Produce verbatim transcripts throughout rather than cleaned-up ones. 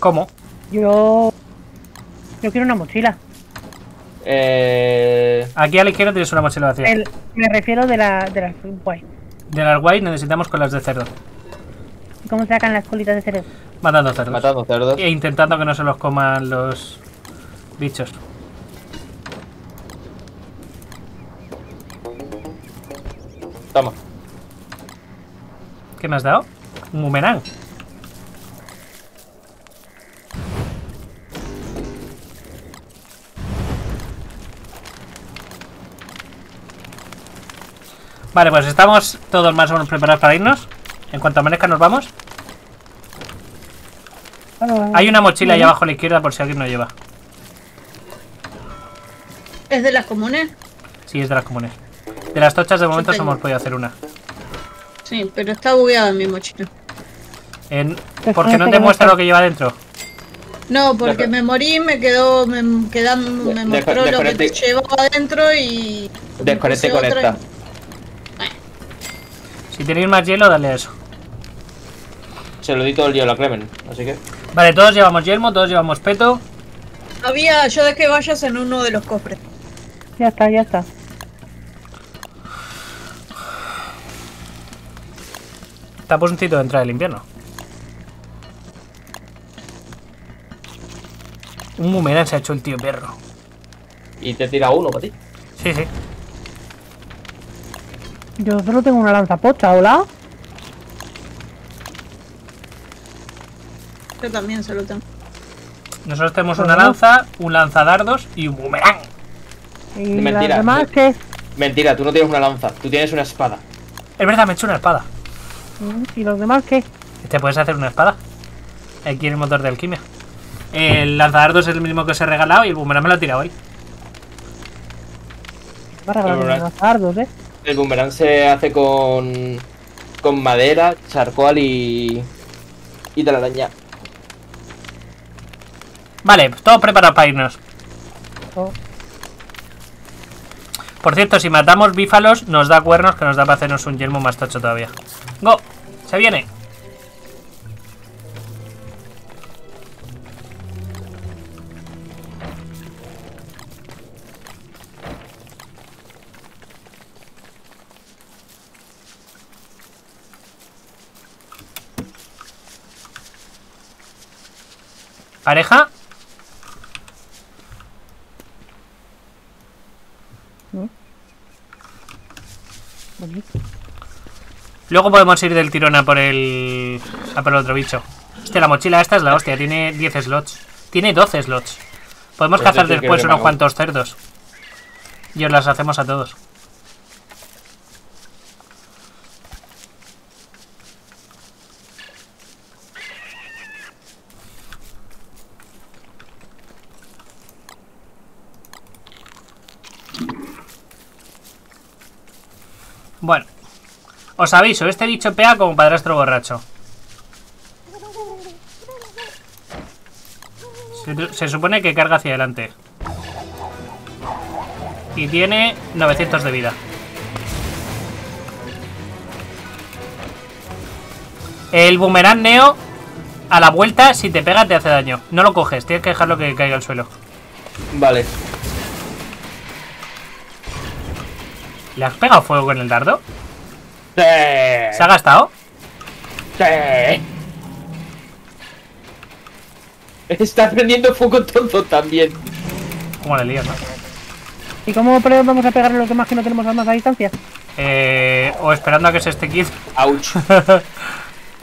¿Cómo? Yo... Yo quiero una mochila. Eh... Aquí a la izquierda tienes una mochila vacía. El... Me refiero de la... de las guay. De las guay necesitamos colas de cerdo. ¿Y cómo sacan las colitas de cerdo? Matando cerdos. Matando cerdos. E intentando que no se los coman los bichos. Toma. ¿Qué me has dado? Un boomerang. Vale, pues estamos todos más o menos preparados para irnos. En cuanto amanezca nos vamos. Hay una mochila ahí abajo a la izquierda por si alguien no lleva. ¿Es de las comunes? Sí, es de las comunes. De las tochas de momento solo hemos podido hacer una. Sí, pero está bugueado en mi mochila. En... ¿Porque no te muestra lo que lleva dentro? No, porque me morí, me quedó, me quedan, me mostró lo que te llevaba adentro y... Desconecté con esta. Si tenéis más hielo, dale a eso. Se lo di todo el hielo a Clemen, así que... Vale, todos llevamos yelmo, todos llevamos peto. Había, yo de que vayas en uno de los cofres. Ya está, ya está. Está a puntito de entrar el invierno. Un humedal se ha hecho el tío perro. Y te tira uno para ti. Sí, sí. Yo solo tengo una lanzapocha, ¿hola? Yo también solo tengo. Nosotros tenemos una lanza, un lanzadardos y un boomerang. ¿Y mentira, demás, no, qué? Mentira, tú no tienes una lanza, tú tienes una espada. Es verdad, me he hecho una espada. ¿Y los demás qué? Te puedes hacer una espada. Aquí en el motor de alquimia. El lanzadardos es el mismo que os he regalado y el boomerang me lo he tirado hoy. Me ha regalado los lanzadardos, eh. El boomerang se hace con con madera, charcoal y y telaraña. Vale, todos preparados para irnos. Oh. Por cierto, si matamos bífalos nos da cuernos que nos da para hacernos un yelmo más tocho todavía. Go, se viene. ¿Pareja? ¿No? Luego podemos ir del tirón a por el... a por el otro bicho. Hostia, la mochila esta es la hostia. Tiene diez slots. Tiene doce slots. Podemos cazar después unos cuantos cerdos. Y os las hacemos a todos. Bueno, os aviso, este bicho pega como padrastro borracho. Se, se supone que carga hacia adelante. Y tiene novecientos de vida. El boomerang neo, a la vuelta, si te pega te hace daño. No lo coges, tienes que dejarlo que caiga al suelo. Vale. ¿Le has pegado fuego con el dardo? Sí. ¿Se ha gastado? Sí. Está prendiendo fuego tonto también. ¿Cómo le lías, no? ¿Y cómo vamos a pegarle los demás que no tenemos armas a distancia? Eh, o esperando a que se esté quieto. Ouch.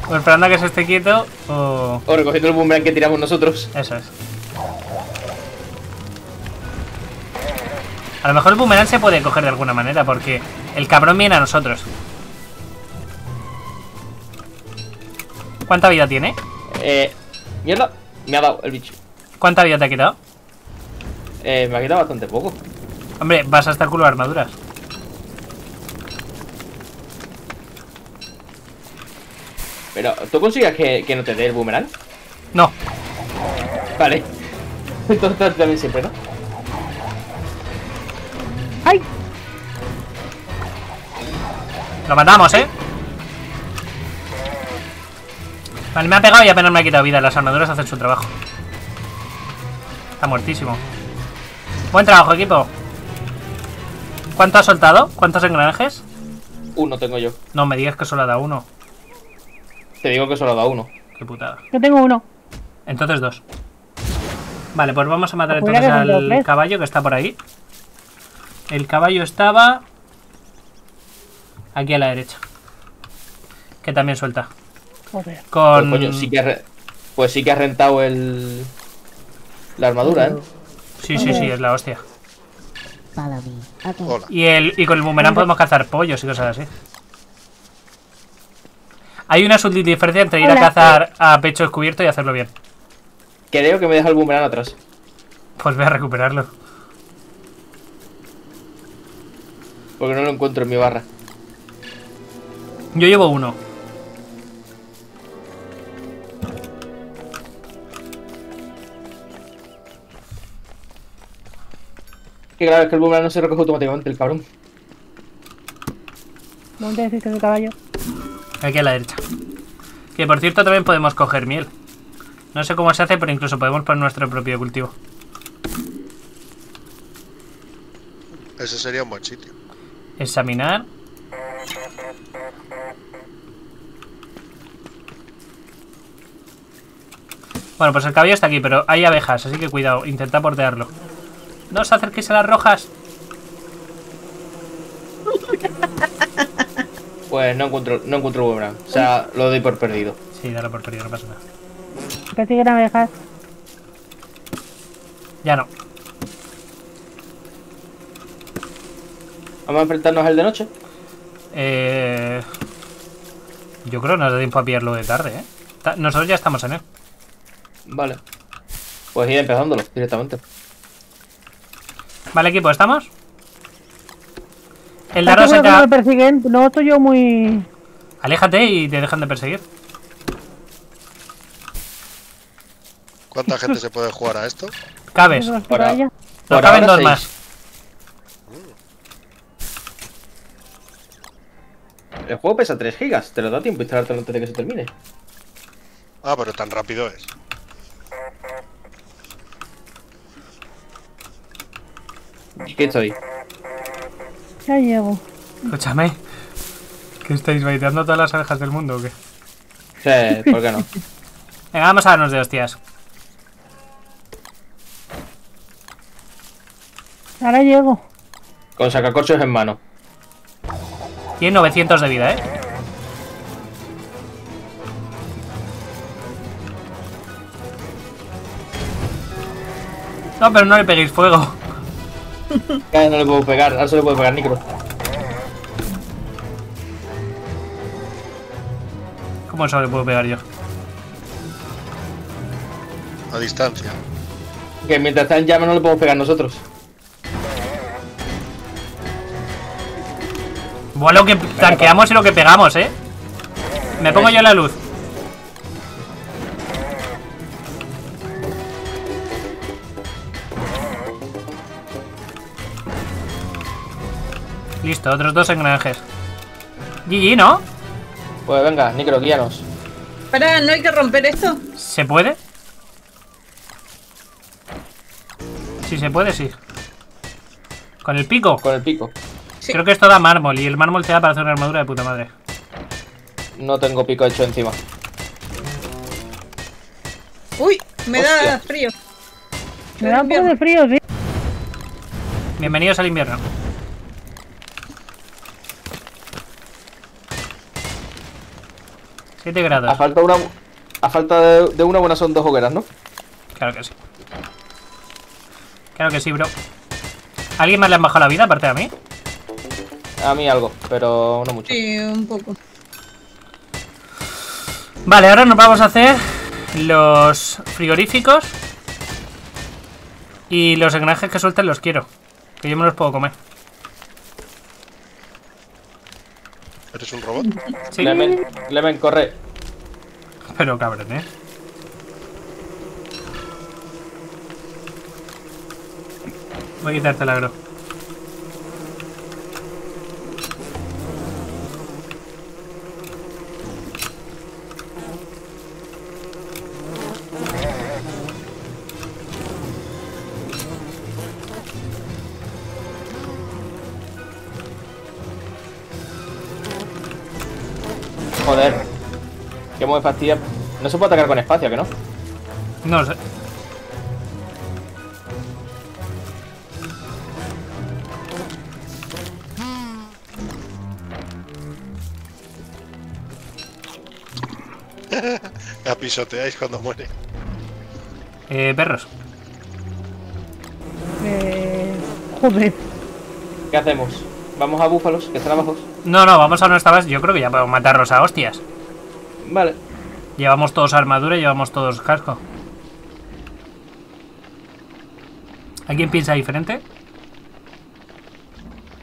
O esperando a que se esté quieto o... O recogiendo el boomerang que tiramos nosotros. Eso es. A lo mejor el boomerang se puede coger de alguna manera, porque el cabrón viene a nosotros. ¿Cuánta vida tiene? Eh... Mierda, me ha dado el bicho. ¿Cuánta vida te ha quitado? Eh, me ha quitado bastante poco. Hombre, vas a estar culo de armaduras. Pero, ¿tú consigues que, que no te dé el boomerang? No. Vale. Entonces también siempre, ¿no? ¡Ay! Lo matamos, ¿eh? Vale, me ha pegado y apenas me ha quitado vida. Las armaduras hacen su trabajo. Está muertísimo. Buen trabajo, equipo. ¿Cuánto has soltado? ¿Cuántos engranajes? Uno tengo yo. No me digas que solo ha dado uno. Te digo que solo ha dado uno. Qué putada. Yo tengo uno. Entonces dos. Vale, pues vamos a matar entonces al caballo que está por ahí. El caballo estaba... aquí a la derecha. Que también suelta. Joder. Con... Pues, coño, sí que re... pues sí que has rentado el... la armadura, ¿eh? Sí, sí, sí, es la hostia. Y, el, y con el boomerang podemos cazar pollos y cosas así. Hay una sutil diferencia entre ir a cazar a pecho descubierto y hacerlo bien. Creo que me deja el boomerang atrás. Pues voy a recuperarlo. Porque no lo encuentro en mi barra. Yo llevo uno. Que claro, es que el boomerang no se recoge automáticamente, el cabrón. ¿Dónde necesitas el caballo? Aquí a la derecha. Que por cierto también podemos coger miel. No sé cómo se hace, pero incluso podemos poner nuestro propio cultivo. Ese sería un buen sitio. Examinar. Bueno, pues el caballo está aquí, pero hay abejas, así que cuidado, intenta portearlo. No os acerquéis a las rojas. Pues no encuentro, no encuentro boomerang. O sea, lo doy por perdido. Sí, dalo por perdido, no pasa nada. ¿Persiguen abejas? Ya no. ¿Vamos a enfrentarnos al de noche? Eh... Yo creo que nos da tiempo a pillarlo de tarde, ¿eh? Nosotros ya estamos en él. Vale. Pues ir empezándolo directamente. Vale, equipo, ¿estamos? El dardo se cae. No me persiguen, no estoy yo muy... Aléjate y te dejan de perseguir. ¿Cuánta gente se puede jugar a esto? Cabes. Nos caben dos más. El juego pesa tres gigas, te lo da tiempo instalártelo antes de que se termine. Ah, pero tan rápido es. ¿Qué estoy? Ya llevo. Escúchame. ¿Que estáis baiteando todas las abejas del mundo o qué? Sí, ¿por qué no? Venga, vamos a darnos de hostias. Ahora llego. Con sacacorchos en mano. Tiene novecientos de vida, ¿eh? No, pero no le peguéis fuego. No le puedo pegar, ahora solo le puedo pegar Nicro. ¿Cómo solo le puedo pegar yo? A distancia. Que mientras está en llama no le podemos pegar nosotros. Bueno, lo que tanqueamos y lo que pegamos, eh. Me pongo yo en la luz. Listo, otros dos engranajes. G G, ¿no? Pues venga, Nicro, guíanos. Espera, ¿no hay que romper esto? ¿Se puede? Si se puede, sí. ¿Con el pico? Con el pico. Sí. Creo que esto da mármol y el mármol te da para hacer una armadura de puta madre. No tengo pico hecho encima. Uy, me Hostia. da frío. Me, me da un poco de frío, sí. Bienvenidos al invierno. siete grados. A falta, una, a falta de, de una buena son dos hogueras, ¿no? Claro que sí. Claro que sí, bro. ¿A alguien más le han bajado la vida aparte de a mí? A mí algo, pero no mucho. Sí, un poco. Vale, ahora nos vamos a hacer los frigoríficos. Y los engranajes que suelten los quiero. Que yo me los puedo comer. ¿Eres un robot? Sí. Clemen, Clemen, corre. Pero cabrón, ¿eh? Voy a quitarte el agro. Joder. Qué modo de fastidia. No se puede atacar con espacio, ¿que no? No lo sé. La pisoteáis cuando muere. Eh, perros. Eh... Joder. ¿Qué hacemos? ¿Vamos a búfalos, que están abajo? No, no, vamos a nuestra base. Yo creo que ya podemos matarlos a hostias. Vale. Llevamos todos armadura y llevamos todos casco. ¿Alguien piensa diferente?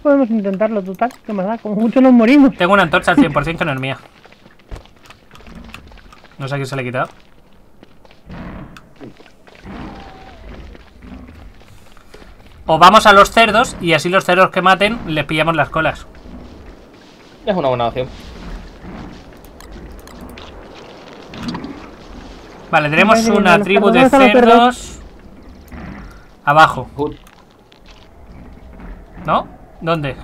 Podemos intentarlo, total. ¿Qué más da? Como mucho nos morimos. Tengo una antorcha al cien por cien que no es mía. No sé a quién se le ha quitado. O vamos a los cerdos y así los cerdos que maten les pillamos las colas. Es una buena opción. Vale, tenemos una tribu de cerdos abajo. ¿No? ¿Dónde?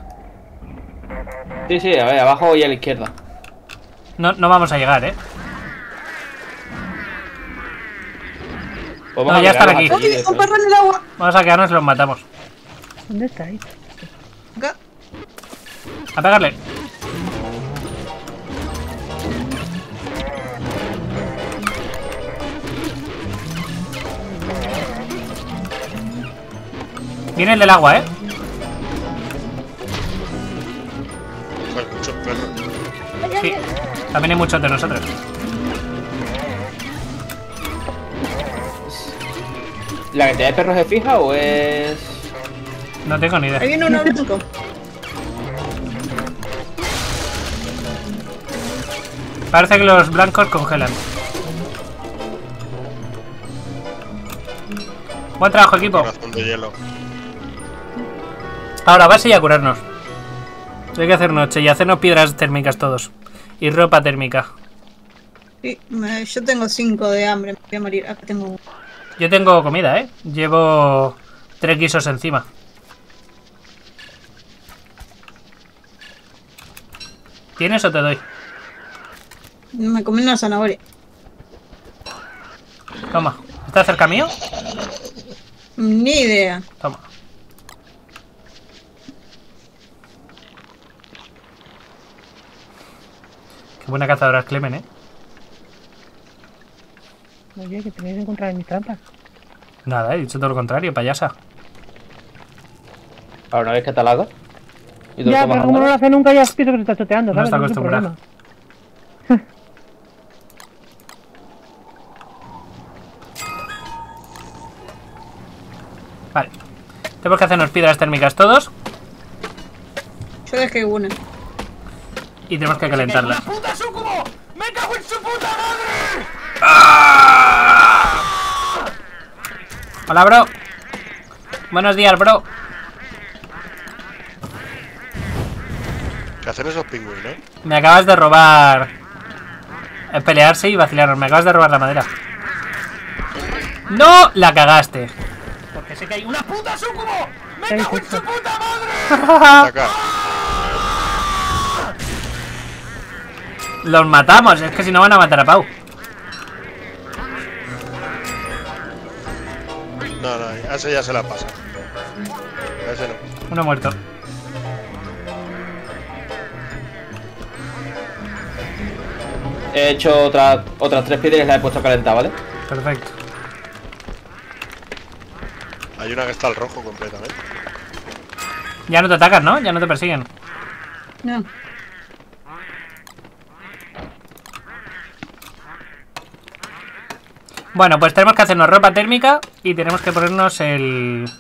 Sí, sí, a ver, abajo y a la izquierda. No, no vamos a llegar, ¿eh? Pues no, ya están aquí. Oye, un perro en el agua. Vamos a quedarnos y los matamos. ¿Dónde estáis? Acá. A pegarle. Viene el del agua, eh. Hay muchos perros. Sí, también hay muchos de nosotros. ¿La cantidad de perros es fija o es...? No tengo ni idea. Ahí viene uno blanco. Parece que los blancos congelan. Buen trabajo, equipo. De hielo. Ahora, base y a curarnos. Hay que hacer noche y hacernos piedras térmicas todos. Y ropa térmica. Sí, me, yo tengo cinco de hambre, me voy a morir. Acá tengo... Yo tengo comida, ¿eh? Llevo tres guisos encima. ¿Tienes o te doy? Me comí una zanahoria. Toma. ¿Estás cerca mío? Ni idea. Toma. Qué buena cazadora es Clemen, ¿eh? Oye, que tenéis que encontrar en mis trampas. Nada, he dicho todo lo contrario, payasa. ¿Ahora no habéis catalado? Ya, pero como no lo hace nunca, ya pienso que se está choteando, ¿sabes? No está acostumbrado. Vale. Tenemos que hacernos piedras térmicas todos. Yo dejé una. Y tenemos que calentarlas. ¡Me cago en la puta sucubo! ¡Me cago en su puta madre! Hola, bro. Buenos días, bro. ¿Qué hacen esos pingüinos? Me acabas de robar. Pelearse y vacilarnos. Me acabas de robar la madera. ¡No! La cagaste. Porque sé que hay una puta sucubo. ¡Me cago en su puta madre! Los matamos. Es que si no van a matar a Pau. No, no, a ese ya se la pasa. A ese no. Uno muerto. He hecho otra, otras tres piedras y las he puesto a calentar, ¿vale? Perfecto. Hay una que está al rojo completamente. Ya no te atacan, ¿no? Ya no te persiguen. No. Bueno, pues tenemos que hacernos ropa térmica y tenemos que ponernos el...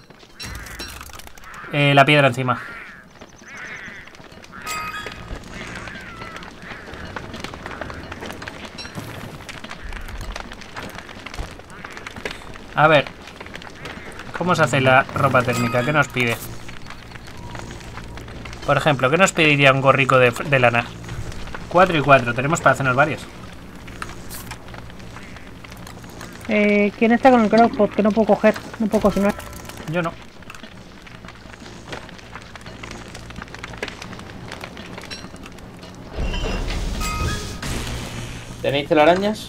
Eh, la piedra encima. A ver. ¿Cómo se hace la ropa térmica? ¿Qué nos pide? Por ejemplo, ¿qué nos pediría un gorrico de, de lana? cuatro y cuatro. Tenemos para hacernos varios. Eh, ¿quién está con el crossbow? Que no puedo coger, no puedo cocinar. Yo no. ¿Tenéis telarañas?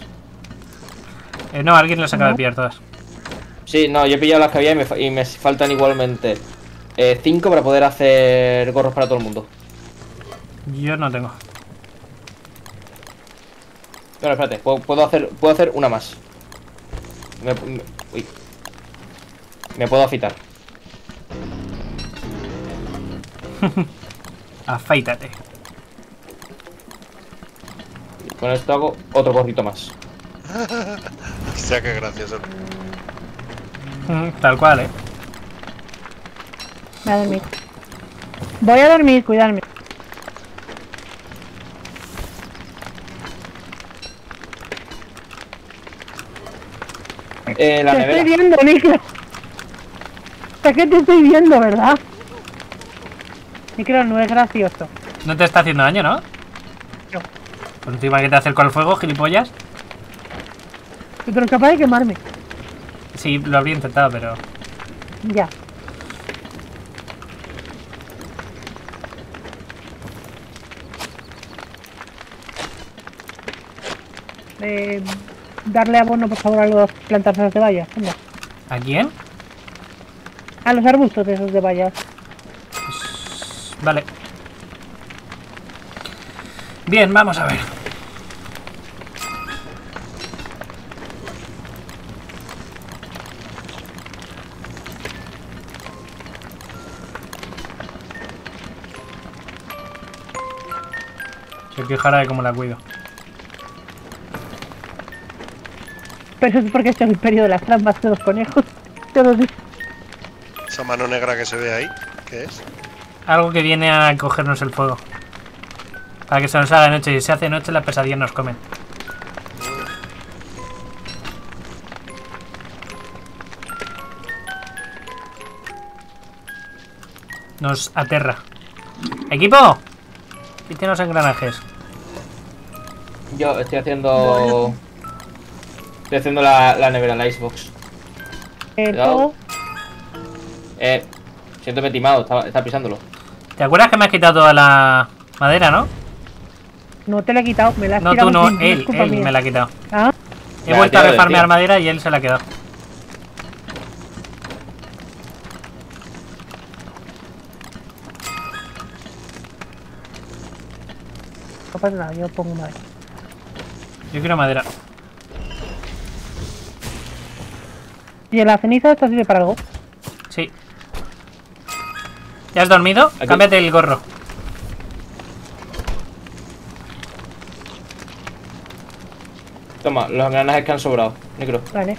Eh, no, alguien las acaba de pillar todas. Sí, no, yo he pillado las que había y me, y me faltan igualmente eh, cinco para poder hacer gorros para todo el mundo. Yo no tengo. Bueno, espérate, puedo, puedo hacer puedo hacer una más. Me, me, uy. Me puedo afitar. Afeítate. Y con esto hago otro gorrito más. Sea que gracioso. Mm, tal cual, eh. Voy a dormir. Voy a dormir, cuidarme. Eh, la te nevera. Estoy viendo, Nicro. Es que te estoy viendo, ¿verdad? Nicro, no es gracioso. No te está haciendo daño, ¿no? No. Por encima que te acerco al fuego, gilipollas. Pero es capaz de quemarme. Sí, lo habría intentado, pero... Ya. Eh... Darle abono, por favor, a los plantas de vallas. Anda. ¿A quién? A los arbustos de esos de vallas. Pues... Vale. Bien, vamos a ver. Se quejará de cómo la cuido. Pero es porque es el imperio de las trampas de los conejos. Todos... Esa mano negra que se ve ahí, ¿qué es? Algo que viene a cogernos el fuego. Para que se nos haga noche. Si se hace noche, las pesadillas nos comen. Nos aterra. ¡Equipo! Quiten los engranajes. Yo estoy haciendo... Estoy haciendo la, la nevera, la icebox. Eh, ¿todo? Eh, siéntome timado, está, está pisándolo. ¿Te acuerdas que me has quitado toda la madera, no? No te la he quitado, me la has quitado. No, tú no, él, él mía. me la ha quitado. ¿Ah? He vuelto a refarmear madera y él se la ha quedado. No pasa nada, yo pongo madera. Yo quiero madera. ¿Y en la ceniza esta sirve para algo? Sí. ¿Ya has dormido? Aquí. Cámbiate el gorro. Toma, los engranajes que han sobrado, Nicro. Vale.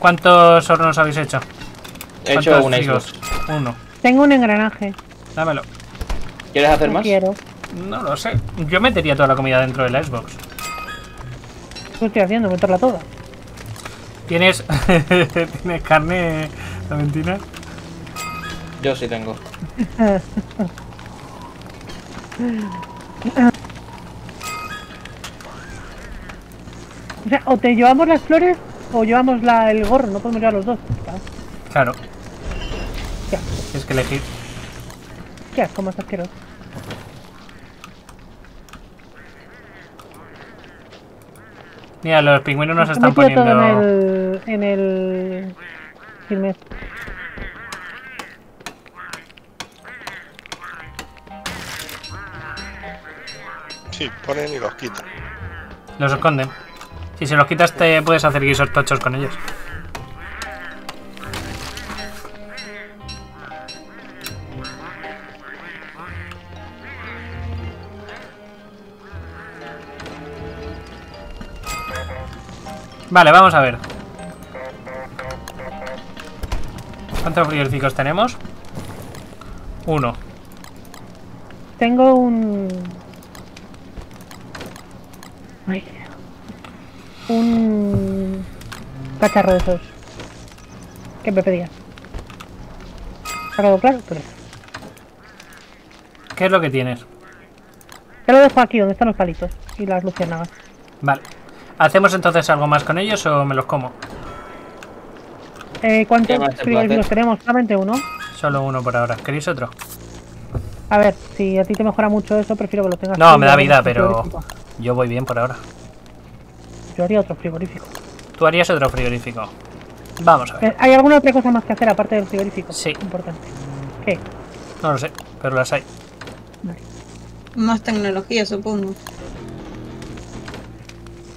¿Cuántos hornos habéis hecho? He hecho un icebox. Uno. Tengo un engranaje. Dámelo. ¿Quieres hacer no más? Quiero. No lo sé. Yo metería toda la comida dentro de la Xbox. ¿Qué estoy haciendo? ¿Meterla toda? ¿Tienes, ¿Tienes carne, Valentina? Yo sí tengo. O sea, o te llevamos las flores o llevamos la, el gorro. No podemos llevar los dos. Claro. ¿Qué? Tienes que elegir. ¿Qué asco más asqueroso? Mira, los pingüinos nos están poniendo... Todo en el... En el... Filme. Sí, ponen y los quitan. Los esconden. Si se los quitas te puedes hacer guisos tochos con ellos. Vale, vamos a ver. ¿Cuántos frigoríficos tenemos? Uno. Tengo un... Ay. Un... cacharro de esos. ¿Qué me pedías? ¿Sacado claro? Pero... ¿Qué es lo que tienes? Te lo dejo aquí, donde están los palitos y las luciérnagas. Vale. ¿Hacemos entonces algo más con ellos o me los como? Eh, ¿Cuántos frigoríficos tenemos? Solamente uno. Solo uno por ahora. ¿Queréis otro? A ver, si a ti te mejora mucho eso, prefiero que lo tengas. No, me da vida, pero yo voy bien por ahora. Yo haría otro frigorífico. Tú harías otro frigorífico. Vamos a ver. ¿Hay alguna otra cosa más que hacer aparte del frigorífico? Sí. Importante. ¿Qué? No lo sé, pero las hay. Vale. Más tecnología, supongo.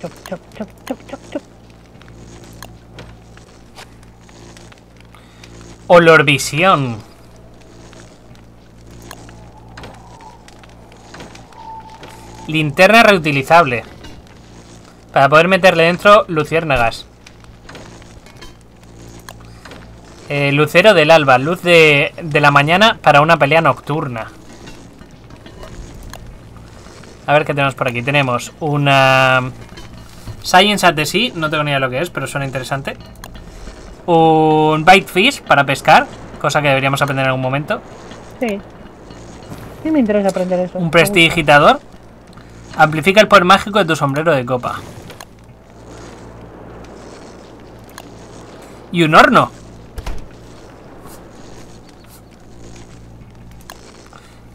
Chop, chop, chop, chop, chop, chop. Olorvisión. Linterna reutilizable. Para poder meterle dentro luciérnagas. Eh, lucero del alba. Luz de, de la mañana para una pelea nocturna. A ver qué tenemos por aquí. Tenemos una... Science at the Sea. No tengo ni idea lo que es, pero suena interesante. Un bite fish para pescar. Cosa que deberíamos aprender en algún momento. Sí. Sí me interesa aprender eso. Un prestigitador. Amplifica el poder mágico de tu sombrero de copa. Y un horno.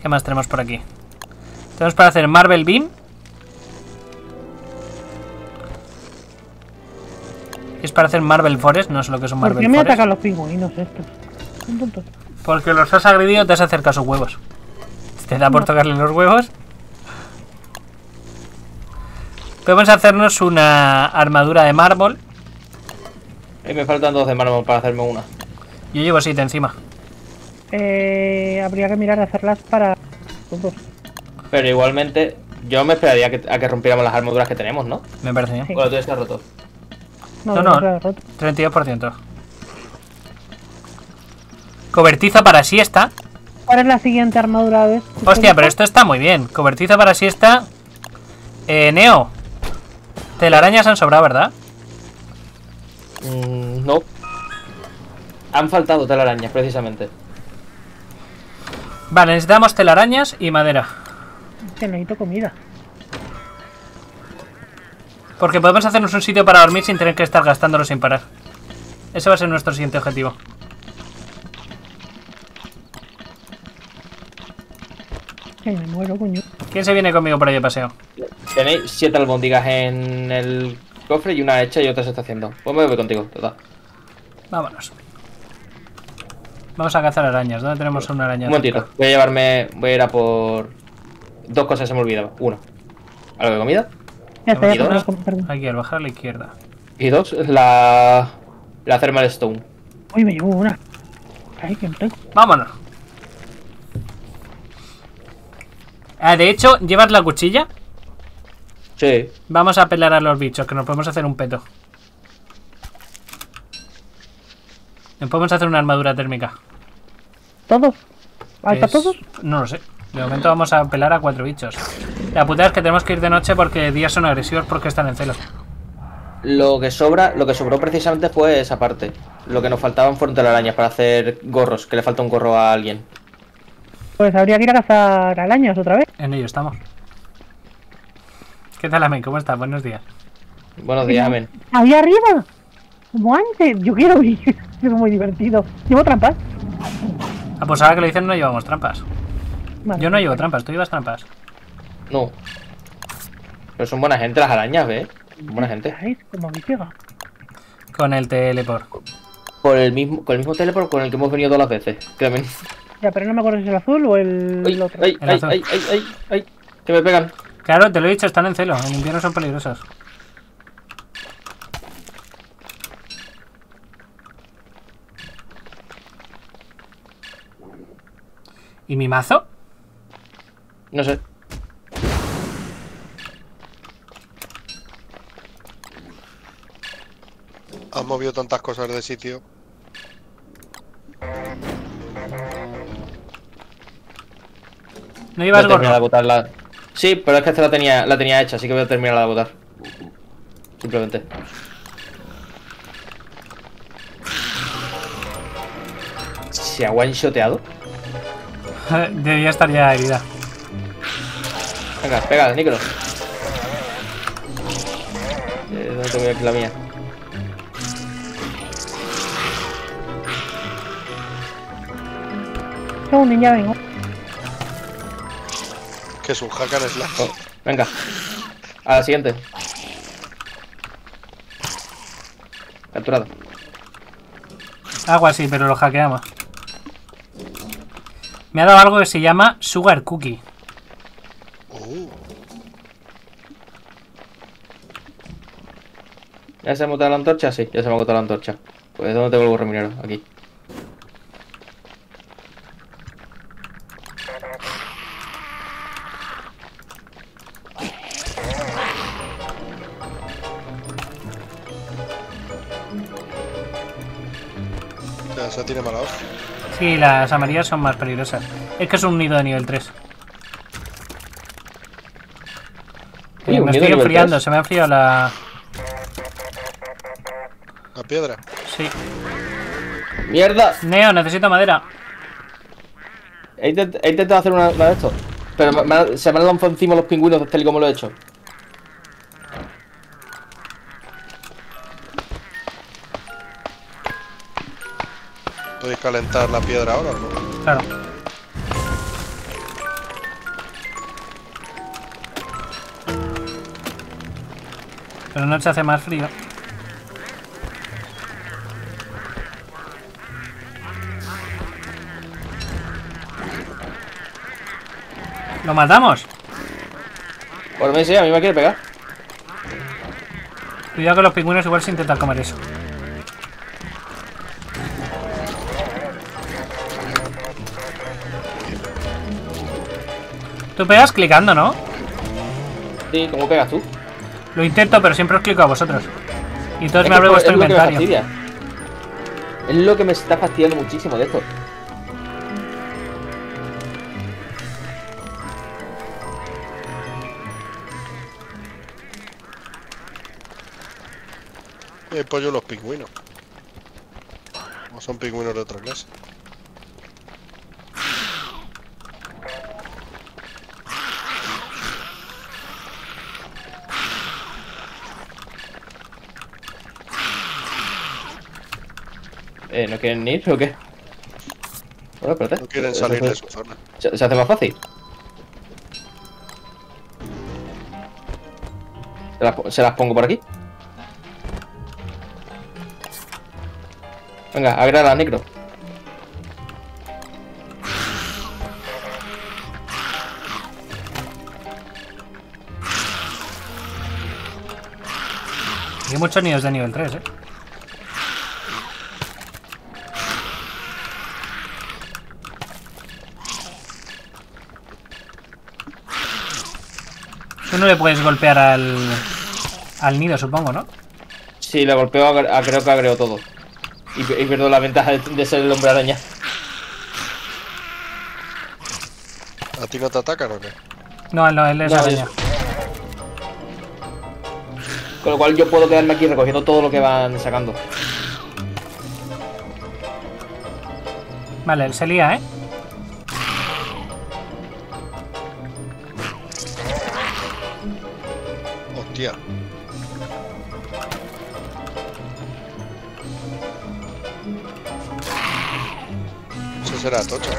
¿Qué más tenemos por aquí? Tenemos para hacer Marvel Beam. Es para hacer Marvel Forest, no sé lo que son Marvel Forest. ¿Por qué me atacan los pingüinos estos? Son tontos. Porque los has agredido, te has acercado a sus huevos. Te da por tocarle los huevos. Podemos hacernos una armadura de mármol. Eh, me faltan dos de mármol para hacerme una. Yo llevo siete encima. Eh, habría que mirar de hacerlas para los dos. Pero igualmente, yo me esperaría a que, a que rompiéramos las armaduras que tenemos, ¿no? Me parece bien. Sí. Bueno, tú ya estás roto. No, no, no, no roto. treinta y dos por ciento. Cobertizo para siesta. ¿Cuál es la siguiente armadura de esto? Hostia, pero esto está muy bien. Cobertizo para siesta. Eh, Neo. Telarañas han sobrado, ¿verdad? Mm, no. Han faltado telarañas, precisamente. Vale, necesitamos telarañas y madera. Que necesito comida. Porque podemos hacernos un sitio para dormir sin tener que estar gastándolo sin parar. Ese va a ser nuestro siguiente objetivo. Que me muero, coño. ¿Quién se viene conmigo por ahí de paseo? Tenéis siete albóndigas en el cofre y una hecha y otra se está haciendo. Pues me voy contigo, total. Vámonos. Vamos a cazar arañas. ¿Dónde tenemos una araña? Un momentito. Voy a llevarme... Voy a ir a por... Dos cosas se me olvidaban. Una. ¿Algo de comida? Ya está, ya está, aquí, al bajar a la izquierda. Y dos, la... La Thermal Stone. Uy, me llevo una. Ay, qué rico. Vámonos. Ah, de hecho, ¿llevas la cuchilla? Sí. Vamos a pelar a los bichos, que nos podemos hacer un peto. Nos podemos hacer una armadura térmica. ¿Todos? ¿Hasta es... todos? No lo sé. De momento vamos a pelar a cuatro bichos. La putada es que tenemos que ir de noche porque de día son agresivos porque están en celo. Lo que sobra, lo que sobró precisamente fue esa parte. Lo que nos faltaban fueron telarañas para hacer gorros, que le falta un gorro a alguien. Pues habría que ir a cazar arañas otra vez. En ello estamos. ¿Qué tal, Amen? ¿Cómo estás? Buenos días. Buenos días, Amen. ¡Ahí arriba! Como antes. Yo quiero ir. Es muy divertido. ¿Llevo trampas? Ah, pues ahora que lo dicen no llevamos trampas. Vale. Yo no llevo trampas. ¿Tú llevas trampas? No. Pero son buena gente las arañas, ¿ves? Buena gente. ¿Cómo me llega? Con el teleport. Con el mismo, con el mismo teleport con el que hemos venido todas las veces. Créeme. Ya, pero no me acuerdo si es el azul o el, ay, el otro. Ay, el ay, azul. Ay, ay, ay, ay, que me pegan. Claro, te lo he dicho, están en celo. En invierno son peligrosos. ¿Y mi mazo? No sé. Has movido tantas cosas de sitio. No iba a terminar de botar la... Sí, pero es que esta la tenía, la tenía hecha, así que voy a terminar de botar. Simplemente. ¿Se ha one-shoteado? Debería estar ya herida. Venga, pégale, Nicro. Eh, ¿Dónde tengo aquí la mía? Segundo, ya vengo. Es un hacker slash. Oh, venga, a la siguiente. Capturado. Algo así, pero lo hackeamos. Me ha dado algo que se llama Sugar Cookie. Oh. ¿Ya se ha botado la antorcha? Sí, ya se me ha botado la antorcha. Pues ¿dónde tengo el burro minero? Aquí. Esa tiene mala hostia. Sí, las amarillas son más peligrosas. Es que es un nido de nivel tres. Sí, me estoy enfriando, se me ha enfriado la... ¿La piedra? Sí. ¡Mierda! Neo, necesito madera. He intentado, he intentado hacer una, una de estos. Pero me, me, se me han lanzado encima los pingüinos tal y como lo he hecho. ¿Podéis calentar la piedra ahora o no? Claro. Pero no se hace más frío. ¿Lo matamos? Por mí sí, a mí me quiere pegar. Cuidado que los pingüinos igual se intentan comer eso. Tú pegas clicando, ¿no? Sí, ¿cómo pegas tú? Lo intento, pero siempre os clico a vosotros. Y entonces es me abre vuestro inventario. Que es lo que me está fastidiando muchísimo de esto. El pollo, los pingüinos. No son pingüinos de otra clase. Eh, ¿no quieren ir o qué? Bueno, espérate. No quieren salir de su zona. ¿Se, se hace más fácil? ¿Se las, se las pongo por aquí? Venga, agrada, Nicro. Hay muchos nidos de nivel tres, eh. Tú no le puedes golpear al, al nido, supongo, ¿no? Sí, le golpeo a, a creo que agrego todo. Y, y pierdo la ventaja de, de ser el hombre araña. ¿A ti no te atacan o qué? No, no, él es no, araña. Es... Con lo cual yo puedo quedarme aquí recogiendo todo lo que van sacando. Vale, él se lía, ¿eh? Hostia. Eso será tocho.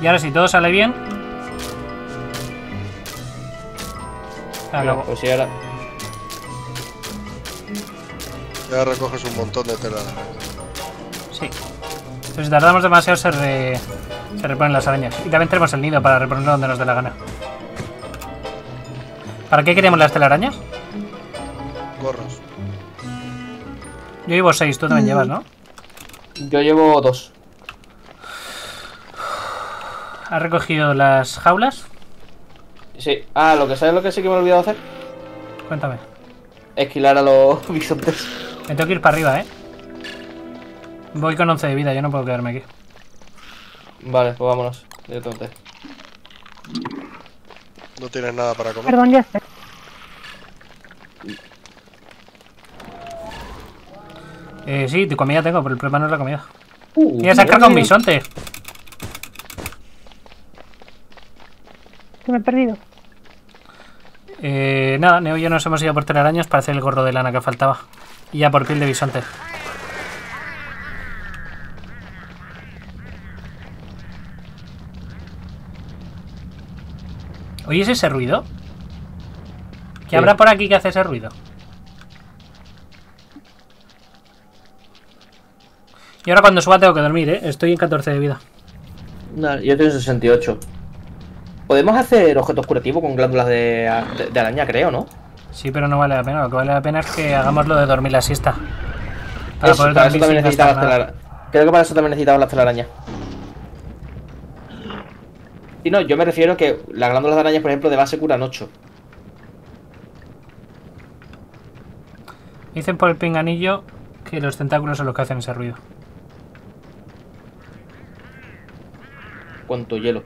Y ahora si todo sale bien. Mira, pues si ahora... Ya recoges un montón de tela. Sí. Pero si tardamos demasiado se, re... se reponen las arañas. Y también tenemos el nido para reponerlo donde nos dé la gana. ¿Para qué queremos las telarañas? Gorros. Yo llevo seis, tú también llevas, ¿no? Yo llevo dos. ¿Has recogido las jaulas? Sí. Ah, lo que sabes lo que sí que me he olvidado hacer. Cuéntame. Esquilar a los bisontes. Me tengo que ir para arriba, ¿eh? Voy con once de vida, yo no puedo quedarme aquí. Vale, pues vámonos. Entonces. No tienes nada para comer. Perdón, ya sé. Eh, sí, de comida tengo, pero el problema no es la comida. Uh, ¡Ya se carga un bisonte! Que me he perdido. Eh, nada, Neo y yo nos hemos ido por telarañas para hacer el gorro de lana que faltaba. Y ya por piel de bisonte. ¿Oyes ese ruido? ¿Qué sí. habrá por aquí que hace ese ruido? Y ahora cuando suba tengo que dormir, ¿eh? Estoy en catorce de vida. No, yo tengo sesenta y ocho. Podemos hacer objetos curativos con glándulas de, de, de araña, creo, ¿no? Sí, pero no vale la pena. Lo que vale la pena es que hagamos lo de dormir la siesta. Para eso, poder para dormir sin gastar nada. Creo que para eso también necesitamos la telaraña. Y no, yo me refiero a que las glándulas de araña, por ejemplo, de base curan ocho. Dicen por el pinganillo que los tentáculos son los que hacen ese ruido. Cuánto hielo.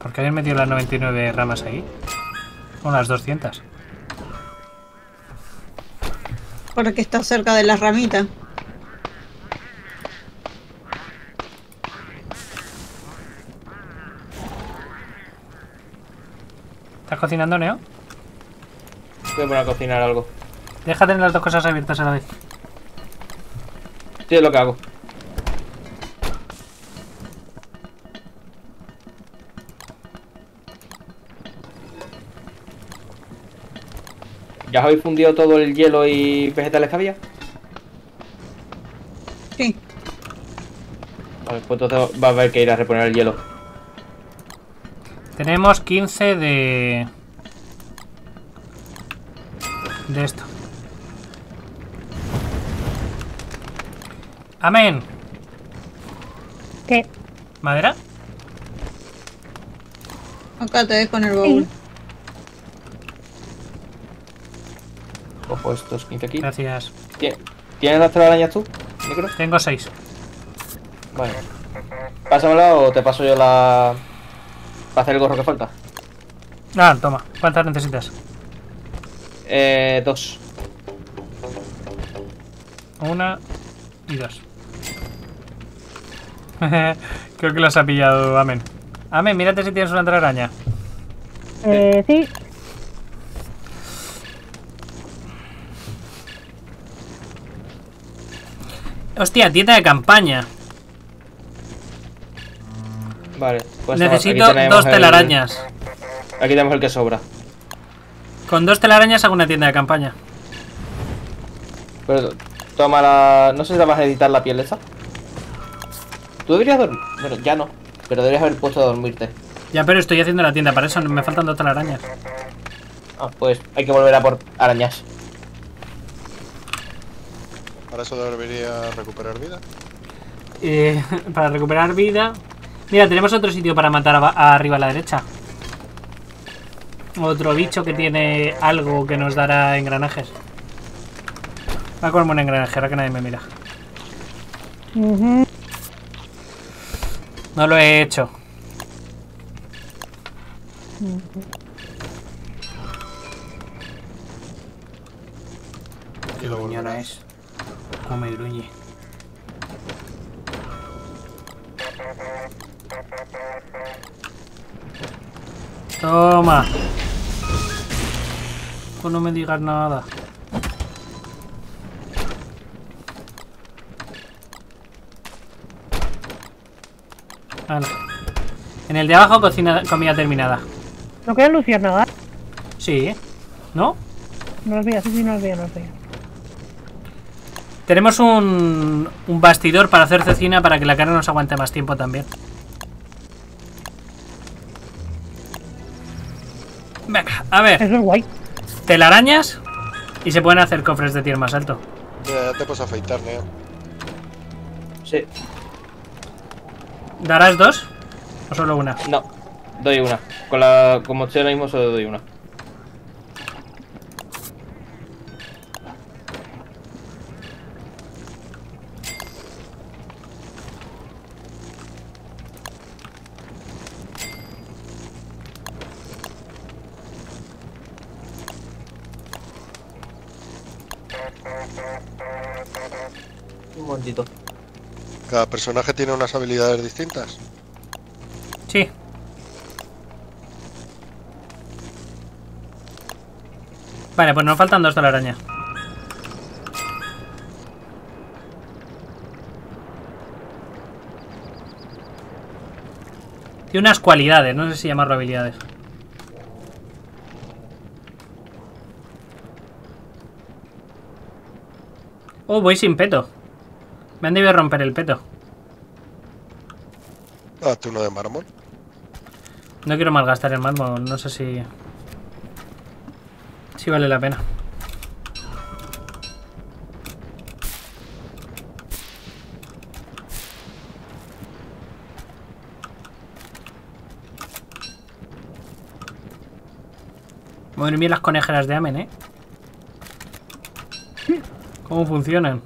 ¿Por qué habéis metido las noventa y nueve ramas ahí? O las doscientas. Porque está cerca de las ramitas. ¿Estás cocinando, Neo? Voy a poner a cocinar algo. Deja tener las dos cosas abiertas a la vez. Sí, es lo que hago. ¿Ya os habéis fundido todo el hielo y vegetales que había? Sí. Vale, pues entonces va a haber que ir a reponer el hielo. Tenemos quince de... de esto. ¡Amén! ¿Qué? ¿Madera? Acá te dejo en el baúl. Sí. Cojo estos quince aquí. Gracias. ¿Tienes las telarañas tú, Nicro? Tengo seis. Vale. Pásamela o te paso yo la... ¿Para hacer el gorro que falta? Ah, toma. ¿Cuántas necesitas? Eh, dos. Una y dos. Creo que las ha pillado Amen. Amen, mírate si tienes una telaraña. Eh, sí. Hostia, tienda de campaña. Vale, pues necesito no, dos telarañas. El... Aquí tenemos el que sobra. Con dos telarañas hago una tienda de campaña. Pero toma la... No sé si te vas a editar la piel esa. Tú deberías dormir... Bueno, ya no. Pero deberías haber puesto a dormirte. Ya, pero estoy haciendo la tienda para eso. Me faltan dos telarañas. Ah, pues hay que volver a por arañas. ¿Para eso debería recuperar vida? Eh, para recuperar vida... Mira, tenemos otro sitio para matar a, a arriba a la derecha. Otro bicho que tiene algo que nos dará engranajes. Va a comerme un engranaje, ahora que nadie me mira. Uh-huh. No lo he hecho. Uh-huh. ¿Qué gruñona es? No me gruñe. Toma. Pues no me digas nada. Vale. En el de abajo cocina comida terminada. ¿No queda luciérnagas? Sí, ¿eh? ¿No? No los veía, sí, sí, no los veía, no los veía. Tenemos un, un bastidor para hacer cecina para que la carne nos aguante más tiempo también. Venga, a ver. Eso es guay. Telarañas y se pueden hacer cofres de tier más alto. Ya, ya te puedes afeitar, Neo. Sí. ¿Darás dos? ¿O solo una? No, doy una. Con la como estoy ahora mismo solo doy una. ¿Cada personaje tiene unas habilidades distintas? Sí. Vale, pues nos faltan dos de la araña. Tiene unas cualidades, no sé si llamarlo habilidades. Oh, voy sin peto. Me han debido romper el peto. Hazte uno de mármol. No quiero malgastar el mármol, no sé si... si vale la pena. Madre mía, las conejeras de Amen, ¿eh? ¿Cómo funcionan?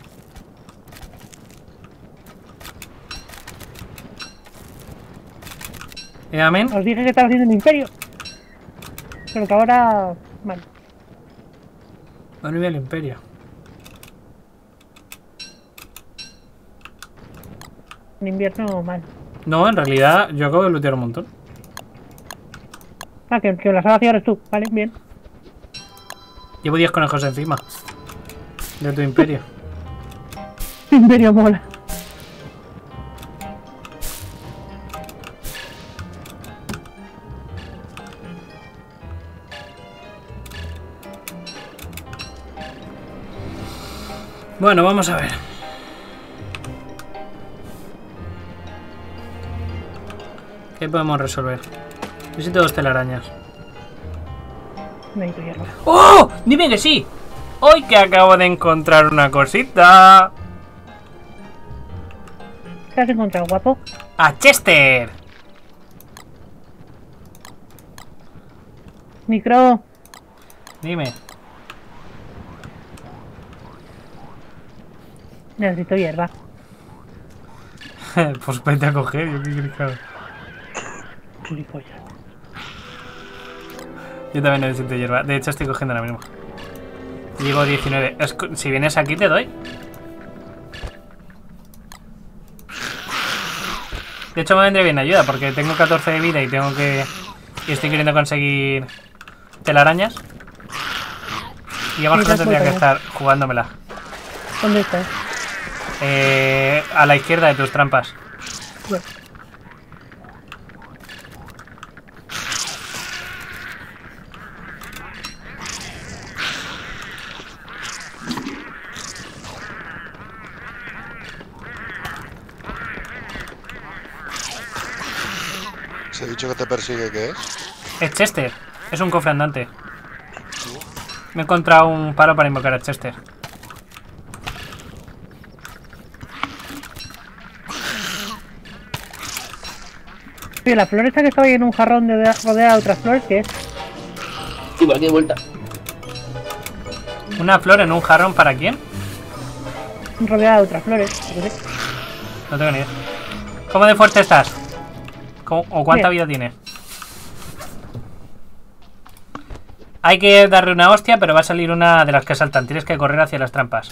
¿Eh, Amen? Os dije que estaba haciendo un imperio. Pero que ahora... vale. Madre mía, el imperio. En invierno, mal. No, en realidad, yo acabo de lootear un montón. Ah, que, que las hagas ahora tú. Vale, bien. Llevo diez conejos encima de tu imperio. Imperio mola. Bueno, vamos a ver. ¿Qué podemos resolver? Necesito dos telarañas. ¡Oh! ¡Dime que sí! Hoy que acabo de encontrar una cosita. ¿Qué has encontrado, guapo? ¡A Chester! Nicro. Dime. Necesito hierba. Pues vete a coger, yo qué creo. Yo también necesito hierba. De hecho, estoy cogiendo ahora mismo. Llego diecinueve. Es, si vienes aquí, te doy. De hecho, me vendré bien ayuda porque tengo catorce de vida y tengo que. Y estoy queriendo conseguir telarañas. Y abajo tendría que estar jugándomela. ¿Dónde estás? Eh, a la izquierda de tus trampas. Bueno. ¿Se ha dicho que te persigue? ¿Qué es? Es Chester. Es un cofre andante. ¿Sí? Me he encontrado un palo para invocar a Chester. Tío, la flor esta que estaba ahí en un jarrón de rodeada de otras flores, ¿qué es? Igual que de vuelta. ¿Una flor en un jarrón para quién? Rodeada de otras flores. No tengo ni idea. ¿Cómo de fuerte estás? ¿O cuánta Bien. vida tiene? Hay que darle una hostia, pero va a salir una de las que saltan. Tienes que correr hacia las trampas.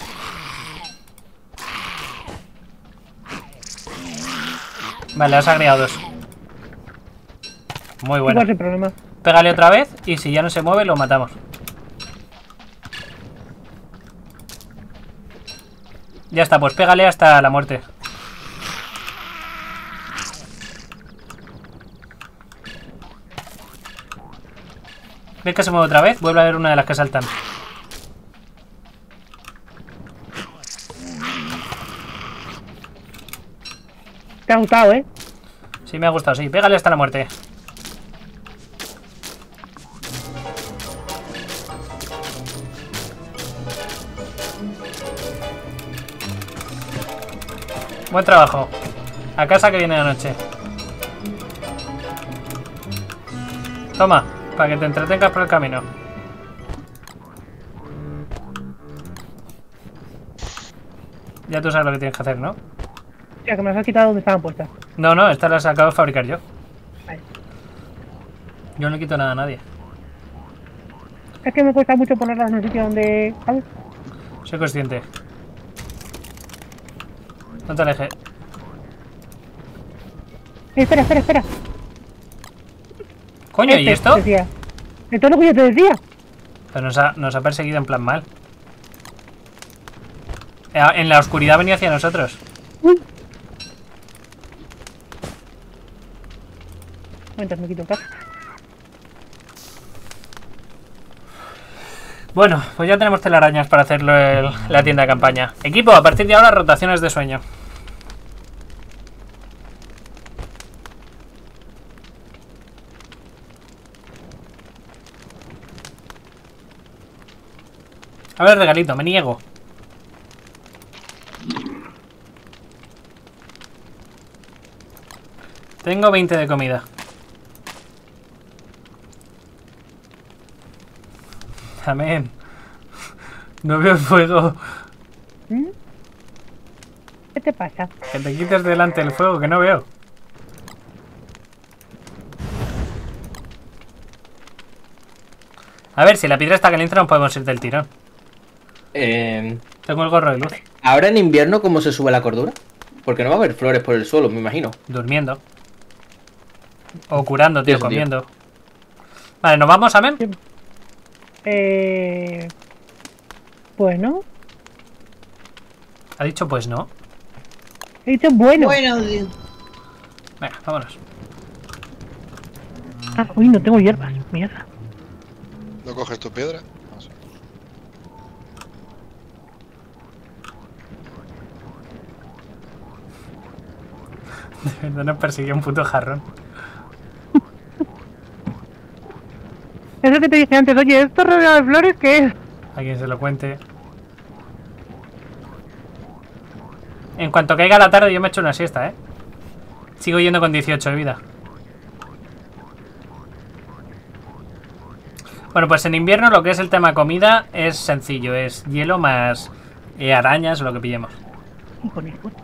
Vale, has agregado dos. Muy bueno. No hay problema. Pégale otra vez y si ya no se mueve lo matamos. Ya está, pues pégale hasta la muerte. ¿Ves que se mueve otra vez? Vuelve a ver una de las que saltan. Te ha gustado, ¿eh? Sí, me ha gustado, sí. Pégale hasta la muerte. Buen trabajo. A casa que viene de noche. Toma, para que te entretengas por el camino. Ya tú sabes lo que tienes que hacer, ¿no? Ya que me las has quitado donde estaban puestas. No, no, estas las acabo de fabricar yo. Vale. Yo no le quito nada a nadie. Es que me cuesta mucho ponerlas en un sitio donde... ¿sabes? Soy consciente. No te alejes. Espera, espera, espera. Coño, este, ¿y esto? Decía. Esto es lo que yo te decía. Pero nos ha, nos ha perseguido en plan mal. En la oscuridad venía hacia nosotros. Mm. Mientras me quito el casco. Bueno, pues ya tenemos telarañas para hacerlo el, la tienda de campaña. Equipo, a partir de ahora rotaciones de sueño. A ver, regalito, me niego. Tengo veinte de comida. Amén. No veo fuego. ¿Qué te pasa? Que te quites delante del fuego, que no veo. A ver, si la piedra está caliente no podemos ir del tirón. Eh... Tengo el gorro de luz. ¿Ahora en invierno cómo se sube la cordura? Porque no va a haber flores por el suelo, me imagino. Durmiendo. O curando, tío, comiendo. Tío. Vale, ¿nos vamos, amén? Eh... Bueno. ¿Ha dicho pues no? He dicho bueno. Bueno, tío. Venga, vámonos. Ah, uy, no tengo hierbas, mierda. ¿No coges tu piedra? De verdad nos persiguió un puto jarrón. Eso que te dije antes, oye, ¿esto rodeado de flores qué es? A quien se lo cuente. En cuanto caiga la tarde yo me echo una siesta, ¿eh? Sigo yendo con dieciocho de vida. Bueno, pues en invierno lo que es el tema comida es sencillo. Es hielo más eh, arañas o lo que pillemos. Hijo de puta.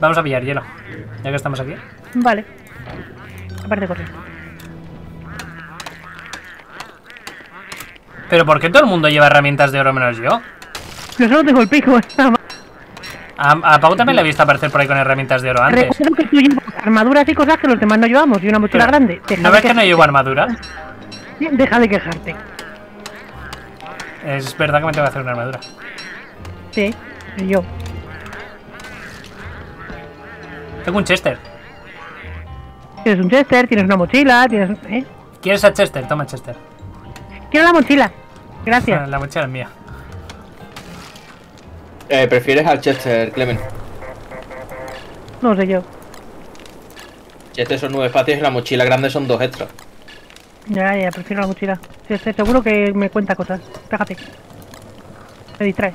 Vamos a pillar hielo, ya que estamos aquí. Vale. Aparte corre. ¿Pero por qué todo el mundo lleva herramientas de oro menos yo? Yo solo tengo el pico. A, a Pau también le he visto aparecer por ahí con herramientas de oro antes. Recuerdo que tú llevas armaduras y cosas que los demás no llevamos. Y una mochila grande. Deja ¿No ves que no llevo armadura? Deja de quejarte. Es verdad que me tengo que hacer una armadura. Sí, y yo tengo un Chester. Tienes un Chester, tienes una mochila, tienes... ¿eh? ¿Quieres a Chester? Toma Chester. Quiero la mochila. Gracias. La mochila es mía. Eh, ¿prefieres al Chester, Clemen? No sé yo. Chester son nueve espacios y la mochila grande son dos extras. Ya, ya, prefiero la mochila. Chester seguro que me cuenta cosas. Fíjate. Me distrae.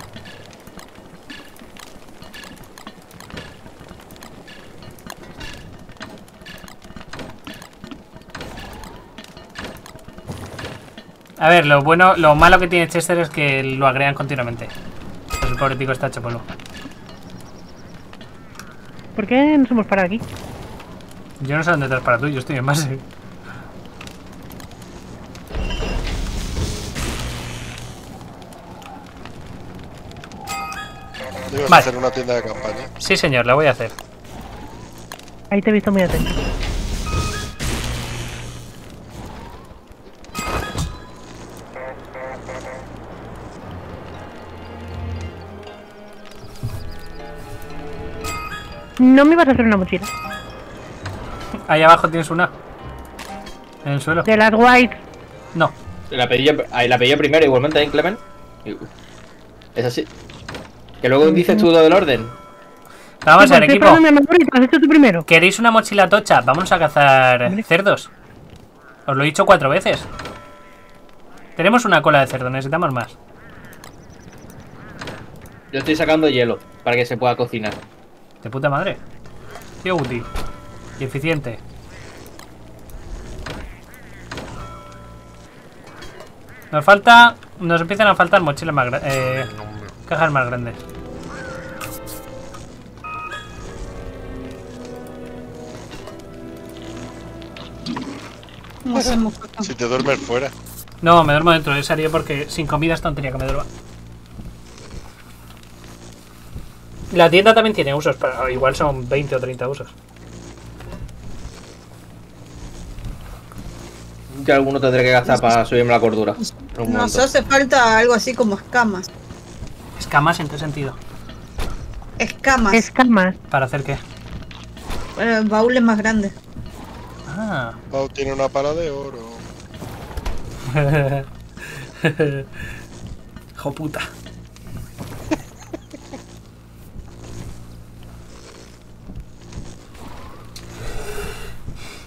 A ver, lo bueno, lo malo que tiene Chester es que lo agregan continuamente. Pues el pobre pico está hecho polvo. ¿Por qué nos hemos parado aquí? Yo no sé dónde te has parado tú, yo estoy en base. ¿Debes vale. hacer una tienda de campaña? Sí, señor, la voy a hacer. Ahí te he visto muy atento. No me vas a hacer una mochila. Ahí abajo tienes una. En el suelo. De las white. No. La pedí yo, la pedí yo primero igualmente, ¿eh, Clement? Es así. Que luego dices tú todo el orden. Vamos a ver, equipo. Has hecho tú primero. ¿Queréis una mochila tocha? Vamos a cazar cerdos. Os lo he dicho cuatro veces. Tenemos una cola de cerdo, necesitamos más. Yo estoy sacando hielo para que se pueda cocinar. De puta madre. Tío útil. Y eficiente. Nos falta... Nos empiezan a faltar mochilas más grandes. Eh, cajas más grandes. Si te duermes fuera. No, me duermo dentro. Es área porque sin comida es tontería que me duerma. La tienda también tiene usos, pero igual son veinte o treinta usos. Que alguno tendré que gastar para subirme la cordura. Nos hace falta algo así como escamas. ¿Escamas en qué sentido? Escamas. Escamas. ¿Para hacer qué? Eh, baúles más grandes. Ah. Pau tiene una pala de oro. Joputa.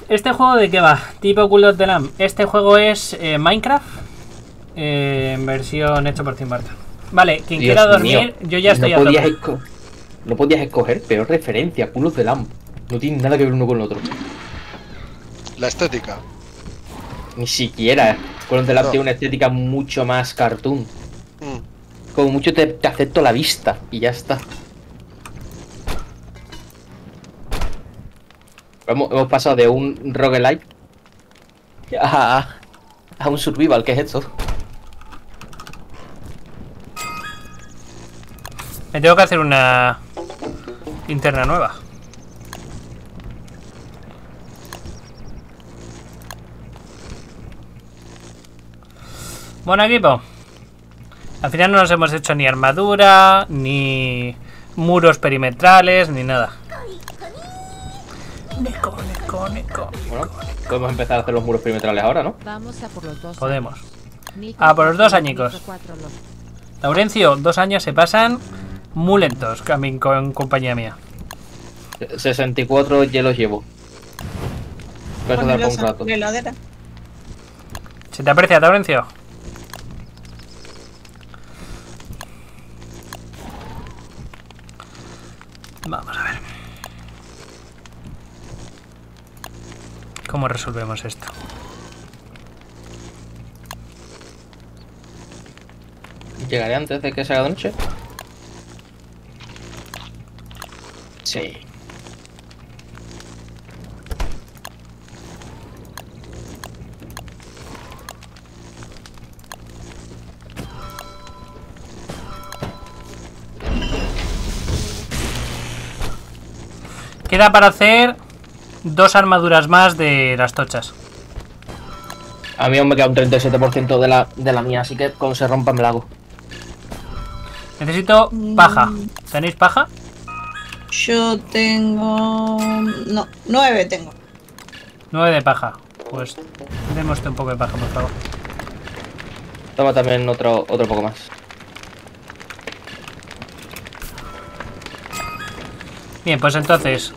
¿Este juego de qué va? Tipo Cool Hand Luke. Este juego es eh, Minecraft eh, en versión hecho por Tim Burton. Vale, quien Dios quiera dormir, mío. Yo ya estoy no a podías No podías escoger peor referencia, Cool Hand Luke. No tiene nada que ver uno con el otro. La estética. Ni siquiera. Cool Hand Luke no. Tiene una estética mucho más cartoon. Mm. Como mucho te, te acepto la vista y ya está. Hemos pasado de un roguelike a, a un survival, ¿qué es esto? Me tengo que hacer una linterna nueva. Bueno, equipo. Al final no nos hemos hecho ni armadura, ni muros perimetrales, ni nada. Nico, Nico, Nico. Bueno, podemos empezar a hacer los muros perimetrales ahora, ¿no? Vamos a por los dos. Podemos. Ah, por los dos añicos. Laurencio, dos años se pasan muy lentos con compañía mía. sesenta y cuatro ya los llevo. Voy a tardar por un rato. ¿Se te aprecia, Laurencio? Vamos a ver. ¿Cómo resolvemos esto? ¿Llegaré antes de que se haga noche? Sí. Queda para hacer dos armaduras más de las tochas. A mí aún me queda un treinta y siete por ciento de la, de la mía, así que cuando se rompa me la hago. Necesito paja. ¿Tenéis paja? Yo tengo... No, nueve tengo. Nueve de paja. Pues démosle un poco de paja, por favor. Toma también otro, otro poco más. Bien, pues entonces...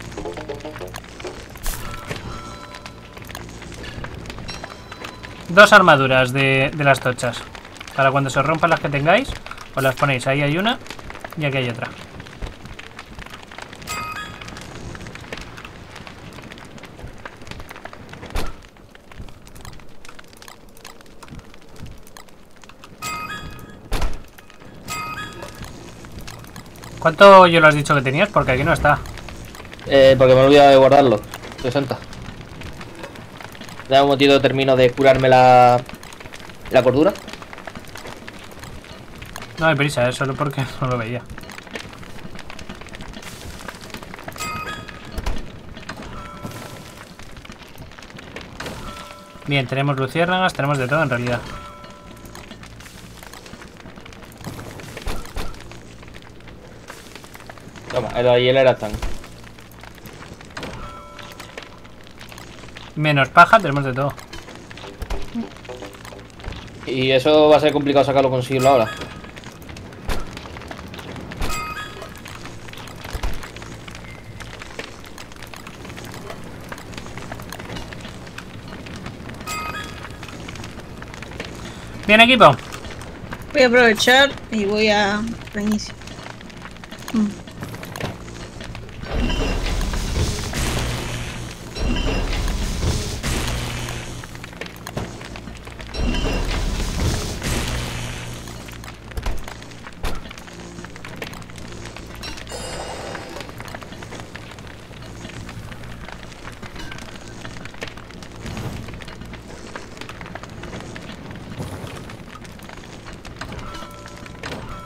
Dos armaduras de, de las tochas. Para cuando se rompan las que tengáis, os las ponéis. Ahí hay una y aquí hay otra. ¿Cuánto yo lo has dicho que tenías? Porque aquí no está. Eh, porque me he olvidado de guardarlo. sesenta. De algún motivo termino de curarme la, la cordura. No hay prisa, es solo porque no lo veía. Bien, tenemos luciérnagas, tenemos de todo en realidad. Toma, el de hielo era tan... Menos paja, tenemos de todo. Y eso va a ser complicado sacarlo, conseguirlo ahora. Bien, equipo. Voy a aprovechar y voy a reiniciar. Mm.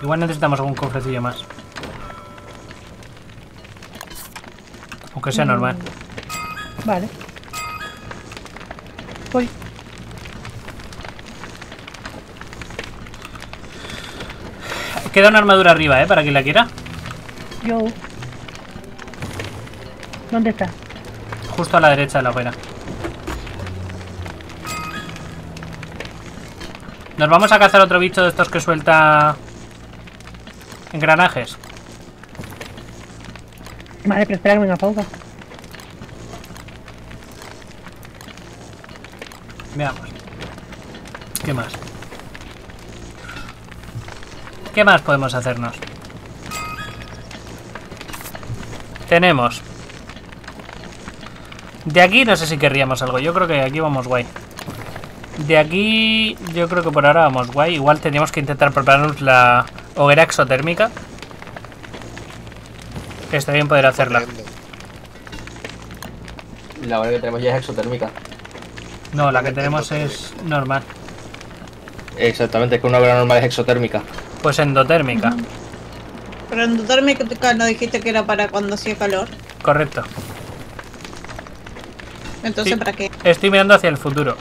Igual necesitamos algún cofrecillo más. Aunque sea normal. Vale. Voy. Os queda una armadura arriba, ¿eh? Para quien la quiera. Yo. ¿Dónde está? Justo a la derecha de la hoguera. Nos vamos a cazar otro bicho de estos que suelta engranajes. Madre, pero espérame una pausa. Veamos. ¿Qué más? ¿Qué más podemos hacernos? Tenemos. De aquí no sé si querríamos algo. Yo creo que aquí vamos guay. De aquí yo creo que por ahora vamos guay. Igual tendríamos que intentar prepararnos la hoguera exotérmica. Que está bien poder hacerla. La hoguera que tenemos ya es exotérmica. No, la que tenemos es normal. Exactamente, es que una hoguera normal es exotérmica. Pues endotérmica. Pero endotérmica no dijiste que era para cuando hacía calor. Correcto. Entonces, sí. ¿Para qué? Estoy mirando hacia el futuro.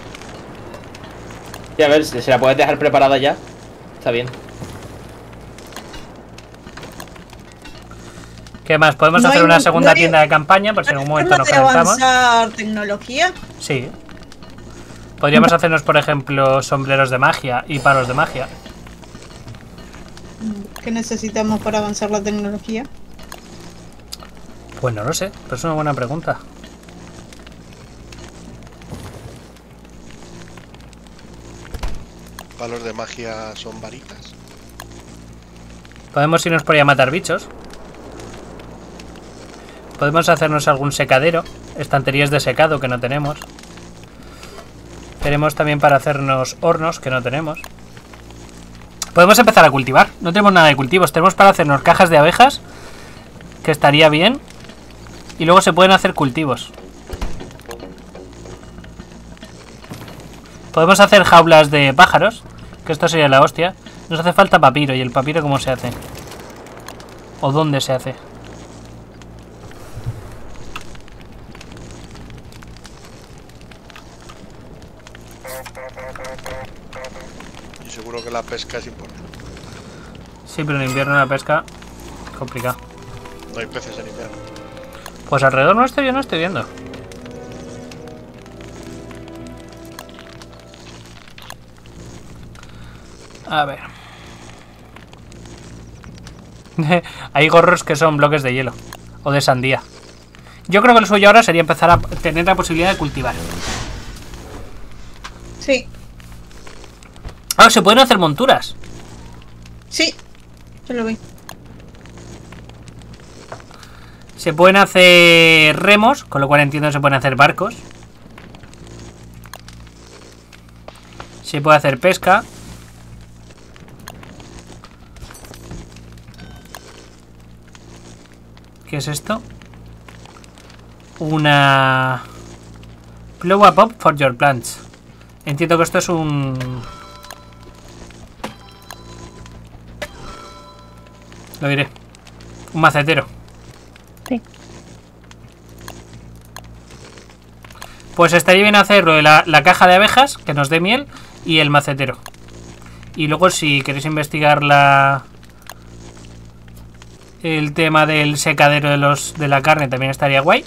Y a ver, si se la puedes dejar preparada ya, está bien. ¿Qué más? ¿Podemos no hacer una segunda no hay... tienda de campaña? Por si en un momento nos calentamos. ¿Podemos avanzar tecnología? Sí. Podríamos hacernos, por ejemplo, sombreros de magia y palos de magia. ¿Qué necesitamos para avanzar la tecnología? Pues no lo sé, pero es una buena pregunta. ¿Palos de magia son varitas? Podemos irnos por ahí a matar bichos. Podemos hacernos algún secadero, estanterías de secado que no tenemos. Tenemos también para hacernos hornos, que no tenemos. Podemos empezar a cultivar. No tenemos nada de cultivos. Tenemos para hacernos cajas de abejas, que estaría bien. Y luego se pueden hacer cultivos. Podemos hacer jaulas de pájaros, que esto sería la hostia. Nos hace falta papiro. ¿Y el papiro cómo se hace? ¿O dónde se hace? Seguro que la pesca es importante. Sí, pero en invierno la pesca es complicada. No hay peces en invierno. Pues alrededor nuestro yo no estoy viendo. A ver. Hay gorros que son bloques de hielo. O de sandía. Yo creo que lo suyo ahora sería empezar a tener la posibilidad de cultivar. Sí. Ah, se pueden hacer monturas. Sí, yo lo vi. Se pueden hacer remos, con lo cual entiendo que se pueden hacer barcos. Se puede hacer pesca. ¿Qué es esto? Una blow up pop for your plants. Entiendo que esto es un... Lo diré. Un macetero. Sí. Pues estaría bien hacerlo la, la caja de abejas, que nos dé miel, y el macetero. Y luego si queréis investigar la... El tema del secadero de, los, de la carne también estaría guay.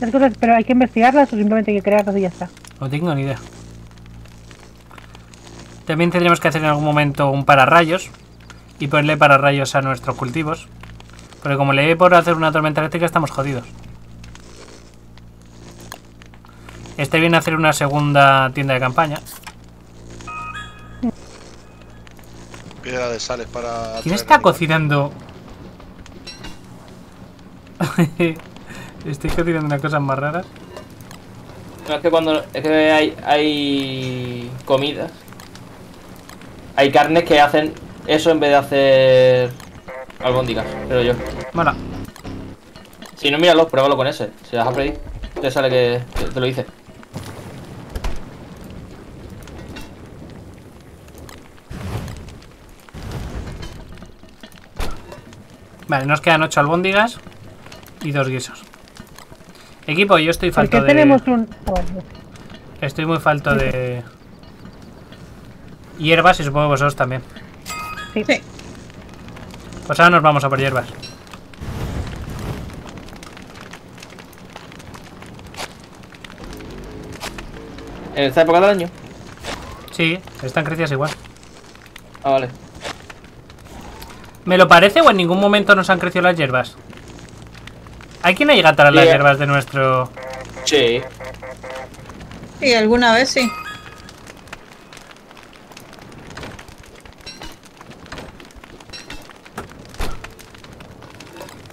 Las cosas, pero hay que investigarlas o simplemente hay que crearlas y ya está. No tengo ni idea. También tendríamos que hacer en algún momento un pararrayos y ponerle pararrayos a nuestros cultivos. Porque como le dé por hacer una tormenta eléctrica estamos jodidos. Está bien hacer una segunda tienda de campaña. Piedra de sales para... ¿Quién está cocinando? Estoy cocinando unas cosas más raras. No, es que cuando es que hay, hay comidas... Hay carnes que hacen eso en vez de hacer albóndigas, creo yo. Bueno. Si no, míralo, pruébalo con ese. Si las has aprendido, te sale que te lo hice. Vale, nos quedan ocho albóndigas y dos guisos. Equipo, yo estoy falto de... Porque tenemos un... Estoy muy falto de... hierbas y supongo que vosotros también. Sí. Sí. Pues ahora nos vamos a por hierbas. ¿En esta época del año? Sí, están crecidas igual. Ah, vale. ¿Me lo parece o en ningún momento nos han crecido las hierbas? ¿Hay quien haya gatadas las hierbas de nuestro...? Sí. Sí, alguna vez sí.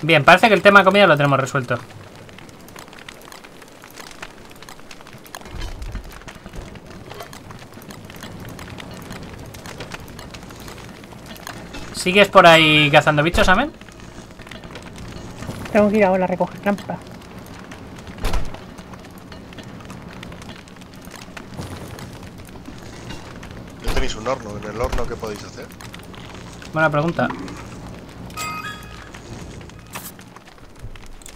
Bien, parece que el tema de comida lo tenemos resuelto. ¿Sigues por ahí cazando bichos, Amen? Tengo que ir ahora a recoger trampas. ¿No tenéis un horno? ¿En el horno qué podéis hacer? Buena pregunta.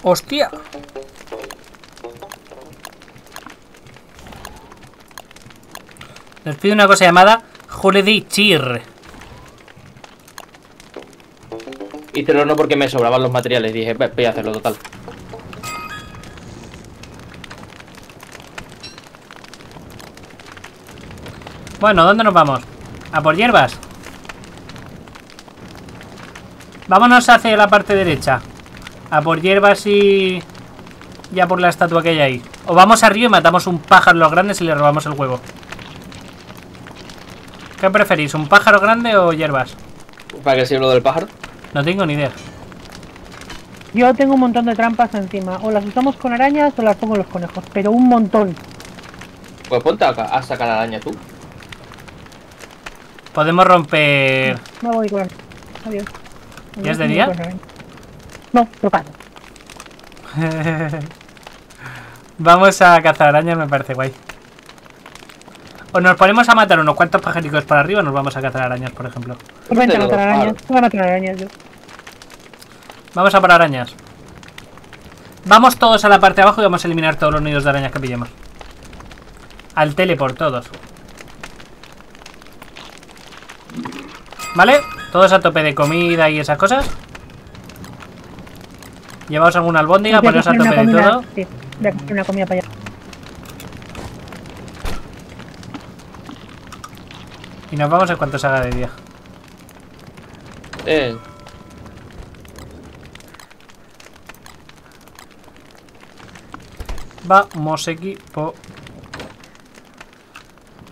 ¡Hostia! Les pido una cosa llamada Holiday Cheer. Hice el horno porque me sobraban los materiales. Dije, voy a hacerlo total. Bueno, ¿dónde nos vamos? ¿A por hierbas? Vámonos hacia la parte derecha. A por hierbas y... ya por la estatua que hay ahí. O vamos arriba y matamos un pájaro los grandes y le robamos el huevo. ¿Qué preferís? ¿Un pájaro grande o hierbas? ¿Para qué sirve lo del pájaro? No tengo ni idea. Yo tengo un montón de trampas encima. O las usamos con arañas o las pongo los conejos. Pero un montón. Pues ponte acá, a sacar la araña tú. Podemos romper... No, me voy con araña. Adiós. Adiós. ¿Ya es de día? No, lo pago. Vamos a cazar arañas, me parece guay. O nos ponemos a matar unos cuantos pajaricos para arriba o nos vamos a cazar arañas, por ejemplo. Vente a matar arañas. Voy a matar arañas yo. Vamos a por arañas. Vamos todos a la parte de abajo y vamos a eliminar todos los nidos de arañas que pillemos. Al teleport todos. ¿Vale? Todos a tope de comida y esas cosas. Llevaos alguna albóndiga, poneros a tope de todo. Sí, voy a coger una comida para allá. Y nos vamos en cuanto se haga de día. Eh. Vamos, equipo.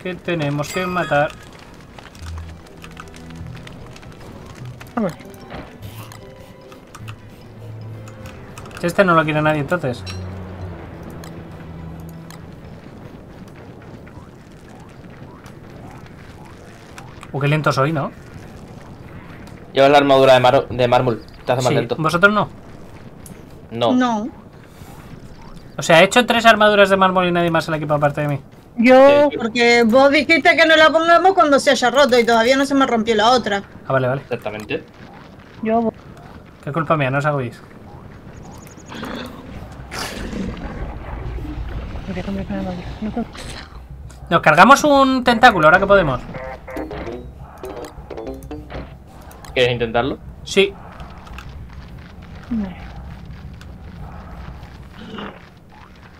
Que tenemos que matar. Vamos. Este no lo quiere nadie entonces. Uh, qué lento soy, ¿no? Llevas la armadura de, mar de mármol. Te hace más sí. Lento. ¿Vosotros no? No. No. O sea, he hecho tres armaduras de mármol y nadie más se la equipa aparte de mí. Yo, porque vos dijiste que no la pongamos cuando se haya roto y todavía no se me rompió la otra. Ah, vale, vale. Exactamente. Yo... Qué culpa mía, no os agudís. Nos cargamos un tentáculo ahora que podemos. ¿Quieres intentarlo? Sí.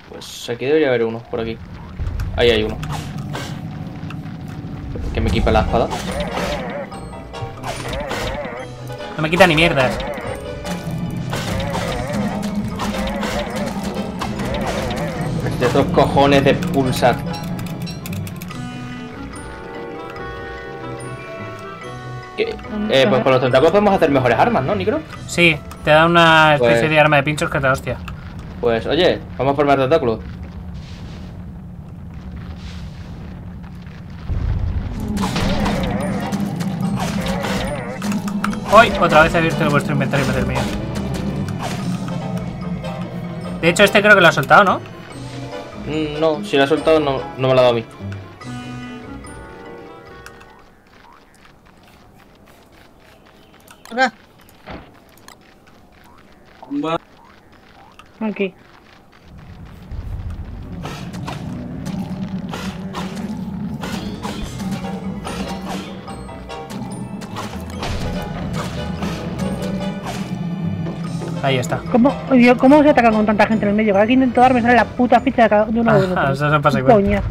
Pues aquí debería haber uno, por aquí. Ahí hay uno. Que me quita la espada. No me quita ni mierdas. De esos cojones de pulsar. Eh, pues con los tentáculos podemos hacer mejores armas, ¿no, Nicro? Sí, te da una especie pues... de arma de pinchos que te da hostia. Pues, oye, vamos a formar tentáculos. Hoy, otra vez he abierto vuestro inventario para el mío. De hecho, este creo que lo ha soltado, ¿no? No, si lo ha soltado no, no me lo ha dado a mí. Acá. Aquí. Ahí está. ¿Cómo, yo, ¿Cómo se ataca con tanta gente en el medio? Aquí intento darme sale la puta ficha de cada uno de nosotros. Eso no pasa igual. Coñazo.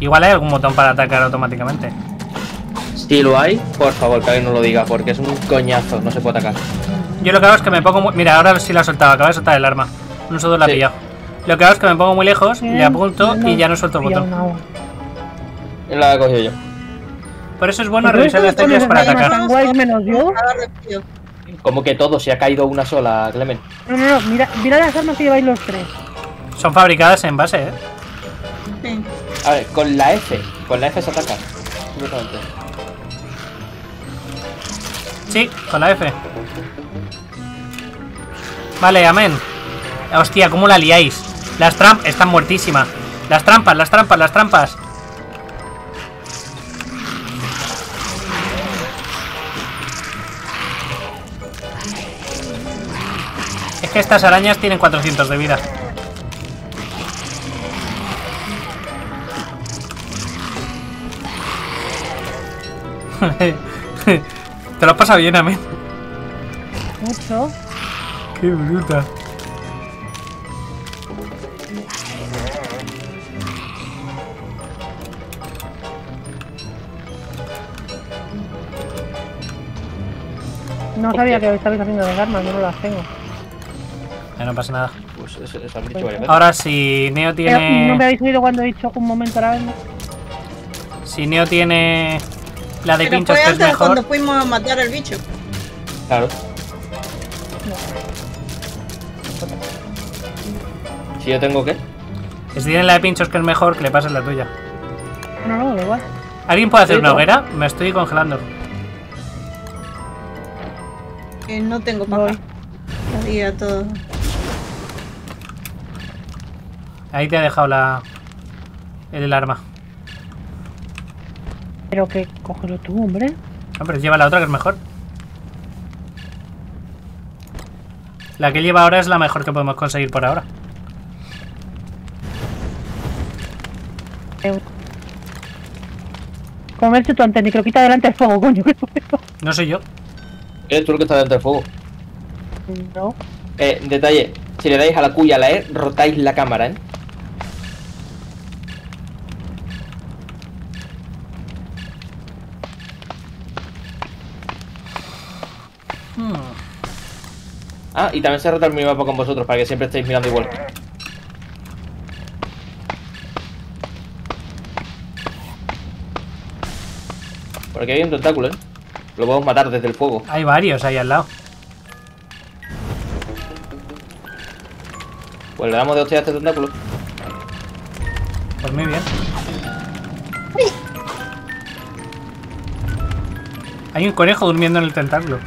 Igual hay algún botón para atacar automáticamente. Si lo hay, por favor, que alguien no lo diga, porque es un coñazo, no se puede atacar. Yo lo que hago es que me pongo muy... Mira, ahora sí la he soltado, acabo de soltar el arma. No solo la he sí. pillado. Lo que hago es que me pongo muy lejos, bien, le apunto no, y ya no suelto el botón. No. La he cogido yo. Por eso es bueno revisar las teclas para atacar. Como que todo, se ha caído una sola, Clement. No, no, no, mira, mira las armas que lleváis los tres. Son fabricadas en base, ¿eh? Sí. A ver, con la F. Con la F se ataca. Sí, con la F. Vale, amén. Hostia, ¿cómo la liáis? Las trampas están muertísimas. Las trampas, las trampas, las trampas. Es que estas arañas tienen cuatrocientos de vida. Te lo has pasado bien, amén. Mucho. Qué bruta. No sabía que estabais haciendo las armas, yo no las tengo. Eh, no pasa nada. Pues eso, eso han dicho varias veces. Ahora si Neo tiene... Pero, no me habéis oído cuando he dicho un momento ahora mismo. Si Neo tiene... La de pinchos que es mejor. Cuando fuimos a matar al bicho. Claro. No. Si yo tengo qué. Si tiene la de pinchos que es mejor, que le pases la tuya. No, no, da igual. ¿Alguien puede hacer sí, una hoguera? Me estoy congelando. No tengo papá. Había todo. Ahí te ha dejado la... el arma. Pero que cógelo tú, hombre. No, pero lleva la otra que es mejor. La que lleva ahora es la mejor que podemos conseguir por ahora. Como me has hecho tú antes, Nicro, quita delante el fuego, coño. No soy yo. Eres tú el que está delante del fuego. No. Eh, detalle. Si le dais a la Q y a la E, rotáis la cámara, ¿eh? Hmm. Ah, y también se rota el minimapa con vosotros, para que siempre estéis mirando igual. Por aquí hay un tentáculo, ¿eh? Lo podemos matar desde el fuego. Hay varios ahí al lado. Pues le damos de hostia a este tentáculo. Pues muy bien. ¡Uy! Hay un conejo durmiendo en el tentáculo.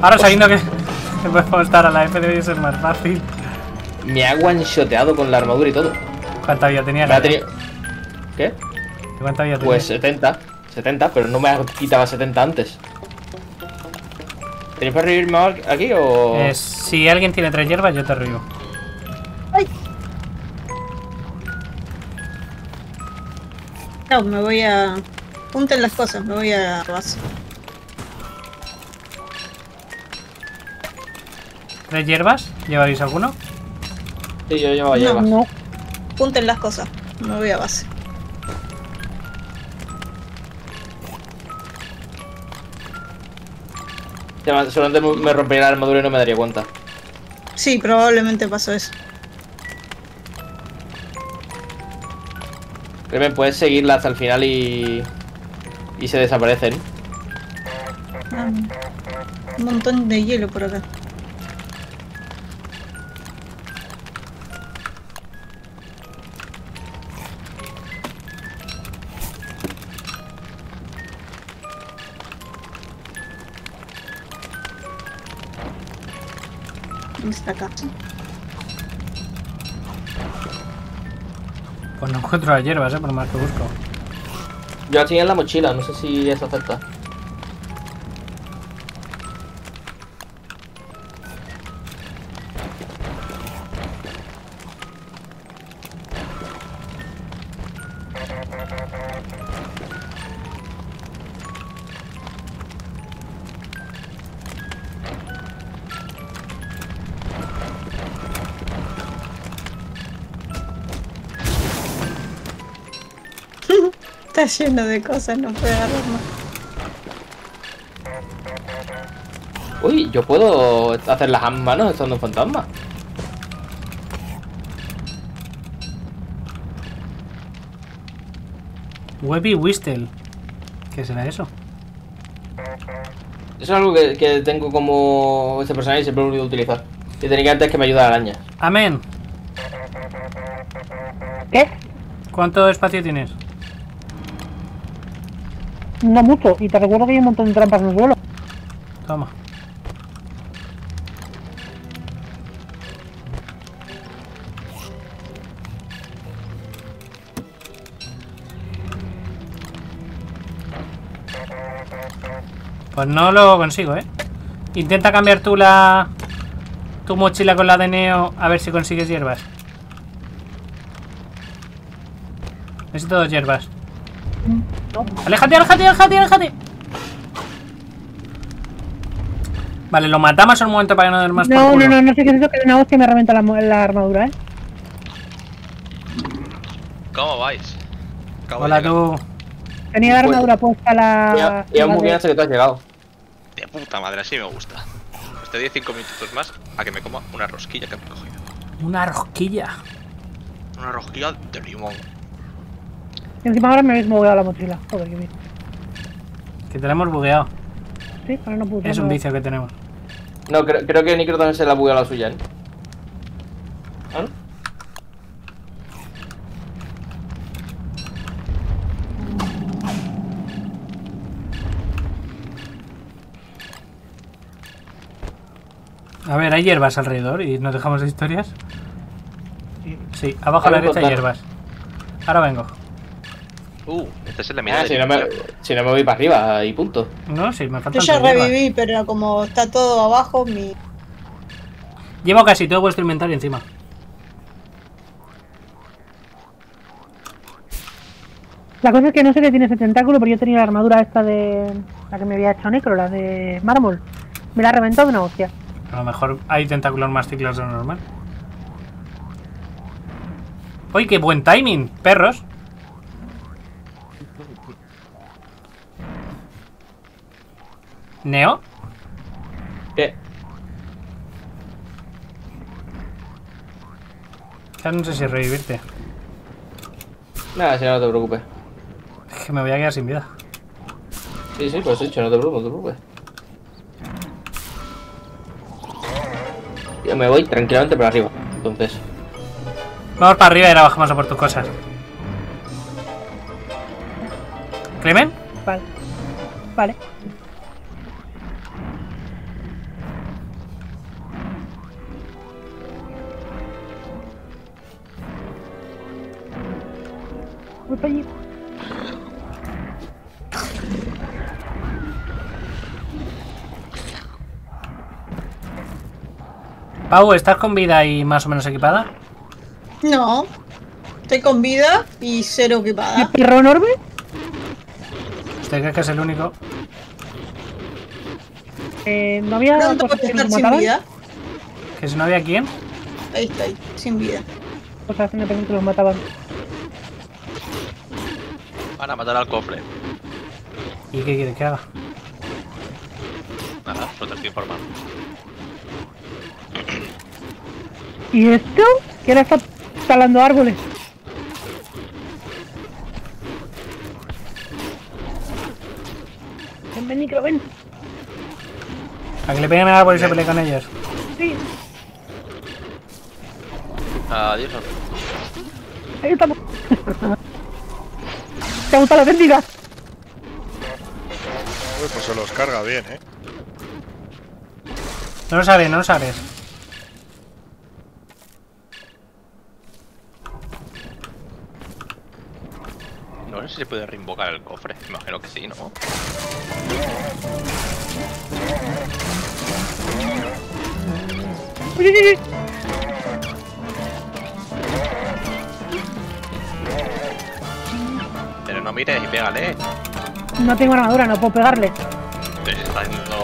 Ahora sabiendo que podemos estar a la F debe ser más fácil. Me ha one-shoteado con la armadura y todo. ¿Cuánta vida tenía? La tenía... ¿Qué? ¿Cuánta vida tenía? Pues setenta, setenta, pero no me quitaba setenta antes. ¿Tenéis para revivirme aquí o...? Eh, si alguien tiene tres hierbas, yo te revivo. ¡Ay! No, me voy a... Punten las cosas, me voy a... ¿Tres hierbas? ¿Lleváis alguno? Sí, yo llevo hierbas. No, no. Punten las cosas, me voy a base. Solamente me rompería la armadura y no me daría cuenta. Sí, probablemente pasó eso. Créeme, puedes seguirla hasta el final y... y se desaparecen. Ah, un montón de hielo por acá. Acá. Pues no encuentro las hierbas, eh, por más que busco. Yo la tenía en la mochila, no sé si eso acepta. Está lleno de cosas, no puedo agarrar más. Uy, yo puedo hacer las manos estando un fantasma. Webby Whistle. ¿Qué será eso? Eso es algo que, que tengo como este personaje y siempre lo he olvidado utilizar. Y tenía que antes que me ayuda a la araña. Amén. ¿Qué? ¿Cuánto espacio tienes? No mucho, y te recuerdo que hay un montón de trampas en el suelo. Toma. Pues no lo consigo, ¿eh? Intenta cambiar tú la... tu mochila con la de Neo, a ver si consigues hierbas. Necesito dos hierbas. No. ¡Aléjate, aléjate, aléjate, aléjate! Vale, lo matamos en un momento para que no den más. No, no, no, no sé qué es eso, que es una voz que me reventa la, la armadura, ¿eh? ¿Cómo vais? Acabo Hola, tú. Tenía la armadura puesta la... Ya, ya muy bien hasta que tú has llegado. De puta madre, así me gusta. Te doy cinco minutos más a que me coma una rosquilla que me he cogido. ¿Una rosquilla? Una rosquilla de limón. Y encima ahora me habéis bugueado la mochila. Joder, qué bien. Que te la hemos bugueado. Sí, pero no puedo. Es un vicio que tenemos. No, creo, creo que Nicro también se la ha bugueado la suya, ¿eh? ¿Ah? A ver, hay hierbas alrededor y nos dejamos de historias. Sí, abajo a la derecha hay hierbas. Ahora vengo. Uh, este es el de mi ah, si, no me, si no me voy para arriba y punto. No, sí, me falta. Yo ya reviví, hierbas. Pero como está todo abajo, mi... Llevo casi todo vuestro inventario encima. La cosa es que no sé qué tiene ese tentáculo, pero yo tenía la armadura esta de... la que me había hecho Necro, la de mármol. Me la reventó de una hostia. A lo mejor hay tentáculos más ciclos de lo normal. ¡Uy, qué buen timing, perros! ¿Neo? ¿Qué? Ya no sé si revivirte. Nada, si no, no te preocupes. Es que me voy a quedar sin vida. Sí, sí, pues hecho, no te preocupes, no te preocupes. Yo me voy tranquilamente para arriba, entonces. Vamos para arriba y ahora bajamos a por tus cosas. ¿Clemen? Vale. Vale. Voy para allí. Pau, ¿estás con vida y más o menos equipada? No, estoy con vida y cero equipada. ¿El pirro enorme? ¿Usted cree que es el único? Eh, ¿No había ¿Pronto puedes estar sin mataban? Vida? ¿Que si no había quién? Ahí estoy, sin vida. O sea, hace una pregunta que los mataban. Van a matar al cofre. ¿Y qué quieres que haga? Nada, no te estoy informando. ¿Y esto? ¿Que ahora está talando árboles? Ven, ven, Nicro, ven. A que le peguen al árbol y se peleen con ellos. Sí. Adiós. Ahí estamos. ¿Te gusta la técnica? Pues se los carga bien, ¿eh? No lo sabes, no lo sabes. No sé si se puede reinvocar el cofre, imagino que sí, ¿no? ¡Uy, uy, uy! no mires y pégale. No tengo armadura, no puedo pegarle. Te está yendo...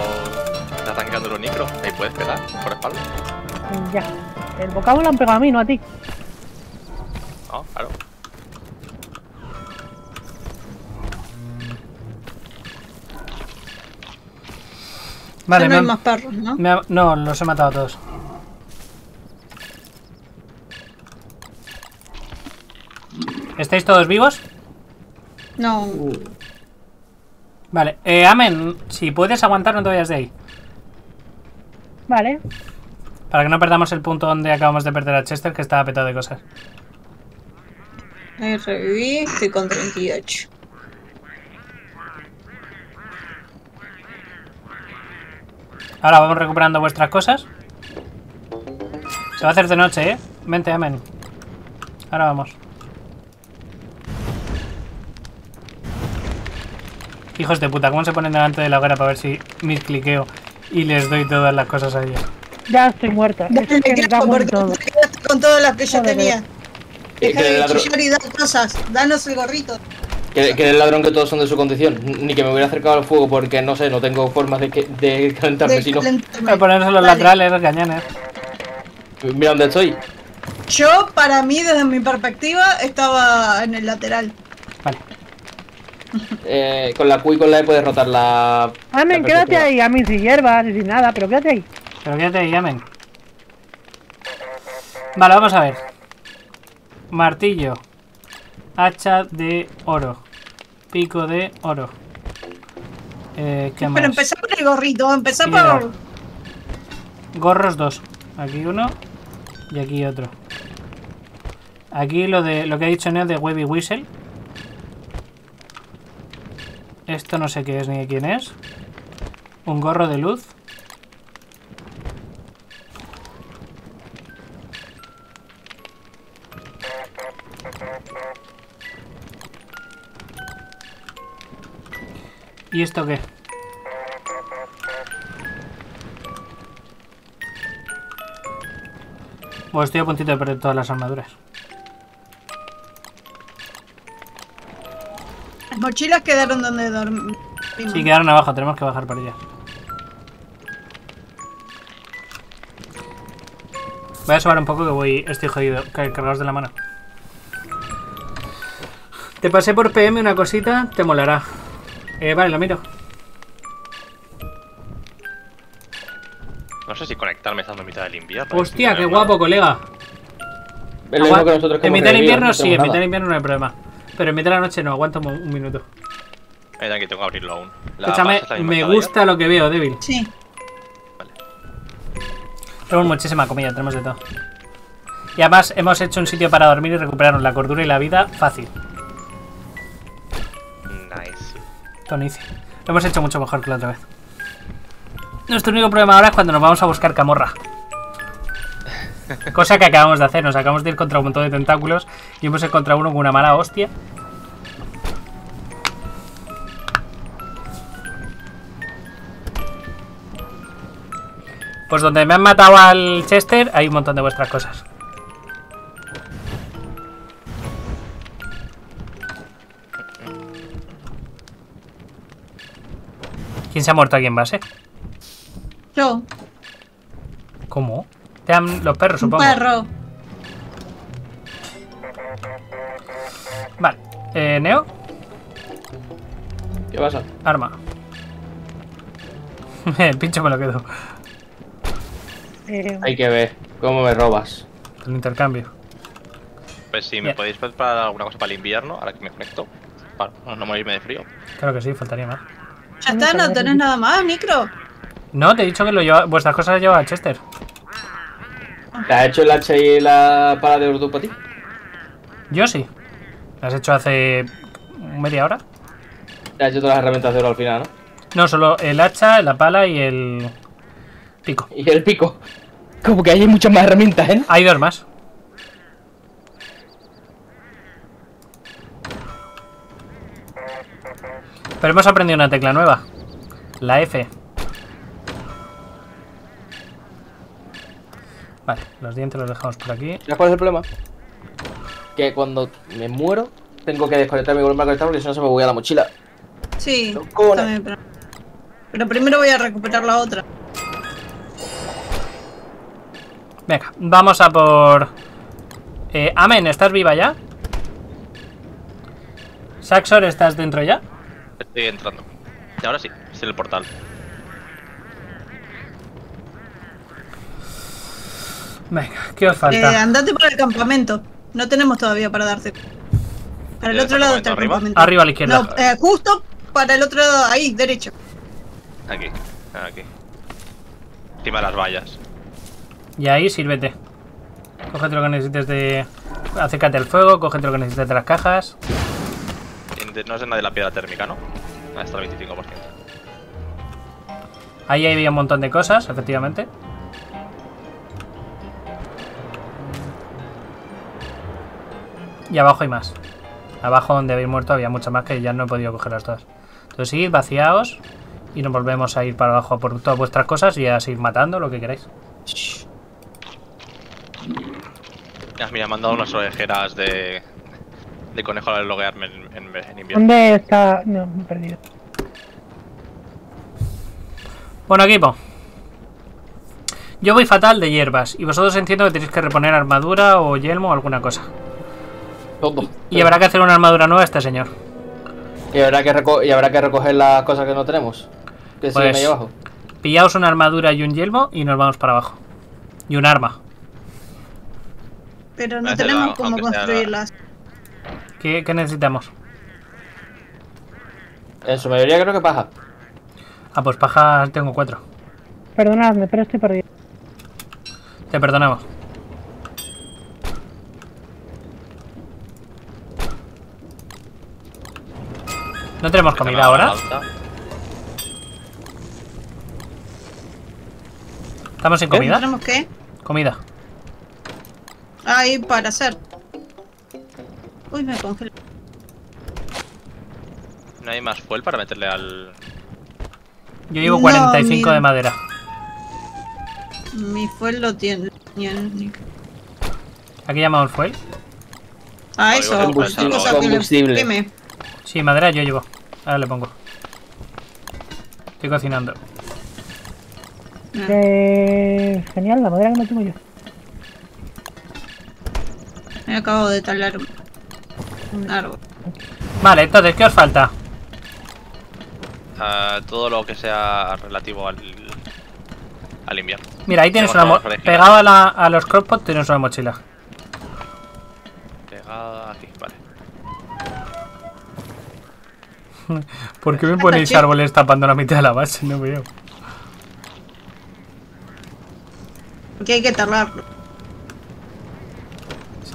arrancando los Nicros, ahí puedes pegar, por espalda. Ya. El bocado lo han pegado a mí, no a ti. No, claro. Vale, no hay más perros, ¿no? Me ha... No, los he matado a todos. ¿Estáis todos vivos? No. Vale, eh, Amen, si puedes aguantar, no te vayas de ahí. Vale. Para que no perdamos el punto donde acabamos de perder a Chester, que estaba petado de cosas. Me reviví, estoy con treinta y ocho. Ahora vamos recuperando vuestras cosas. Se va a hacer de noche, ¿eh? Vente, Amen. Ahora vamos. Hijos de puta, ¿cómo se ponen delante de la hoguera para ver si mis cliqueo y les doy todas las cosas a ellos? Ya estoy muerta. Ya es que me porque todo. Con todas las que yo Joder. tenía. Deja de chillar y dar cosas. Danos el gorrito. Que, que el ladrón que todos son de su condición. Ni que me hubiera acercado al fuego porque no sé, no tengo formas de, que, de calentarme, de sino... Calentarme. A ponerse los vale. laterales, los cañones. Mira dónde estoy. Yo, para mí, desde mi perspectiva, estaba en el lateral. Vale. Eh, con la Q y con la E puedes rotar la... Amen, la quédate ahí, Amen, sin hierbas y sin nada, pero quédate ahí. Pero quédate ahí, Amen. Vale, vamos a ver. Martillo. Hacha de oro. Pico de oro. Eh, ¿qué más? Pero empezá por el gorrito, empezá por... Gorros dos. Aquí uno y aquí otro. Aquí lo de lo que ha dicho Neo de Webby Whistle. Esto no sé qué es ni de quién es. Un gorro de luz. ¿Y esto qué? Bueno, estoy a puntito de perder todas las armaduras. Mochilas quedaron donde dormimos. Sí, quedaron abajo, tenemos que bajar para allá. Voy a sobar un poco que voy. Estoy jodido, cargados de la mano. Te pasé por P M una cosita, te molará. Eh, vale, lo miro. No sé si conectarme estando en mitad del invierno. Hostia, qué guapo, colega. En mitad del invierno sí, en mitad del invierno no hay problema. Pero en mitad de la noche no, aguanto un minuto. Ahí aquí tengo que abrirlo aún. Escúchame, me gusta lo que veo, débil. Sí. Vale. Tenemos muchísima comida, tenemos de todo. Y además hemos hecho un sitio para dormir y recuperaron la cordura y la vida fácil. Nice. Tonice. Lo hemos hecho mucho mejor que la otra vez. Nuestro único problema ahora es cuando nos vamos a buscar camorra. Cosa que acabamos de hacer, nos acabamos de ir contra un montón de tentáculos y hemos encontrado uno con una mala hostia. Pues donde me han matado al Chester hay un montón de vuestras cosas. ¿Quién se ha muerto aquí en base? Yo. ¿Cómo? Los perros, supongo. Perro. Vale. Eh, Neo. ¿Qué pasa? Arma. El pincho me lo quedo. Eh. Hay que ver cómo me robas. El intercambio. Pues si sí, me Bien. podéis preparar alguna cosa para el invierno, ahora que me conecto. Para no morirme de frío. Claro que sí, faltaría más. Ya está, no tenés nada más, Nicro. No, te he dicho que lo lleva, vuestras cosas las lleva a Chester. ¿Te has hecho el hacha y la pala de oro para ti? Yo sí. ¿La has hecho hace media hora? ¿Te has hecho todas las herramientas de oro al final, no? No, solo el hacha, la pala y el pico. ¿Y el pico? Como que hay muchas más herramientas, ¿eh? Hay dos más. Pero hemos aprendido una tecla nueva. La F. Vale, los dientes los dejamos por aquí. ¿Sabes cuál es el problema? Que cuando me muero, Tengo que desconectarme con el marco de porque si no se me buguea la mochila. Sí, también, pero... pero primero voy a recuperar la otra. Venga, vamos a por... Eh, Amen, ¿estás viva ya? Saxor, ¿estás dentro ya? Estoy entrando. Y ahora sí, es el portal. Venga, ¿qué os falta? Eh, andate para el campamento. No tenemos todavía para darte. Para el otro lado está el arriba? Campamento. Arriba a la izquierda. No, eh, justo para el otro lado, ahí, derecho. Aquí, aquí. Encima de las vallas. Y ahí, sírvete. Cógete lo que necesites de... Acércate al fuego, cógete lo que necesites de las cajas. No es nada de la piedra térmica, ¿no? Ah, está el veinticinco por ciento. Ahí había un montón de cosas, efectivamente. Y abajo hay más. Abajo donde habéis muerto había muchas más que ya no he podido cogerlas todas. Entonces seguid, vaciaos. Y nos volvemos a ir para abajo por todas vuestras cosas y a seguir matando lo que queráis. Ah, mira, me han dado unas orejeras de... de conejo al loguearme en, en, en invierno. ¿Dónde está? No, me he perdido. Bueno, equipo. Yo voy fatal de hierbas. Y vosotros entiendo que tenéis que reponer armadura o yelmo o alguna cosa. Todo. Y, y habrá que hacer una armadura nueva a este señor. Y habrá que, reco y habrá que recoger las cosas que no tenemos. Que pues, siguen ahí abajo. Pillaos una armadura y un yelmo y nos vamos para abajo. Y un arma. Pero no tenemos cómo construirlas. ¿Qué, ¿Qué necesitamos? En su mayoría creo que paja. Ah, pues paja tengo cuatro. Perdonadme, pero estoy perdido. Te perdonamos. ¿No tenemos comida ahora? ¿Estamos sin comida? ¿No tenemos qué? Comida. Ahí para hacer. Uy, me congelé. ¿No hay más fuel para meterle al...? Yo llevo no, cuarenta y cinco mi... de madera. Mi fuel lo tiene. ¿A qué llamamos fuel? Ah, eso, no, combustible. Cosa combustible. Sí, madera yo llevo. Ahora le pongo. Estoy cocinando. Eh, genial, la madera que me tengo yo. Me acabo de talar un árbol. Vale, entonces, ¿qué os falta? Uh, todo lo que sea relativo al, al invierno. Mira, ahí tienes una mochila. Pegado a, la, a los crossbows tienes una mochila. Pegada aquí, vale. ¿Por qué me ponéis árboles tapando la mitad de la base? No veo. Porque hay que talarlo.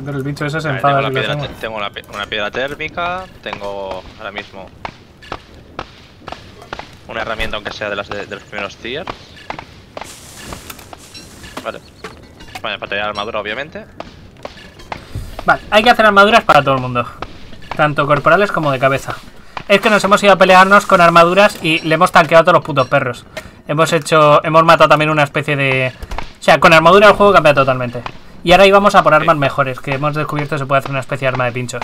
El bicho ese se vale, enfada. Tengo, la piedra, tengo una, una piedra térmica, tengo ahora mismo una herramienta, aunque sea de, las de, de los primeros tiers. Vale, vale, para tener armadura, obviamente. Vale, hay que hacer armaduras para todo el mundo, tanto corporales como de cabeza. Es que nos hemos ido a pelearnos con armaduras y le hemos tanqueado a todos los putos perros. Hemos hecho, hemos matado también una especie de... O sea, con armadura el juego cambia totalmente. Y ahora íbamos a por armas mejores, que hemos descubierto que se puede hacer una especie de arma de pinchos.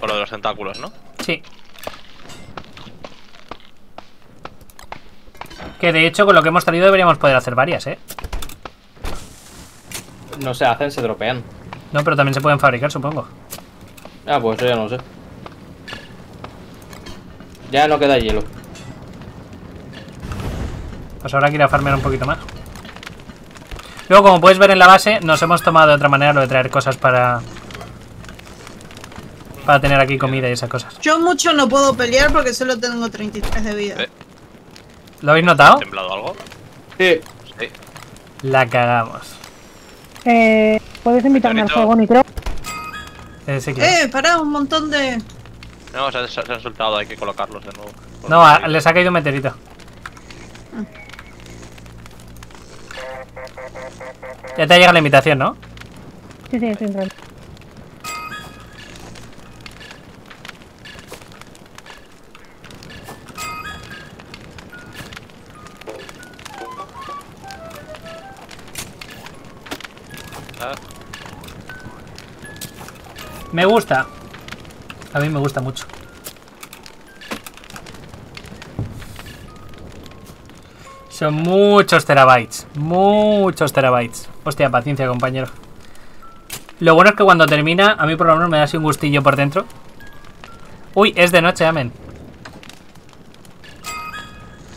Por lo de los tentáculos, ¿no? Sí. Que de hecho con lo que hemos traído deberíamos poder hacer varias, ¿eh? No se hacen, se dropean. No, pero también se pueden fabricar, supongo. Ah, pues eso ya no lo sé. Ya no queda hielo. Pues ahora quiero farmear un poquito más. Luego, como podéis ver en la base, nos hemos tomado de otra manera lo de traer cosas para... para tener aquí comida y esas cosas. Yo mucho no puedo pelear porque solo tengo treinta y tres de vida. ¿Eh? ¿Lo habéis notado? ¿Ha temblado algo? Sí. Sí. La cagamos. Eh... ¿Puedes invitarme al juego, Nicro? Eh, sí, claro. Eh, pará, un montón de... No, se, se han soltado, hay que colocarlos de nuevo. No, a, les ha caído un meteorito. Ah. Ya te ha llegado la invitación, ¿no? Sí, sí, estoy entrando. Me gusta. A mí me gusta mucho. Son muchos terabytes. Muchos terabytes. Hostia, paciencia, compañero. Lo bueno es que cuando termina, a mí por lo menos me da así un gustillo por dentro. Uy, es de noche, amén.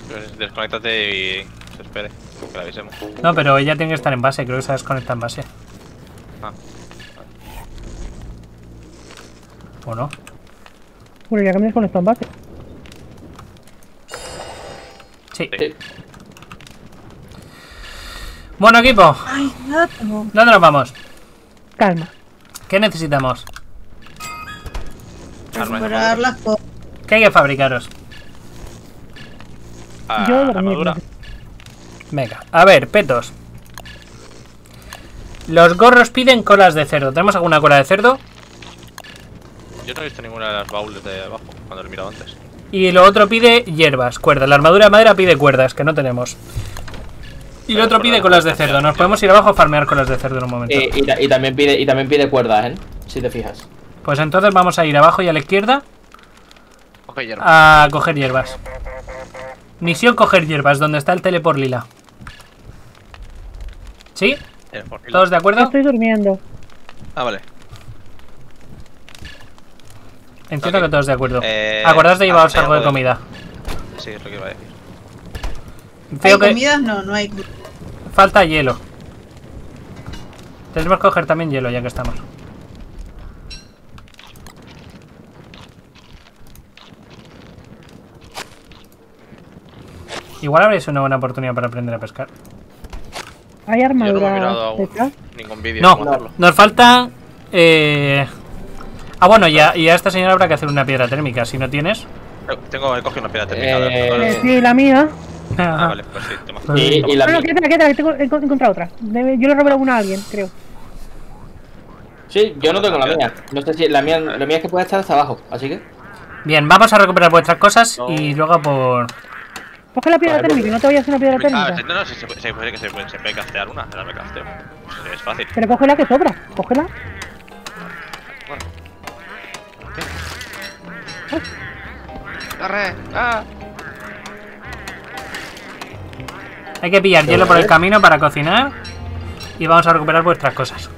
Pues desconéctate y se espere. Que la avisemos. No, pero ella tiene que estar en base. Creo que se desconecta en base. Ah. ¿O no? Bueno, ya que me desconecto en base. Sí. Sí. Bueno, equipo. Ay, no tengo. ¿Dónde nos vamos? Calma. ¿Qué necesitamos? Armas. Las cosas. ¿Qué hay que fabricaros? Ah, Yo armadura. Venga, a ver, petos. Los gorros piden colas de cerdo. ¿Tenemos alguna cola de cerdo? Yo no he visto ninguna de las baúles de abajo, cuando lo he mirado antes. Y lo otro pide hierbas, cuerdas. La armadura de madera pide cuerdas, que no tenemos. Y Pero lo otro pide colas de cerdo. Nos podemos ir abajo a farmear colas de cerdo en un momento. Y, y, y, también, pide, y también pide cuerdas, ¿eh? Si te fijas. Pues entonces vamos a ir abajo y a la izquierda. Coge hierbas. A coger hierbas. Misión coger hierbas, donde está el teleport lila. ¿Sí? Teleport lila. ¿Todos de acuerdo? Estoy durmiendo. Ah, vale. Entiendo okay. que todos de acuerdo. Eh, Acordaos de llevaros algo de comida. Sí, es lo que iba a decir. ¿Hay que... comidas? No, no hay. Falta hielo. Tenemos que coger también hielo ya que estamos. Igual habréis una buena oportunidad para aprender a pescar. ¿Hay armadura? Ningún vídeo. No, no. Nos falta... Eh... Ah, bueno, y a, y a esta señora habrá que hacer una piedra térmica. Si no tienes... Tengo que coger una piedra térmica. Eh, ver, sí, no. La mía. Ah, vale, pues sí. Toma. Y, toma. Y la no, no, quédate, quédate, tengo, he encontrado otra. Debe, yo le robé alguna a alguien, creo. Sí, yo no tengo la mía. No sé si la mía, la mía es que puede estar hasta abajo, así que... Bien, vamos a recuperar vuestras cosas no. y luego por... Coge la piedra ver, térmica, no te vayas a hacer una piedra ah, térmica. No, no, se, se, se, se puede, se puede castear una, se la me casteo. Es fácil. Pero coge la que sobra, cógela. Corre. Ah. Hay que pillar hielo por el camino para cocinar. Y vamos a recuperar vuestras cosas.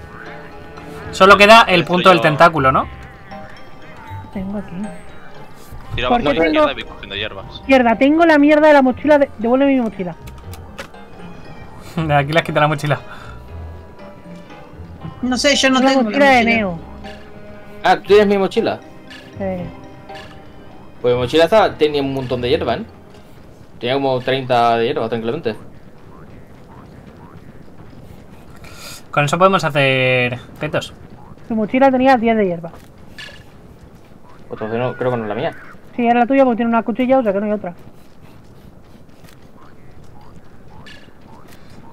Solo queda el punto del tentáculo, ¿no? Tengo aquí. Tira no, tengo... y cogiendo hierbas. Mierda, tengo la mierda de la mochila. De... Devuelve mi mochila. De aquí las quita la mochila. No sé, yo no tengo, tengo mochila la mochila de Neo. Ah, ¿tú tienes mi mochila? Eh. Pues mi mochila estaba, tenía un montón de hierba, ¿eh? Tenía como treinta de hierba, tranquilamente. Con eso podemos hacer petos. Tu mochila tenía diez de hierba. Pues entonces no, creo que no es la mía. Sí, era la tuya porque tiene una cuchilla, o sea que no hay otra.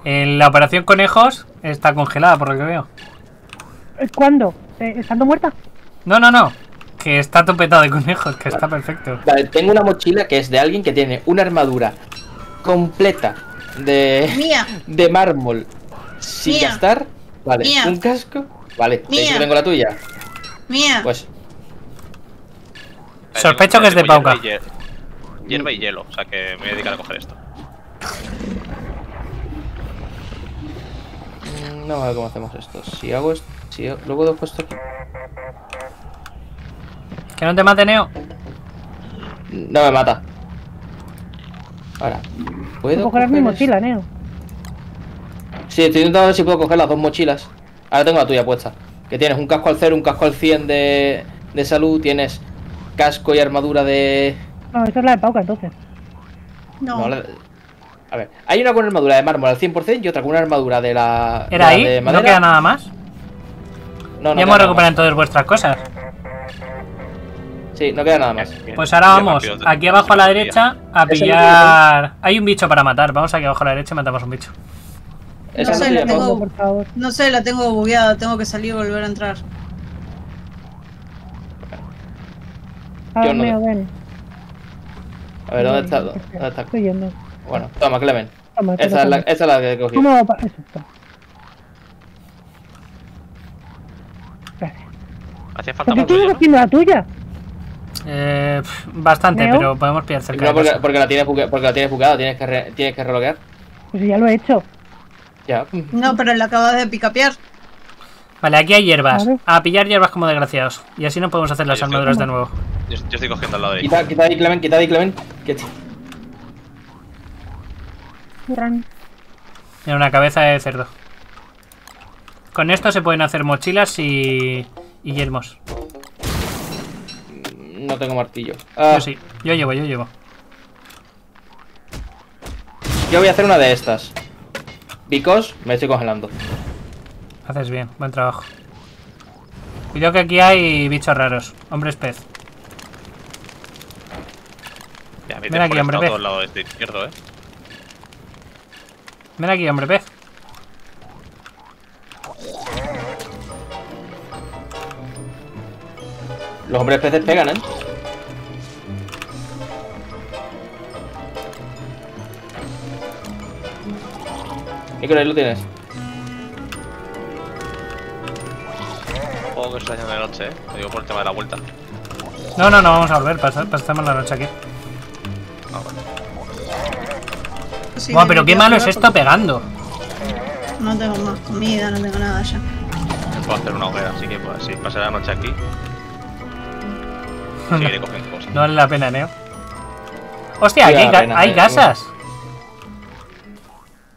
En la operación conejos está congelada, por lo que veo. ¿Cuándo? ¿Estando muerta? No, no, no. Que está topetado de conejos, que vale. Está perfecto. Vale, tengo una mochila que es de alguien que tiene una armadura completa de... Mía. De mármol. Sin Mía. gastar. Vale, Mía. un casco. Vale, Mía. tengo la tuya. Mía. Pues... Sospecho que es de Pauca. Hierba y, hierba y hielo, o sea que me voy a dedicar a coger esto. No, a ver cómo hacemos esto. Si hago esto... Si hago, luego lo he puesto aquí. Que no te mate, Neo. No me mata. Ahora, ¿puedo coger mi mochila, Neo? Sí, estoy intentando ver si puedo coger las dos mochilas. Ahora tengo la tuya puesta. Que tienes un casco al cero, un casco al cien de, de salud. Tienes casco y armadura de... No, esa es la de Pauca, entonces. No. no la... A ver, hay una con armadura de mármol al cien por cien y otra con una armadura de la... ¿Era la ahí? De madera. ¿No queda nada más? No, no ya hemos recuperado todas vuestras cosas. Sí, no queda nada más. Pues ahora vamos aquí abajo a la derecha a pillar... Hay un bicho para matar. Vamos aquí abajo a la derecha y matamos un bicho. No sé, la tengo, por favor. No sé, la tengo bugueada. Tengo que salir y volver a entrar. A ver, Neo, ven. A ver, ¿dónde está? ¿Dónde está? Estoy yendo. Bueno, toma, Clemen. Esa es la que he cogido. No, eso está. te falta más. ¿Tú estás haciendo la tuya? Eh, bastante, ¿Meo? Pero podemos pillar cerca. No, porque, porque la tienes bugueada, tienes que, re, tienes que reloquear. Pues ya lo he hecho. Ya. No, pero la acabas de picapiar. Vale, aquí hay hierbas. A, a pillar hierbas como desgraciados. Y así no podemos hacer las yo armaduras estoy... de nuevo. Yo, yo estoy cogiendo al lado de ahí. Quita, quita ahí, Clement, quita ahí, Clement. Quita. Mira, una cabeza de cerdo. Con esto se pueden hacer mochilas y, y yelmos. No tengo martillo. Ah. Yo sí, yo llevo, yo llevo. Yo voy a hacer una de estas. Picos, me estoy congelando. Haces bien, buen trabajo. Cuidado que aquí hay bichos raros. Hombres pez. Ya, ven aquí, hombre pez. Lado este izquierdo, ¿eh? Ven aquí, hombre pez. Los hombres peces pegan, ¿eh? ¿Qué crees? ¿Lo tienes? Juego que está haciendo de noche, ¿eh? Lo digo por el tema de la vuelta. No, no, no, vamos a volver. Pasamos la noche aquí. Ah, bueno. Sí, buah, pero qué malo es esto porque... pegando. No tengo más comida, no tengo nada ya. Puedo hacer una hoguera, así que pues sí, pasaré la noche aquí. Sí, le cogen cosas. No vale la pena, Neo. Hostia, sí, aquí hay, pena, hay eh, casas.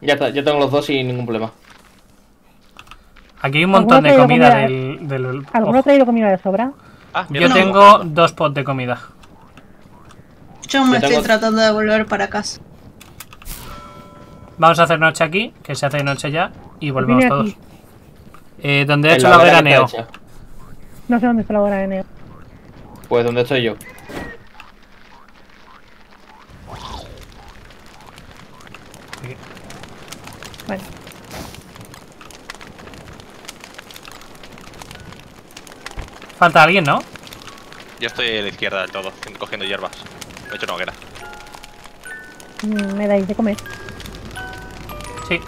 Ya está, yo tengo los dos sin ningún problema. Aquí hay un montón de comida, comida del, del... ¿Alguno ha traído comida de sobra? Ah, yo no. tengo dos pots de comida. Yo me yo estoy tengo... tratando de volver para casa. Vamos a hacer noche aquí, que se hace noche ya. Y volvemos todos. Eh, donde he hecho la hoguera Neo. No sé dónde está la hoguera de Neo. Pues, ¿dónde estoy yo? Vale. Falta alguien, ¿no? Yo estoy a la izquierda del todo, cogiendo hierbas. Me he hecho una hoguera. ¿Me dais de comer? Sí.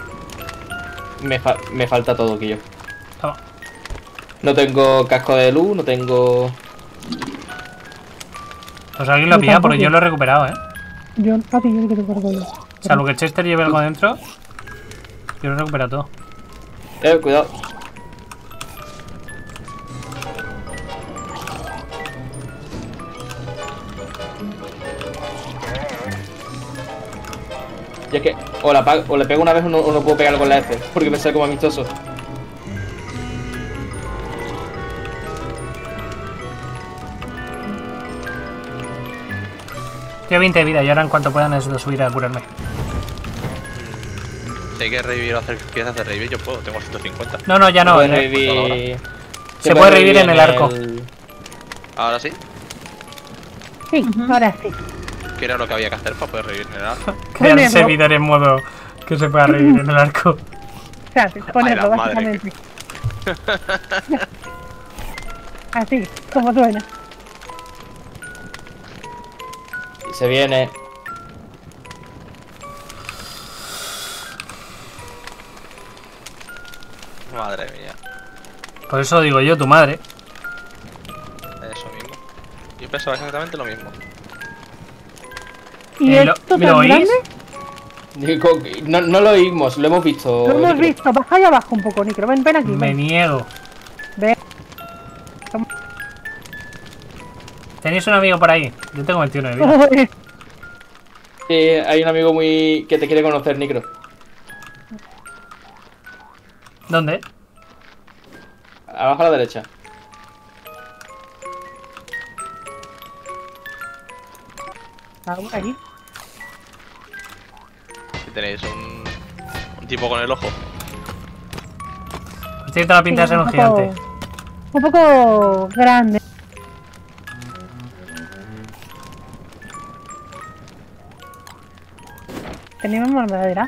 Me, fa me falta todo, Quillo. Toma. No tengo casco de luz, no tengo... Pues alguien lo ha pillado porque yo lo he recuperado, eh. Yo, papi, yo que te cargo yo. Salvo que Chester lleve algo adentro, yo lo he recuperado todo. Eh, cuidado. Y es que, o, la pago, o le pego una vez o no, o no puedo pegarlo con la F, porque me sale como amistoso. Tengo veinte de vida y ahora en cuanto puedan es de subir a curarme. Si hay que revivir o hacer piezas de revivir, yo puedo, tengo ciento cincuenta. No, no, ya no. Se puede revivir, se puede revivir en el arco. El... ¿Ahora sí? Sí, uh-huh. Ahora sí. ¿Qué era lo que había que hacer para poder revivir en el arco? Crear un servidor en modo que se pueda revivir en el arco. O sea, se pone lo básicamente. Así, como suena. Se viene. Madre mía. Por eso digo yo, tu madre. Eso mismo. Yo pensaba exactamente lo mismo. ¿Y eh, esto lo, ¿lo oís? Digo, no, no lo oímos, lo hemos visto. Lo hemos visto. Baja ahí abajo un poco, Nicro. Ven, ven aquí. Me ven. Niego. Ven. ¿Tenéis un amigo por ahí? Yo tengo veintiuno de vida. Eh, hay un amigo muy... que te quiere conocer, Nicro. ¿Dónde? Abajo a la derecha. ¿Aquí? ¿Tenéis un... un tipo con el ojo? Tiene toda la pinta de ser un gigante. Un poco grande. ¿Tenemos más madera?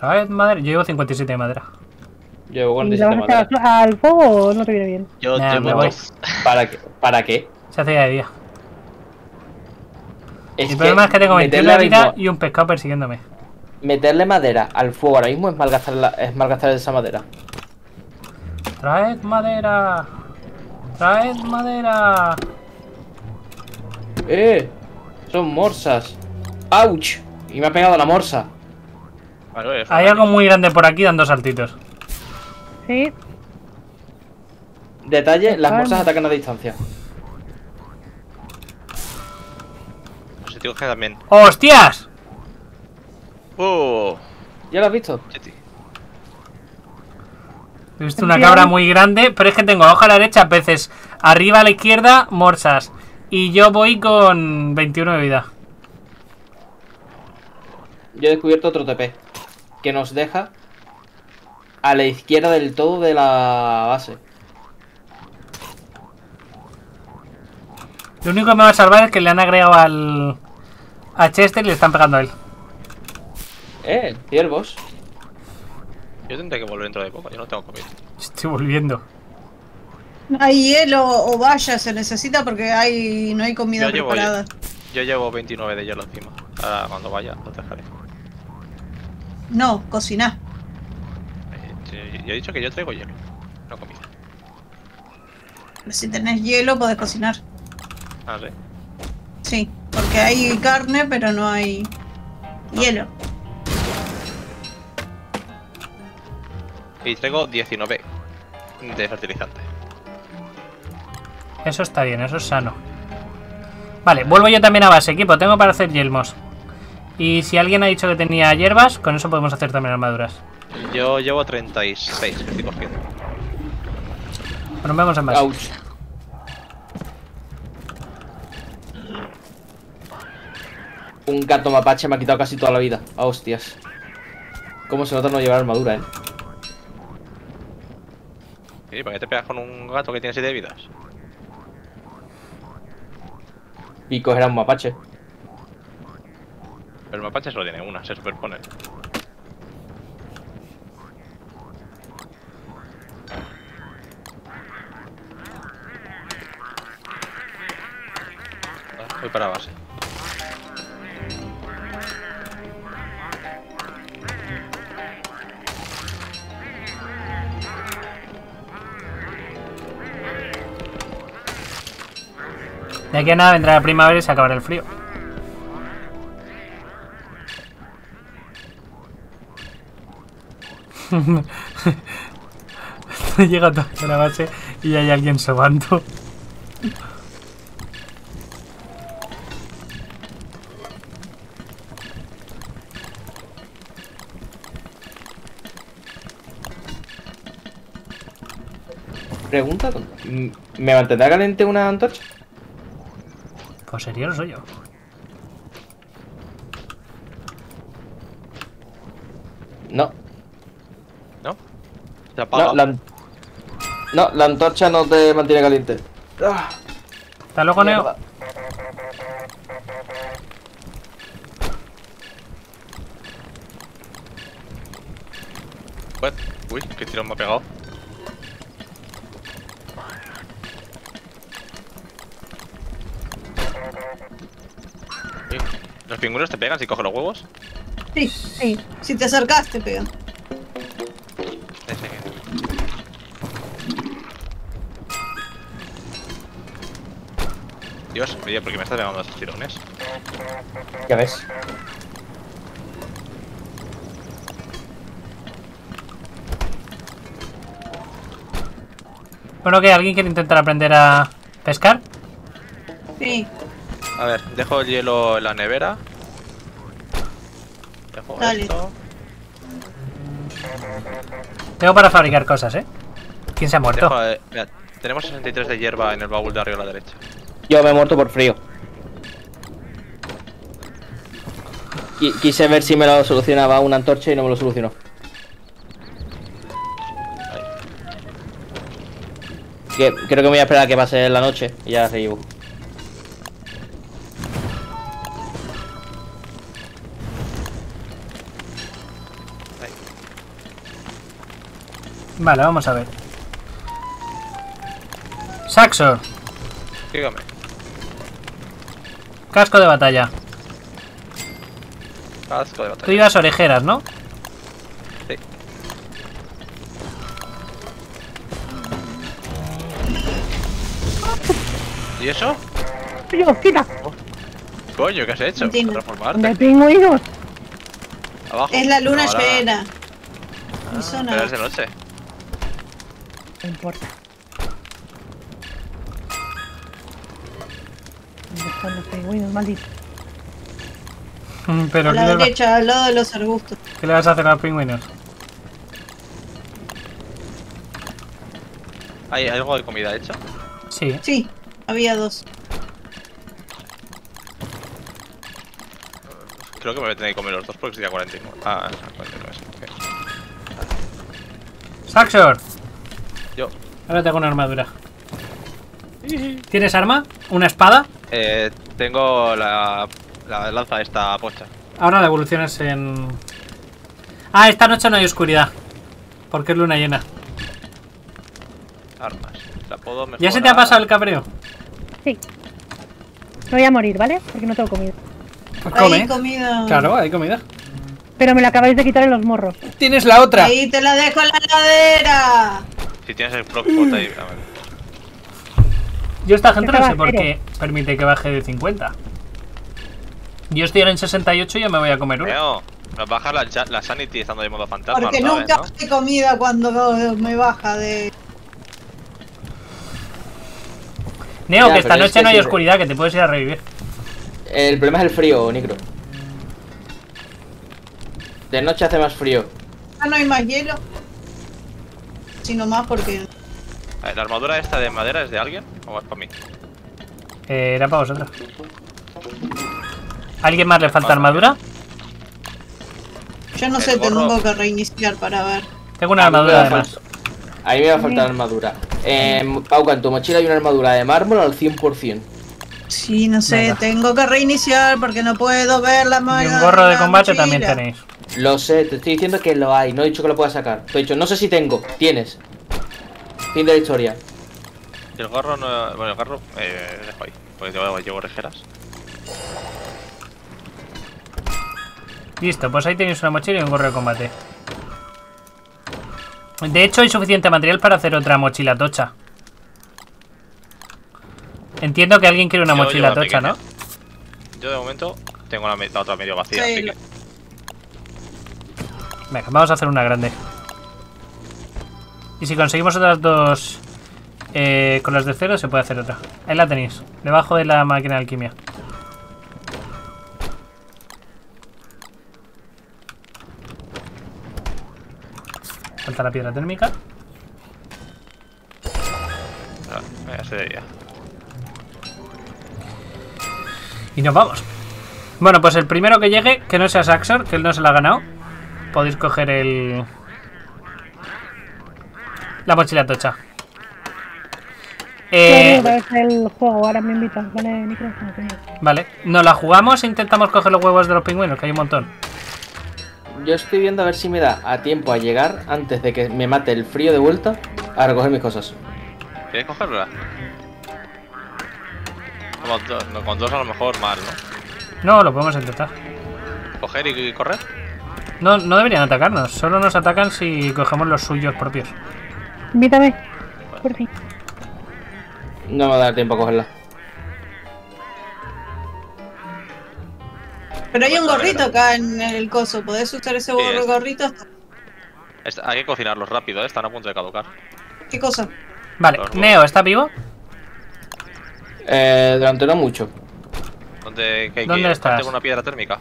¿Traes madera? Yo llevo cincuenta y siete de madera. Llevo cuarenta y siete de madera. ¿Al fuego o no te viene bien? Yo nah, llevo dos. ¿Para qué? ¿Para qué? Se hace ya de día. Es El problema es que tengo veintiuno de vida mismo, y un pescado persiguiéndome. Meterle madera al fuego ahora mismo es malgastar, la, es malgastar esa madera. Traed madera. Traed madera. Eh, son morsas. ¡Auch! Y me ha pegado la morsa. Vale, hay algo muy grande por aquí dando saltitos. Sí. Detalle, las morsas atacan a distancia. Positivo G también. ¡Hostias! Uh. ¿Ya lo has visto? He visto una cabra muy grande, pero es que tengo hoja a la derecha, peces. Arriba a la izquierda, morsas. Y yo voy con veintiuno de vida. Yo he descubierto otro T P que nos deja a la izquierda del todo de la base. Lo único que me va a salvar es que le han agregado al a Chester y le están pegando a él. Eh, ciervos. Yo tendré que volver dentro de poco, yo no tengo comida. Estoy volviendo. Hay hielo o valla se necesita porque hay no hay comida yo preparada. Llevo, yo, yo llevo veintinueve de hielo encima. Ahora cuando vaya lo dejaré. No, cociná. Yo he dicho que yo traigo hielo, no comida. Si tenés hielo podés cocinar. Ah, ¿sí? Sí, porque hay carne pero no hay no. hielo. Y traigo diecinueve de fertilizante. Eso está bien, eso es sano. Vale, vuelvo yo también a base, equipo. Tengo para hacer yelmos. Y si alguien ha dicho que tenía hierbas, con eso podemos hacer también armaduras. Yo llevo treinta y seis, que estoy cogiendo. Bueno, vamos en base. Ouch. Un gato mapache me ha quitado casi toda la vida. Ah, hostias. ¿Cómo se nota no llevar armadura, eh? Sí, ¿para qué te pegas con un gato que tiene siete vidas? Y cogerá un mapache. Pero el mapache solo tiene una, se superpone. Voy para base. De aquí a nada vendrá la primavera y se acabará el frío. Llega toda la base y ya hay alguien sobando. Pregunta, ¿me mantendrá caliente una antorcha? ¿O serio no soy yo? No. ¿No? Se apaga. No, la, no, la antorcha no te mantiene caliente. ¿Está loco, Neo? Mierda. Uy, qué tirón me ha pegado. ¿Los pingüinos te pegan si coges los huevos? Sí, sí. Si te acercas te pegan. Dios, oye, ¿por qué me estás pegando esos tirones? Ya ves. Bueno, ¿qué? ¿Alguien quiere intentar aprender a pescar? Sí. A ver, dejo el hielo en la nevera. Dejo Dale. esto. Tengo para fabricar cosas, ¿eh? ¿Quién se ha muerto? Dejo, eh, mira, tenemos sesenta y tres de hierba en el baúl de arriba a la derecha. Yo me he muerto por frío. Quise ver si me lo solucionaba una antorcha y no me lo solucionó. Que, creo que me voy a esperar a que pase la noche y ya seguimos. Vale, vamos a ver. Saxo. Dígame. Casco de batalla. Casco de batalla. Tú ibas orejeras, ¿no? Sí. ¿Y eso? Tío, quita. Coño, ¿qué has hecho? Para transformarte. ¡De pingüinos! Abajo. Es la luna llena. No, ah, pero es de noche. No importa. ¿Dónde están los pingüinos, maldito? Pero a la derecha, va... al lado de los arbustos. ¿Qué le vas a hacer a los pingüinos? ¿Hay algo de comida hecho? Sí. Sí, había dos. Creo que me voy a tener que comer los dos porque sería cuarenta y nueve. Ah, cuarenta y nueve. Okay. ¡Saxor! Yo. Ahora tengo una armadura. ¿Tienes arma? ¿Una espada? Eh, tengo la... La lanza esta pocha. Ahora la evolución es en... Ah, esta noche no hay oscuridad. Porque es luna llena. Armas. La puedo mejorar. ¿Ya se te ha pasado el cabreo? Sí. Me voy a morir, ¿vale? Porque no tengo comida. Pues come. Hay comida. Claro, hay comida. Pero me la acabáis de quitar en los morros. Tienes la otra. Ahí te la dejo en la heladera. Si tienes el propio ahí, a ver. Yo esta gente no sé por qué permite que baje de cincuenta. Yo estoy ahora en sesenta y ocho y ya me voy a comer uno. No, nos baja la, la sanity estando de modo fantasma. Porque no nunca sabes, ¿no? He comida cuando me baja de... Neo, ya, que esta noche es que no hay sí, oscuridad, que te puedes ir a revivir. El problema es el frío, Nicro. De noche hace más frío. Ah, no hay más hielo. Sino más porque... A ver, ¿la armadura esta de madera es de alguien o es para mí? Eh, era para vosotros. ¿A alguien más le falta armadura? Yo no sé, tengo que reiniciar para ver. Tengo una armadura además. A mí me va a faltar armadura. Eh, Pauca, en tu mochila hay una armadura de mármol al cien por cien. Sí, no sé, Venga. tengo que reiniciar porque no puedo ver la mano. Y un gorro de combate mochila. También tenéis. Lo sé, te estoy diciendo que lo hay, no he dicho que lo pueda sacar. Te he dicho, no sé si tengo, tienes. Fin de la historia. El gorro no... Bueno, el gorro... Eh, dejo ahí, porque llevo, llevo rejeras. Listo, pues ahí tenéis una mochila y un gorro de combate. De hecho, hay suficiente material para hacer otra mochila tocha. Entiendo que alguien quiere una yo, mochila yo tocha, pequeña. ¿No? Yo de momento tengo la, la otra medio vacía. Sí, lo... Venga, vamos a hacer una grande. Y si conseguimos otras dos eh, con las de cero, se puede hacer otra. Ahí la tenéis, debajo de la máquina de alquimia. Falta la piedra térmica. Ah, ya se veía. Y nos vamos. Bueno, pues el primero que llegue, que no sea Saxor, que él no se la ha ganado, podéis coger el... La mochila tocha. Eh... El juego, ahora me invitan, ¿vale? Vale, nos la jugamos e intentamos coger los huevos de los pingüinos, que hay un montón. Yo estoy viendo a ver si me da a tiempo a llegar antes de que me mate el frío de vuelta a recoger mis cosas. ¿Quieres cogerla? Con dos, con dos a lo mejor mal, ¿no? No, lo podemos intentar. ¿Coger y correr? No, no deberían atacarnos, solo nos atacan si cogemos los suyos propios. Invítame, por fin. No me va a dar tiempo a cogerla. Pero hay un gorrito acá en el coso, podés usar ese gorro, sí, gorrito hasta... Hay que cocinarlos rápido, ¿eh? Están a punto de caducar. ¿Qué cosa? Vale, Neo, ¿está vivo? Eh, durante no mucho. ¿Dónde, qué, ¿Dónde qué, estás? Tengo una piedra térmica.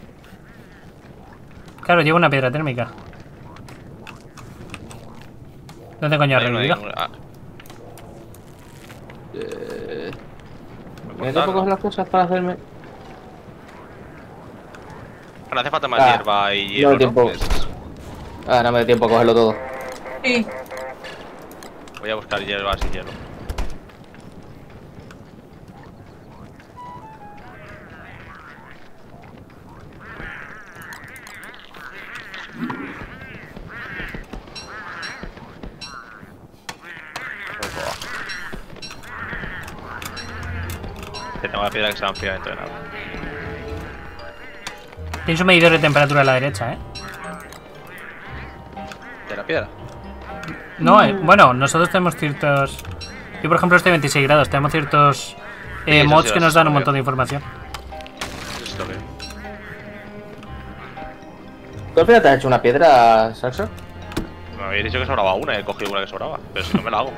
Claro, llevo una piedra térmica. ¿Dónde coño has reunido? Eh... ¿Me tengo que coger las cosas para hacerme...? Bueno, hace falta más ah, hierba y hierro, no, tiempo. ¿No? Ah, no me da tiempo a cogerlo todo. Sí. Voy a buscar hierbas y hielo. Que tengo la piedra que se va a enfriar dentro de nada. Tienes un medidor de temperatura a la derecha, ¿eh? ¿De la piedra? No, eh, bueno, nosotros tenemos ciertos... Yo, por ejemplo, estoy a veintiséis grados. Tenemos ciertos eh, mods que nos dan un montón de información. ¿Tú al final te has hecho una piedra, Saxo? Me habéis dicho que sobraba una, he cogido una que sobraba, pero si no me la hago.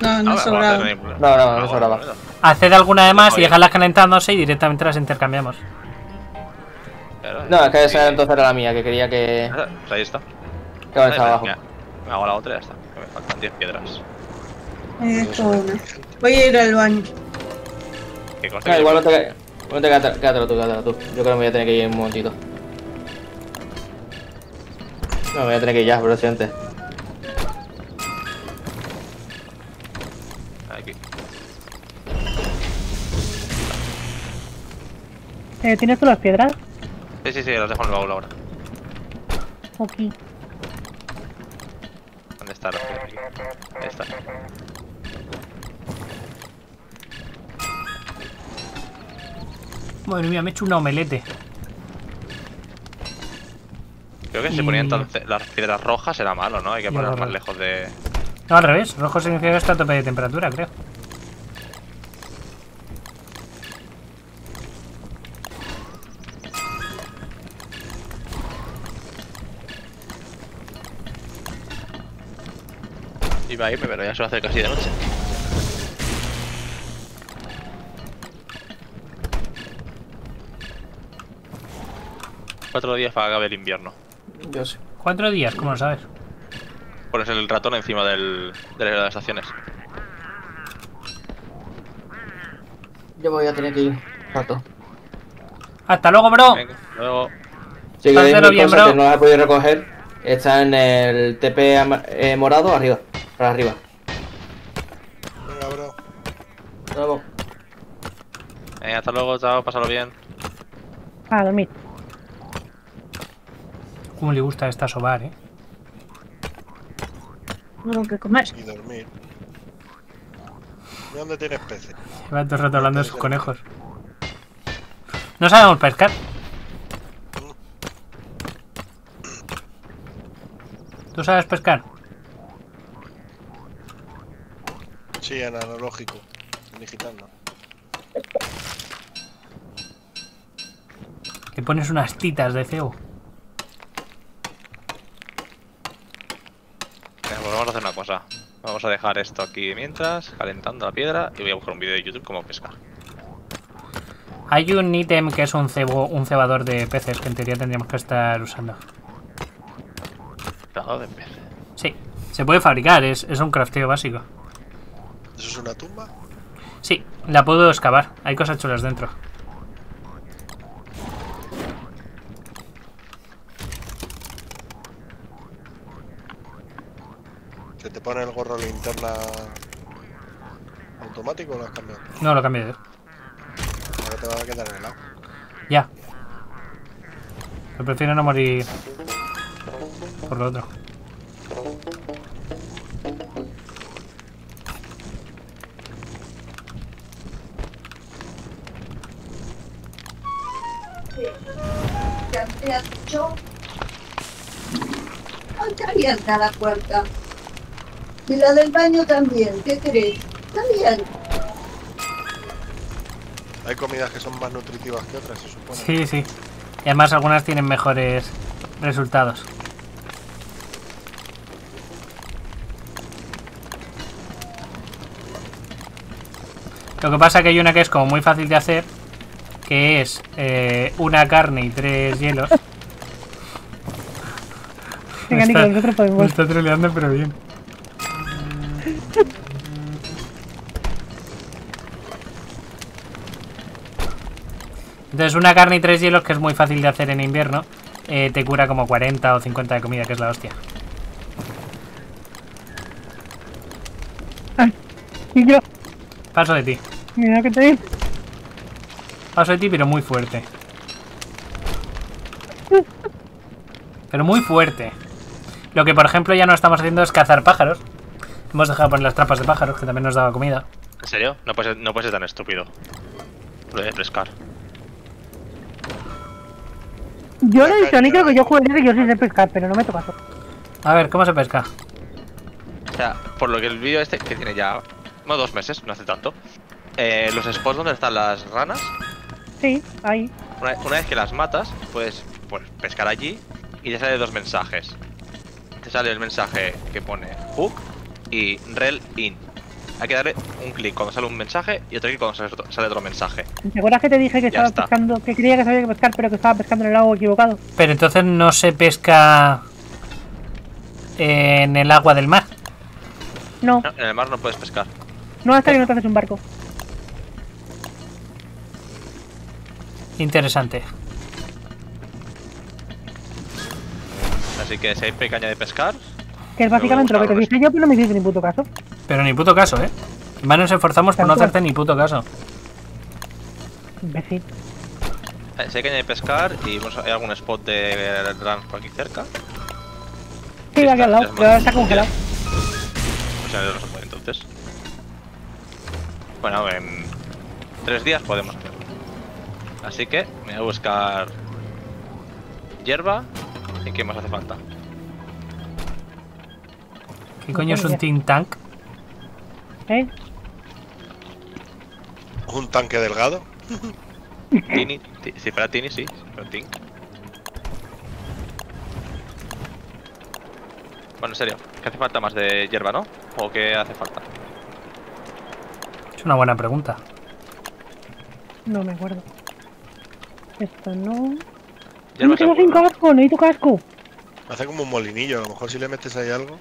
No, no sobraba. No, no, no sobraba. Haced alguna de más y dejadlas calentándose y directamente las intercambiamos. No, es que esa entonces era la mía, que quería que... Pues ahí está. Que avanzaba abajo. Me hago la otra y ya está, que me faltan diez piedras. Voy a ir al baño. No, igual no te... Quédatelo tú, quédatelo tú. Yo creo que me voy a tener que ir un momentito. No, voy a tener que ir ya, pero siente. Aquí. Eh, ¿tienes tú las piedras? Sí, sí, sí, las dejo en el baúl ahora. Aquí. ¿Dónde están las piedras? Ahí están. Madre mía, me he hecho un omelete. Creo que si ponían las piedras rojas era malo, ¿no? Hay que ponerlas más lejos de... No, al revés. Rojo significa que está a tope de temperatura, creo. Iba a irme, pero ya se va a hacer casi de noche. Cuatro días para acabar el invierno. Yo sé. ¿Cuatro días? ¿Cómo lo sabes? Pones el ratón encima del, de las estaciones. Yo voy a tener que ir rato. Hasta luego, bro. Venga, hasta luego. Sí, que hay bien, bro. Que no las he podido recoger. Está en el T P eh, morado arriba. Para arriba. Venga, bro. Hasta luego. Venga, hasta luego, chao. Pásalo bien. A dormir. Cómo le gusta esta sobar, eh. Tengo que comer. Y dormir. ¿Y dónde tienes peces? Lleva todo el rato hablando de sus conejos. No sabemos pescar. ¿Tú sabes pescar? Sí, en analógico. En digital no. Que pones unas titas de cebo. Vamos a hacer una cosa, vamos a dejar esto aquí mientras, calentando la piedra, y voy a buscar un vídeo de YouTube como pescar. Hay un ítem que es un cebo, un cebador de peces, que en teoría tendríamos que estar usando. ¿Cebador de peces? Sí, se puede fabricar, es, es un crafteo básico. ¿Eso es una tumba? Sí, la puedo excavar, hay cosas chulas dentro. ¿Te pone el gorro linterna automático o lo has cambiado? No, lo cambié. Ahora te va a quedar en el lado. Ya. Pero prefiero no morir por lo otro. Ya te has hecho. Está abierta la puerta. Y la del baño también, ¿qué crees? Está bien. Hay comidas que son más nutritivas que otras, se supone. Sí, sí. Y además algunas tienen mejores resultados. Lo que pasa es que hay una que es como muy fácil de hacer, que es eh, una carne y tres hielos. Venga, Nico, nosotros podemos. Me está troleando, pero bien. Entonces una carne y tres hielos, que es muy fácil de hacer en invierno, eh, te cura como cuarenta o cincuenta de comida, que es la hostia. Ay, y yo. Paso de ti. Mira que te digo. Paso de ti, pero muy fuerte. Pero muy fuerte. Lo que por ejemplo ya no estamos haciendo es cazar pájaros. Hemos dejado poner las trampas de pájaros, que también nos daba comida. ¿En serio? No puede ser, no puede ser tan estúpido. Lo de pescar. Yo le he dicho a Nicro que yo jugaría que yo sí sé pescar, pero no me toca. A ver, ¿cómo se pesca? O sea, por lo que el vídeo este, que tiene ya no, dos meses, no hace tanto, eh, los spots donde están las ranas. Sí, ahí. Una, una vez que las matas, puedes pues, pescar allí y te salen dos mensajes. Te sale el mensaje que pone hook y reel in. Hay que darle un clic cuando sale un mensaje y otro clic cuando sale otro, sale otro mensaje. ¿Te acuerdas que te dije que ya estaba está. pescando, que creía que sabía que pescar, pero que estaba pescando en el agua equivocado? Pero entonces no se pesca en el agua del mar. No. No, en el mar no puedes pescar. No, hasta que no te haces un barco. Interesante. Así que si hay pecaña de pescar. Que es básicamente lo que te dije yo, pero no me hiciste ni puto caso. Pero ni puto caso, ¿eh? Más nos esforzamos por no hacerte ni puto caso. Imbécil. Si hay caña de pescar y pues, hay algún spot de run por aquí cerca. Sí, aquí al lado, pero está congelado. O sea, no se puede entonces. Bueno, en tres días podemos hacerlo. Así que me voy a buscar hierba y qué más hace falta. ¿Qué coño es un think tank? ¿Eh? ¿Un tanque delgado? Tini, si fuera Tini, sí. Si fuera Tink. Bueno, en serio, ¿qué hace falta más de hierba, no? ¿O qué hace falta? Es una buena pregunta. No me acuerdo. Esto no. No tengo sin casco, necesito casco. Hace como un molinillo, a lo mejor si le metes ahí algo.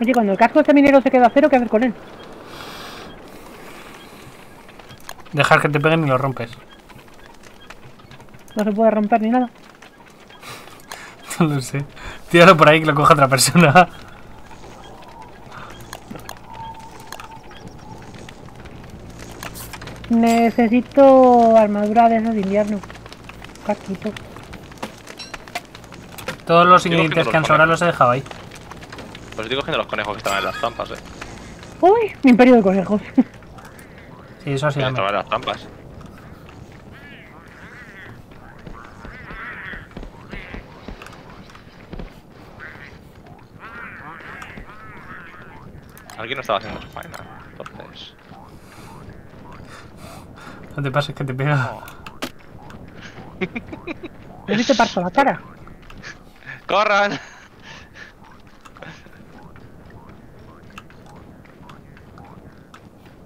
Oye, cuando el casco de este minero se queda a cero, ¿qué hacer con él? Dejar que te peguen y lo rompes. No se puede romper ni nada. No lo sé. Tíralo por ahí que lo coja otra persona. Necesito armadura de esas de invierno. Casquito. Todos los ingredientes que han sobrado los he dejado ahí. Pues estoy cogiendo los conejos que estaban en las trampas, eh. Uy, mi imperio de conejos. Sí, eso sí. Estaban en las trampas. Alguien no estaba haciendo su faena, entonces. No te pases que te pega. ¿Por qué te parto la cara? ¡Corran!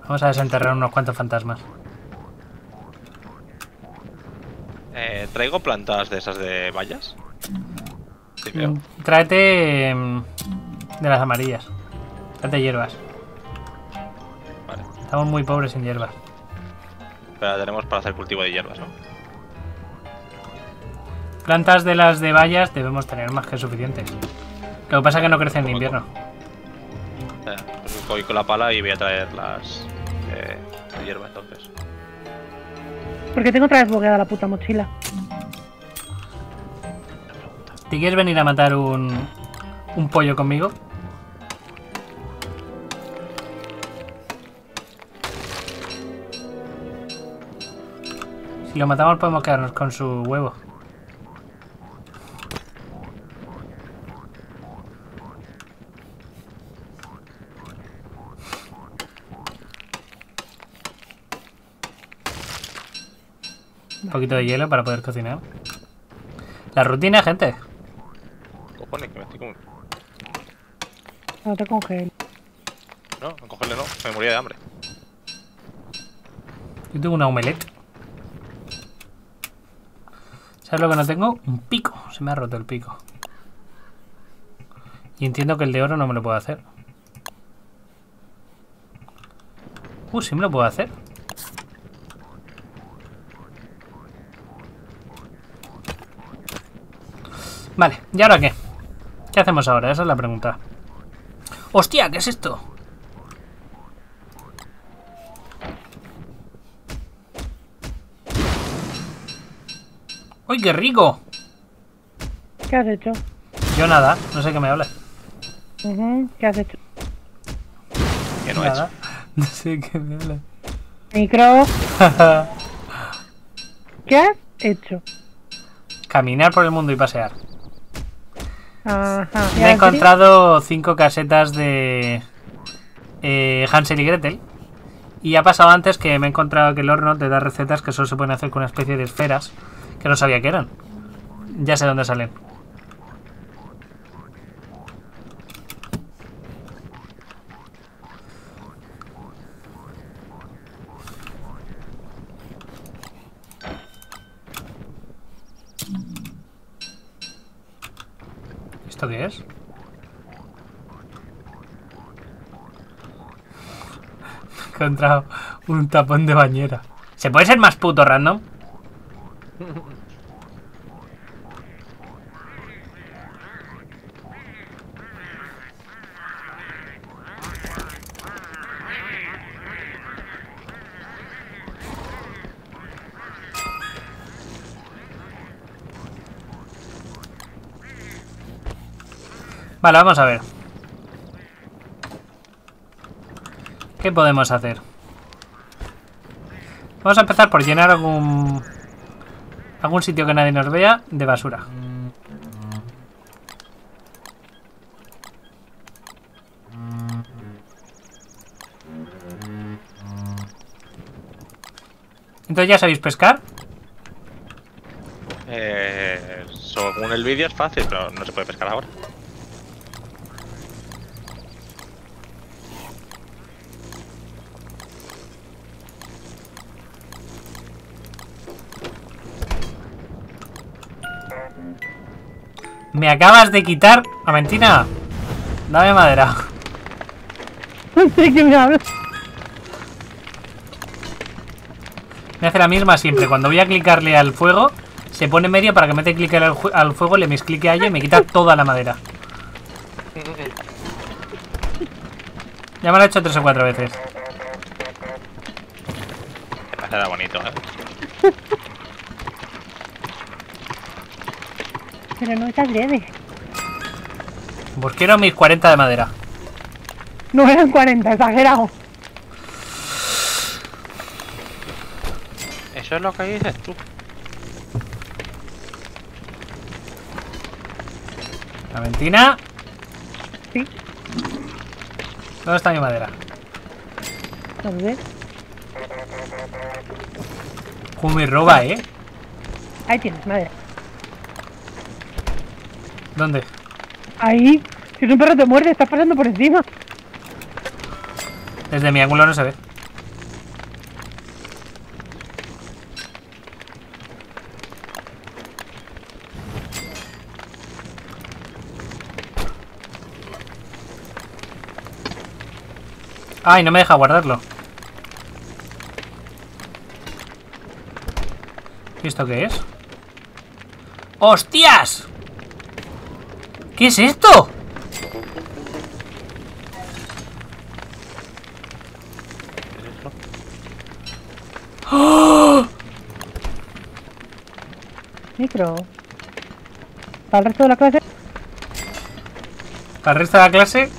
Vamos a desenterrar unos cuantos fantasmas. Eh, ¿Traigo plantas de esas de vallas? Sí, veo. Tráete de las amarillas. Tráete hierbas. Vale. Estamos muy pobres en hierbas. Pero tenemos para hacer cultivo de hierbas, ¿no? Plantas de las de vallas debemos tener más que suficientes. Lo que pasa es que no crecen en invierno. Eh, pues voy con la pala y voy a traer las... Eh, la hierba entonces. Porque tengo otra vez bogueada la puta mochila. ¿Te quieres venir a matar un, un pollo conmigo? Si lo matamos podemos quedarnos con su huevo. Un poquito de hielo para poder cocinar. La rutina, gente. Cojones, que me estoy con... No te congelo. No, no congelo no, me moría de hambre. Yo tengo una omelette. ¿Sabes lo que no tengo? Un pico. Se me ha roto el pico. Y entiendo que el de oro no me lo puedo hacer. Uh, sí me lo puedo hacer. Vale, ¿y ahora qué? ¿Qué hacemos ahora? Esa es la pregunta. ¡Hostia! ¿Qué es esto? ¡Uy, qué rico! ¿Qué has hecho? Yo nada, no sé qué me hablas. Uh-huh. ¿Qué has hecho? Que no nada. He hecho. No sé qué me hablas. Nicro. ¿Qué has hecho? Caminar por el mundo y pasear. Ajá. Me he encontrado cinco casetas de eh, Hansel y Gretel. Y ha pasado antes que me he encontrado que el horno te da recetas que solo se pueden hacer con una especie de esferas que no sabía que eran. Ya sé dónde salen. ¿Esto qué es? He encontrado un tapón de bañera. ¿Se puede ser más puto random? Vale, vamos a ver. ¿Qué podemos hacer? Vamos a empezar por llenar algún... algún sitio que nadie nos vea de basura. Entonces, ¿ya sabéis pescar? Eh, según el vídeo es fácil, pero no se puede pescar ahora. Me acabas de quitar... ¡Ah, mentira! Dame madera. Me hace la misma siempre. Cuando voy a clicarle al fuego, se pone media para que me te clique al, al fuego, le misclique a ella y me quita toda la madera. Ya me lo he hecho tres o cuatro veces. Era bonito, ¿eh? Pero no tan leve. Pues quiero mis cuarenta de madera. No eran cuarenta, exagerado. Eso es lo que dices tú. ¿Laventina? Sí. ¿Dónde está mi madera? A ver. Como me roba, ¿eh? Ahí tienes madera. ¿Dónde? Ahí. Si un perro te muerde, estás pasando por encima. Desde mi ángulo no se ve. Ay, no me deja guardarlo. ¿Y esto qué es? ¡Hostias! ¿Qué es esto? ¡Oh! Nicro. ¿Para el resto de la clase? ¿Para el resto de la clase?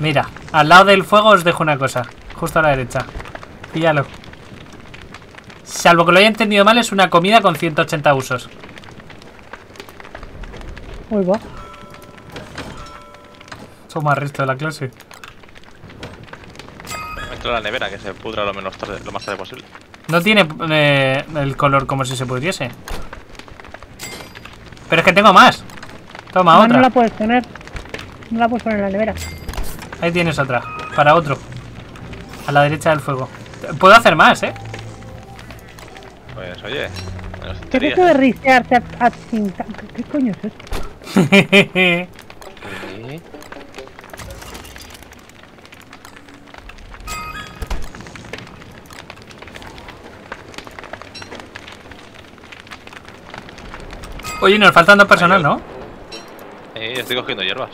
Mira, al lado del fuego os dejo una cosa. Justo a la derecha. Píllalo. Salvo que lo haya entendido mal, es una comida con ciento ochenta usos. Uy, va. Somos el resto de la clase. Dentro de la nevera, que se pudra lo menos tarde, lo más tarde posible. No tiene eh, el color como si se pudriese. Pero es que tengo más. Toma, no, otra. No la puedes poner. No la puedes poner en la nevera. Ahí tienes otra. Para otro. A la derecha del fuego. Puedo hacer más, ¿eh? Pues, oye. ¿Qué es esto de risearte a, a tinta? ¿Qué coño es esto? ¿Qué? Oye, nos faltan dos personas, ¿no? Eh, estoy cogiendo hierbas.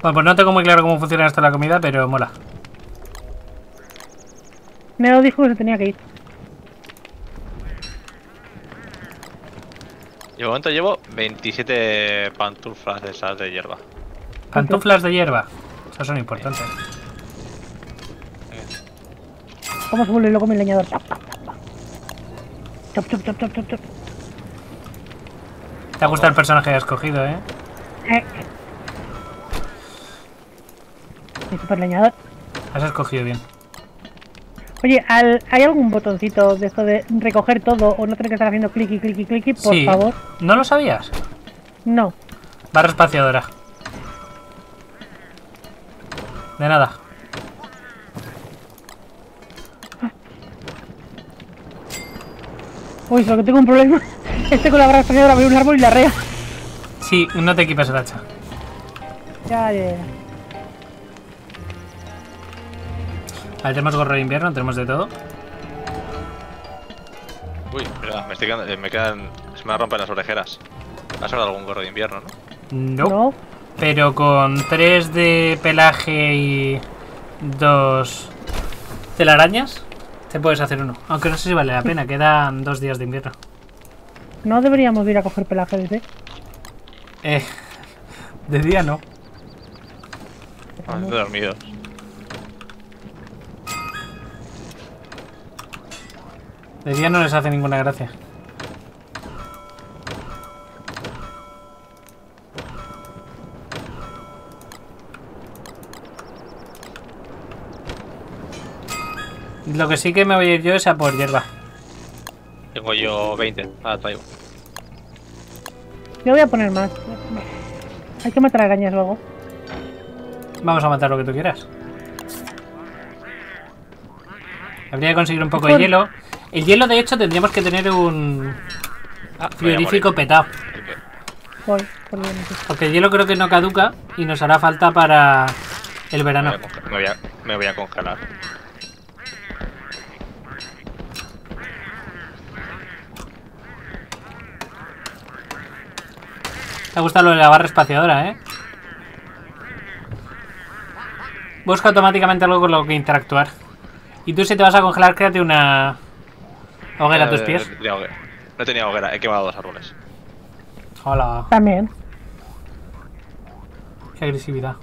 Bueno, pues no tengo muy claro cómo funciona esto de la comida, pero mola. Me lo dijo que se tenía que ir. De momento llevo veintisiete pantuflas de esas de hierba. ¿Pantuflas de hierba? Esas son importantes. ¿Cómo se vuelve loco mi leñador? Top, top, top, top, top. Te ha gustado el personaje que has cogido, ¿eh? Eh. El super leñador. Has escogido bien. Oye, ¿al, ¿hay algún botoncito de esto de recoger todo o no tener que estar haciendo clicky, clicky, clicky, por sí. favor? ¿No lo sabías? No. Barra espaciadora. De nada. Uy, solo que tengo un problema. Este con la barra espaciadora ve un árbol y la rea. Sí, no te equipes el hacha. Ya, ya, ya. Vale, tenemos gorro de invierno, tenemos de todo. Uy, pero me estoy quedando, me quedan, se me van a romper las orejeras. ¿Has hablado de algún gorro de invierno, no? No, no. Pero con tres de pelaje y dos telarañas te puedes hacer uno. Aunque no sé si vale la pena, quedan dos días de invierno. ¿No deberíamos ir a coger pelaje desde? Eh, de día no. Ah, estoy dormido. De día no les hace ninguna gracia. Lo que sí que me voy a ir yo es a por hierba. Tengo yo veinte. Ah, traigo. Yo voy a poner más. Hay que matar arañas luego. Vamos a matar lo que tú quieras. Habría que conseguir un poco de hielo. El hielo, de hecho, tendríamos que tener un ah, frigorífico petado. Voy, por bien, porque el hielo creo que no caduca y nos hará falta para el verano. Me voy a, me voy a congelar. Te ha gustado lo de la barra espaciadora, ¿eh? Busca automáticamente algo con lo que interactuar. Y tú, si te vas a congelar, créate una hoguera a tus pies. No tenía hoguera. No tenía hoguera, he quemado dos árboles. Hola. También. Qué agresividad.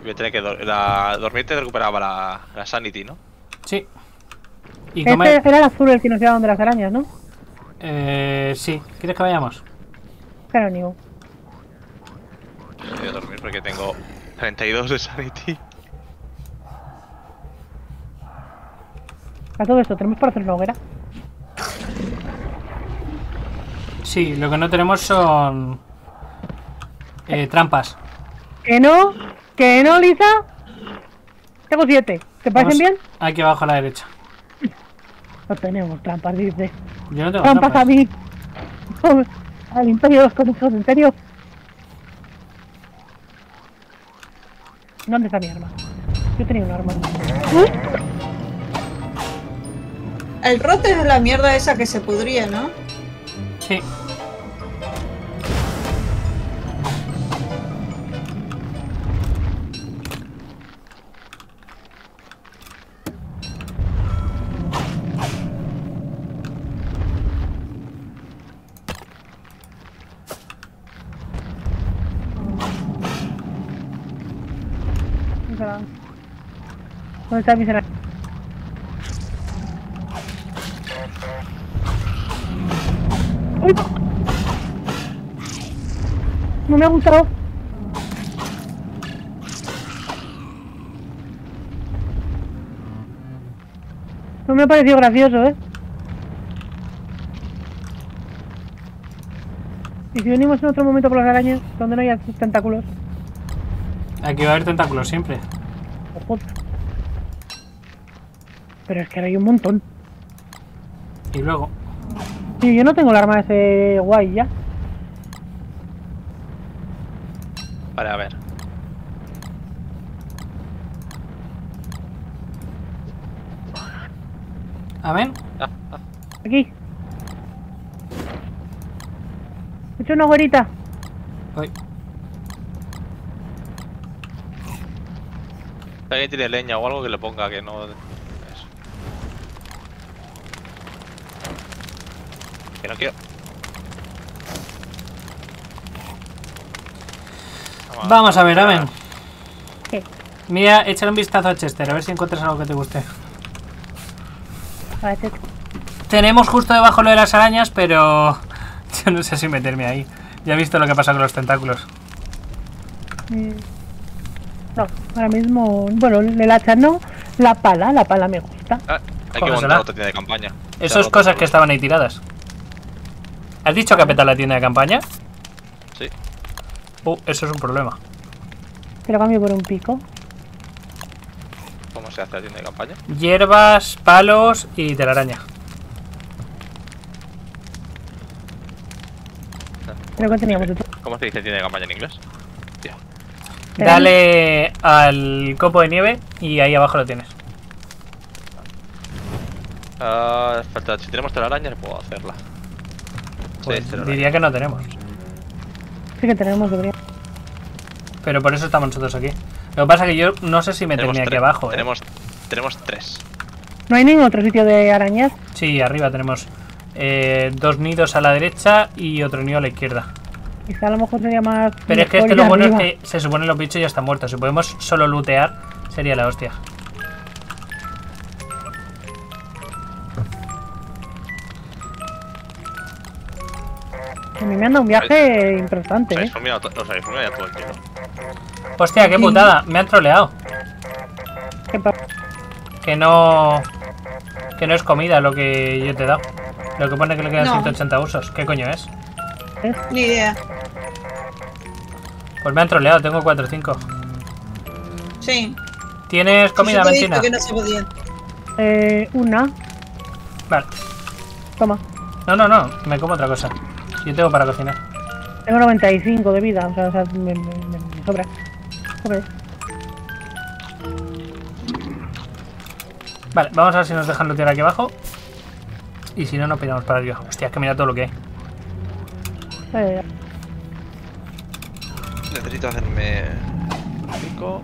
Voy a tener que do la dormir te recuperaba la, la sanity, ¿no? Sí. Y este comer... era el azul el que nos lleva donde las arañas, ¿no? Eh, sí. ¿Quieres que vayamos? Claro, Nigo. Voy a dormir porque tengo treinta y dos de sanity. A todo esto, ¿tenemos para hacer una hoguera? Sí, lo que no tenemos son... Eh, trampas. ¿Que no? ¿Que no, Lisa? Tengo siete. ¿Te parecen bien? Aquí abajo a la derecha. No tenemos trampas, dice. Yo no tengo trampas. Trampas a mí. Al imperio de los conejos, ¿en serio? ¿Dónde está mi arma? Yo tenía un arma. ¿Eh? El rote es la mierda esa que se pudría, ¿no? Sí. ¿Dónde está mi será? ¡Uy! No me ha gustado. No me ha parecido gracioso, ¿eh? ¿Y si venimos en otro momento por las arañas, donde no haya sus tentáculos? Aquí va a haber tentáculos siempre. Ojo. Pero es que ahora hay un montón. Y luego. Sí, yo no tengo el arma de ese guay ya. Vale, a ver. ¿Amén? Ah, ah. Aquí. He hecho una güerita. Voy. ¿Alguien tiene leña o algo que le ponga que no...? Que no quiero. Vamos a ver, Amen. Mira, échale un vistazo a Chester, a ver si encuentras algo que te guste. Tenemos justo debajo lo de las arañas, pero yo no sé si meterme ahí. Ya he visto lo que pasa con los tentáculos. Mm. No, ahora mismo... Bueno, el hacha no. La pala, la pala me gusta. Ah, hay que montar otra tienda de campaña. Esas cosas que estaban ahí tiradas. ¿Has dicho que apetar la tienda de campaña? Sí. Uh, eso es un problema. Te lo cambio por un pico. ¿Cómo se hace la tienda de campaña? Hierbas, palos y telaraña. Creo que teníamos... ¿Cómo se dice tienda de campaña en inglés? Tío. Dale al copo de nieve y ahí abajo lo tienes. Uh, falta, si tenemos telaraña, puedo hacerla. Pues sí, diría que no tenemos. Sí que tenemos, debería. Pero por eso estamos nosotros aquí. Lo que pasa es que yo no sé si me tenía aquí abajo. Tenemos, eh. tenemos tres. ¿No hay ningún otro sitio de arañas? Sí, arriba tenemos eh, dos nidos a la derecha y otro nido a la izquierda. Quizá a lo mejor sería más... Pero es que este lo bueno arriba. Es que se supone los bichos ya están muertos. Si podemos solo lootear, sería la hostia. A mí me anda un viaje importante, ¿eh? Os habéis fumado ya todo el tiempo. Hostia, qué putada. Me han troleado. Que no... Que no es comida lo que yo te he dado. Lo que pone que le quedan no. ciento ochenta usos. ¿Qué coño es? ¿Eh? Ni idea. Pues me han troleado. Tengo cuatro o cinco. Sí. ¿Tienes comida, sí, Mentina? Que no se podía. Eh... Una. Vale. Toma. No, no, no. Me como otra cosa. Yo tengo para cocinar. Tengo noventa y cinco de vida, o sea, o sea me, me, me sobra. Sobra. Vale, vamos a ver si nos dejan lootear aquí abajo. Y si no, nos pillamos para arriba. Hostia, es que mira todo lo que hay. Eh. Necesito hacerme pico.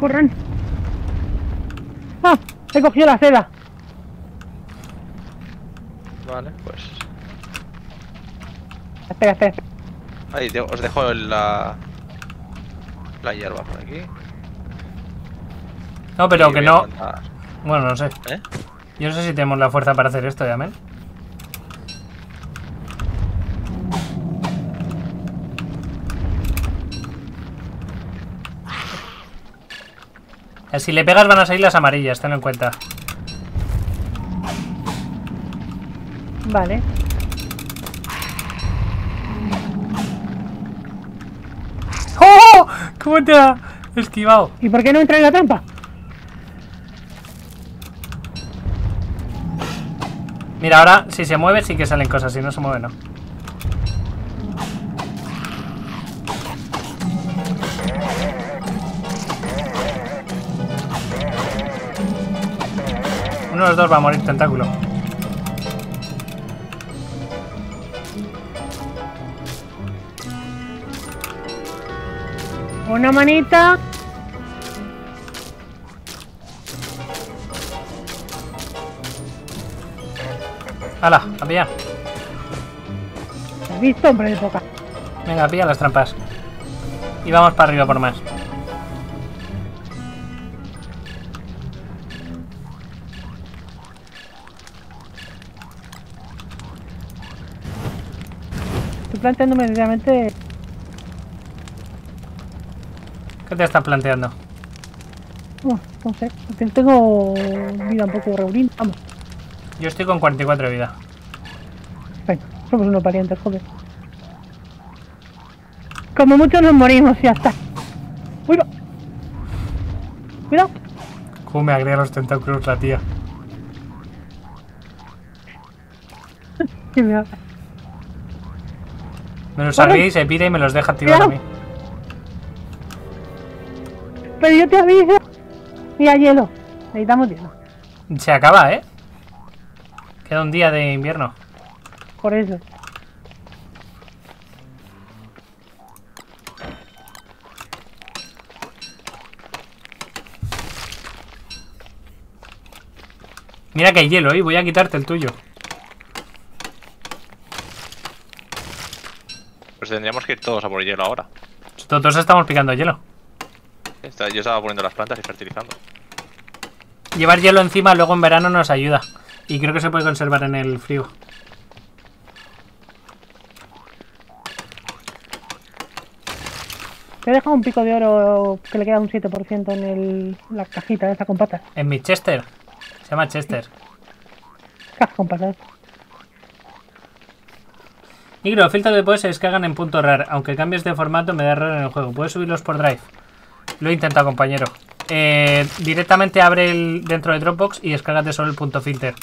Corran. ¡Ah! He cogido la seda. Vale, pues... Espera, espera. Ahí, te, os dejo la... La hierba por aquí. No, pero y que no... Bueno, no sé. ¿Eh? Yo no sé si tenemos la fuerza para hacer esto, ¿ya, men? Si le pegas van a salir las amarillas, tenlo en cuenta. Vale. ¡Oh! ¿Cómo te ha esquivado? ¿Y por qué no entra en la trampa? Mira, ahora si se mueve sí que salen cosas, si no se mueve no. Uno de los dos va a morir tentáculo. Una manita. ¡Hala! ¡A pillar! ¿Has visto, hombre de poca? Venga, pilla las trampas. Y vamos para arriba por más. Planteándome directamente. ¿Qué te estás planteando? No, no sé, tengo vida un poco reunida, vamos. Yo estoy con cuarenta y cuatro de vida. Bueno, somos unos parientes, joder. Como muchos nos morimos y ya está. ¡Uy, no! ¡Cuidado! ¿Cómo me agrega los tentáculos la tía? ¿Qué me habla? Me los ¿Vale? arriba y se pide y me los deja activar a mí. Pero yo te aviso. Mira, hielo. Necesitamos hielo. Se acaba, ¿eh? Queda un día de invierno. Por eso. Mira que hay hielo, ¿eh? Voy a quitarte el tuyo. Pues tendríamos que ir todos a por hielo ahora. Todos estamos picando hielo. Esta, yo estaba poniendo las plantas y fertilizando. Llevar hielo encima luego en verano nos ayuda. Y creo que se puede conservar en el frío. Te he dejado un pico de oro que le queda un siete por ciento en el, la cajita esta con patas. En mi Chester. Se llama Chester. Caja con patas. Nicro, filtros de P O S se descargan en punto rar. Aunque cambies de formato me da error en el juego. ¿Puedes subirlos por Drive? Lo he intentado, compañero. Eh, directamente abre el dentro de Dropbox y descárgate solo el punto filter.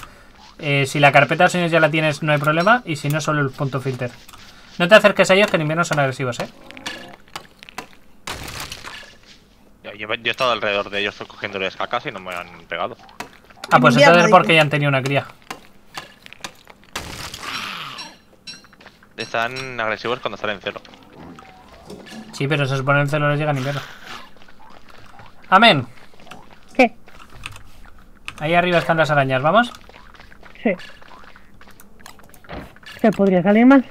Eh, si la carpeta de sueños ya la tienes no hay problema, y si no solo el punto filter. No te acerques a ellos, que en invierno son agresivos, eh. Yo, yo, yo he estado alrededor de ellos cogiéndoles cacas y no me han pegado. Ah, pues entonces porque ya han tenido una cría. Están agresivos cuando están en celo. Sí, pero se supone en celo les llega en invierno. Amén. ¿Qué? Ahí arriba están las arañas, ¿vamos? Sí. ¿Qué podría salir mal?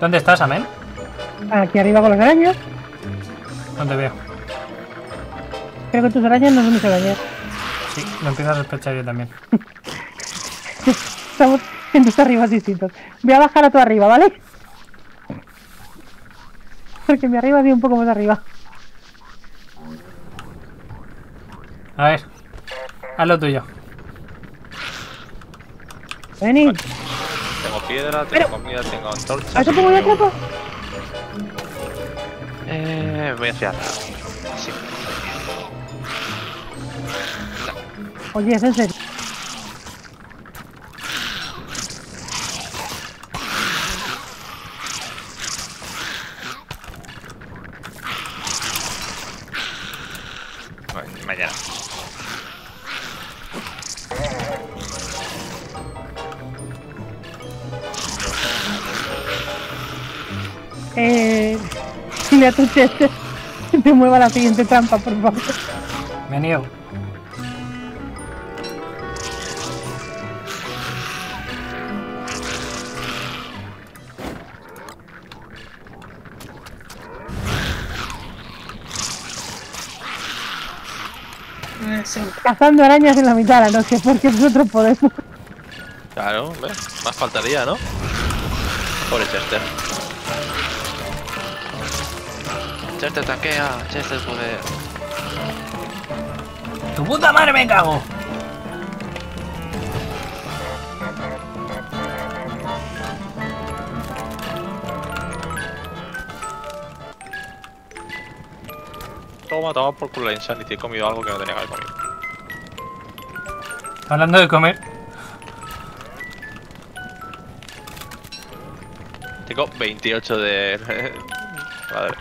¿Dónde estás, Amén? Aquí arriba con las arañas. No te veo. Creo que tus arañas no son mis arañas. Sí, lo empiezo a sospechar yo también. Estamos... en tus arribas distintos. Voy a bajar a tu arriba, ¿vale? Porque mi arriba sí un poco más arriba. A ver, haz lo tuyo. Vení. Tengo piedra, tengo Pero... comida, tengo antorcha. ¿A eso pongo yo trampa? Eh, voy hacia arriba. Sí. Oye, es en serio. A tu Chester que te mueva la siguiente trampa, por favor. Me niego. Sí. Cazando arañas en la mitad de la noche, porque nosotros podemos. Claro, ¿ves? Más faltaría, ¿no? Pobre Chester. Chester tanquea, Chester poder. ¡Tu puta madre, me cago! Toma, toma por culo la Insanity. He comido algo que no tenía que haber comido. Hablando de comer. Tengo veintiocho de... madre.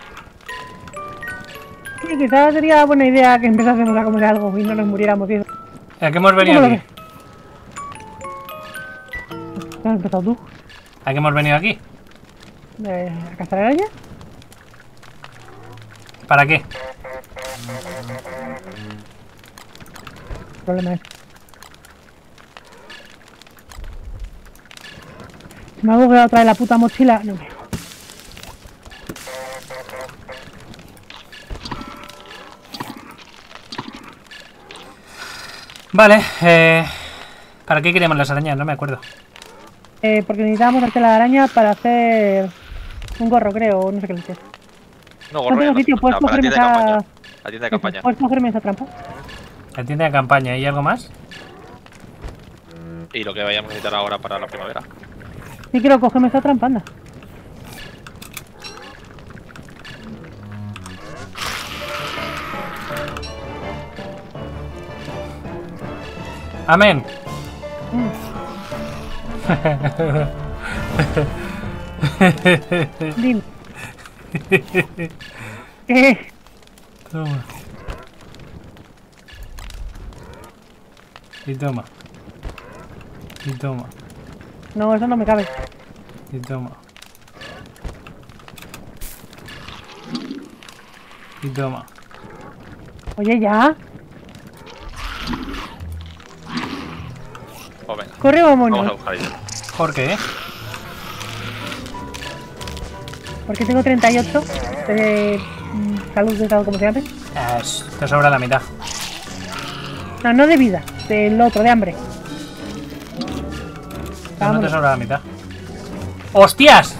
Sí, quizás sería buena idea que empezásemos a comer algo y no nos muriéramos. ¿Y a qué hemos venido aquí? ¿Has empezado tú? ¿A qué hemos venido aquí? Eh, ¿A cazar arañas? ¿Para qué? El problema es... me ha bugueado otra vez la puta mochila. No me... Vale, eh, ¿para qué queríamos las arañas? No me acuerdo. Eh, porque necesitábamos hacer las arañas para hacer un gorro, creo, o no sé qué le dices. No, gorro. No tengo sitio, puedes cogerme esa... la tienda de campaña. ¿Puedes cogerme esa trampa? La tienda de campaña, ¿y algo más? Y lo que vayamos a necesitar ahora para la primavera. Sí, quiero cogerme esa trampa, anda. Amén. Mm. Dime. eh. Toma. Y toma. Y toma. No, eso no me cabe. Y toma. Y toma. Oye, ya. Pues venga. Corre, vámonos. Vamos a buscar ayuda. ¿Por qué? Porque tengo treinta y ocho de salud, de salud, ¿cómo se llama? Ah, te sobra la mitad. No, no de vida, del otro, de hambre. No, no te sobra la mitad. ¡Hostias!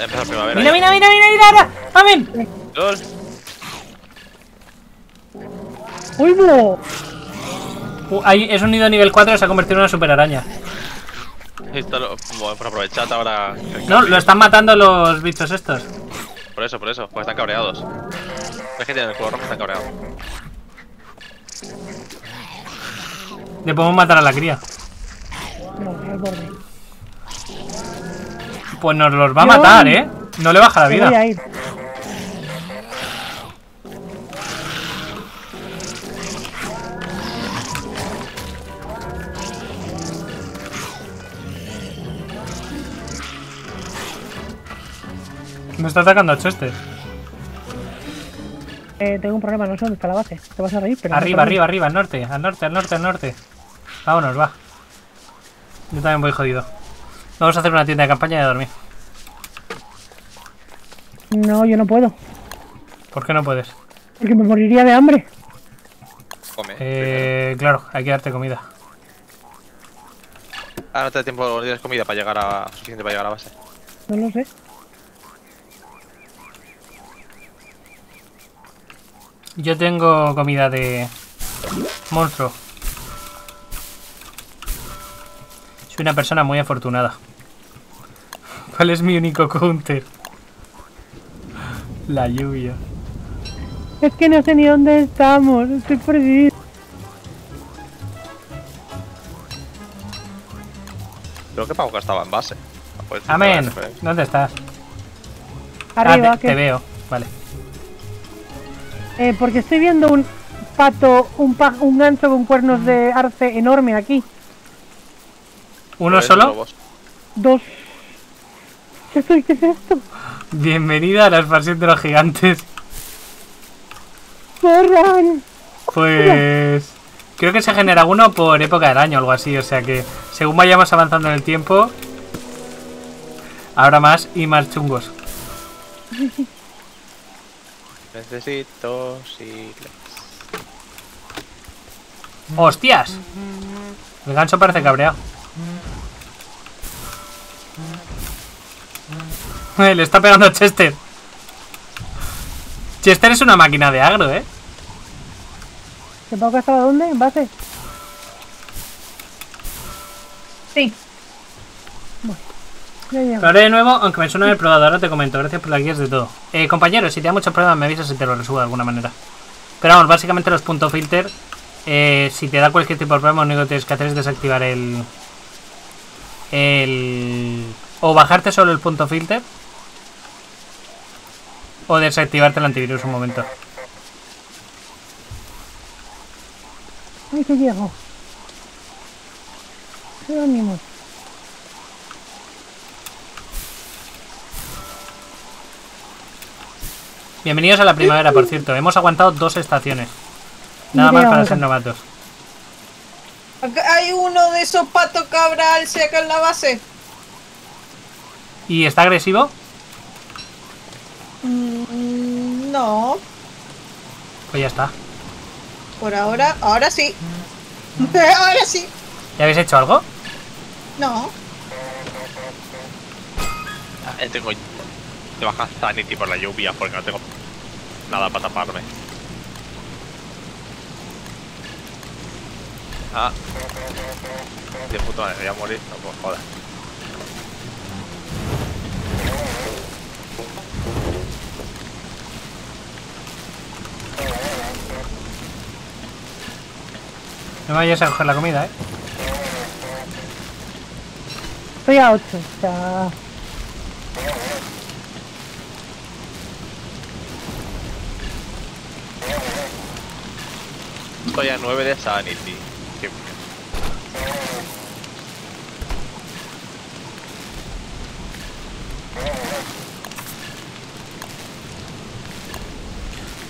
Empezó primavera. Mira, mira, mira, mira, mira, ahora. ¡Amén! ¡Dos! ¡Uy, no! Uh, ahí es un nido nivel cuatro que se ha convertido en una super araña. Esto lo, bueno, por aprovechar ahora. No, lo están matando los bichos estos. Por eso, por eso, pues están cabreados. Es que tienen el culo rojo, están cabreados. Le podemos matar a la cría. No, al borde. Pues nos los va a matar, voy. ¿eh? No le baja la vida. Voy a ir. Me está atacando a Chester. Eh, tengo un problema, no sé dónde está la base. Te vas a reír, pero... Arriba, no arriba, arriba, al norte, al norte, al norte, al norte. Vámonos, va. Yo también voy jodido. Vamos a hacer una tienda de campaña y a dormir. No, yo no puedo. ¿Por qué no puedes? Porque me moriría de hambre. Come. Eh, claro, hay que darte comida. Ah, no te da tiempo, tienes comida para llegar a... suficiente para llegar a la base. No lo sé. Yo tengo comida de monstruo. Soy una persona muy afortunada. ¿Cuál es mi único counter? La lluvia. Es que no sé ni dónde estamos, estoy perdido. Creo que Pauca estaba en base. Amén. ¿Dónde estás? Arriba, ah, te, que... te veo, vale. Eh, porque estoy viendo un pato, un, pa un ganso con cuernos de arce enorme aquí. ¿Uno solo? Dos. ¿Qué soy? ¿Qué es esto? Bienvenida a la expansión de los gigantes. ¡Corran! Pues... creo que se genera uno por época del año o algo así, o sea que según vayamos avanzando en el tiempo, habrá más y más chungos. Necesito siglas. ¡Hostias! El ganso parece cabreado. Le está pegando a Chester. Chester es una máquina de agro, ¿eh? ¿Te puedo estar a dónde? ¿En base? Sí. Bueno. Probaré de nuevo, aunque me suena el probado, ahora te comento, gracias por las guías de todo. Eh, compañeros, si te da muchos problemas me avisas y te lo resuelvo de alguna manera. Pero vamos, básicamente los puntos filter, eh, si te da cualquier tipo de problema, lo único que tienes que hacer es desactivar el... el... o bajarte solo el punto filter, o desactivarte el antivirus un momento. Ay, que llego. ¿Qué dormimos? Bienvenidos a la primavera, por cierto. Hemos aguantado dos estaciones. Nada más para ser novatos. Hay uno de esos patos cabral, se acá en la base. ¿Y está agresivo? Mm, no. Pues ya está. Por ahora, ahora sí. Ahora sí. ¿Ya habéis hecho algo? No. Ah, tengo... Te bajas Sanity por la lluvia porque no tengo nada para taparme. Ah. De puta madre, voy a morir. No, pues joder. No me vayas a coger la comida, eh. Estoy a ocho, ya. Estoy a nueve de Sanity. Qué...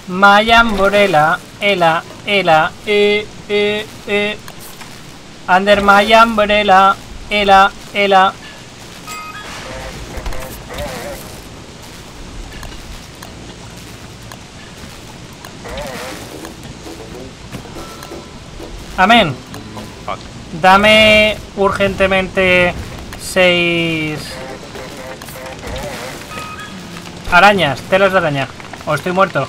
Maya Morela, ela, ela, eh, eh, eh. Under my umbrella. Ela, ela. Amén. Dame urgentemente seis arañas, telas de araña. O estoy muerto.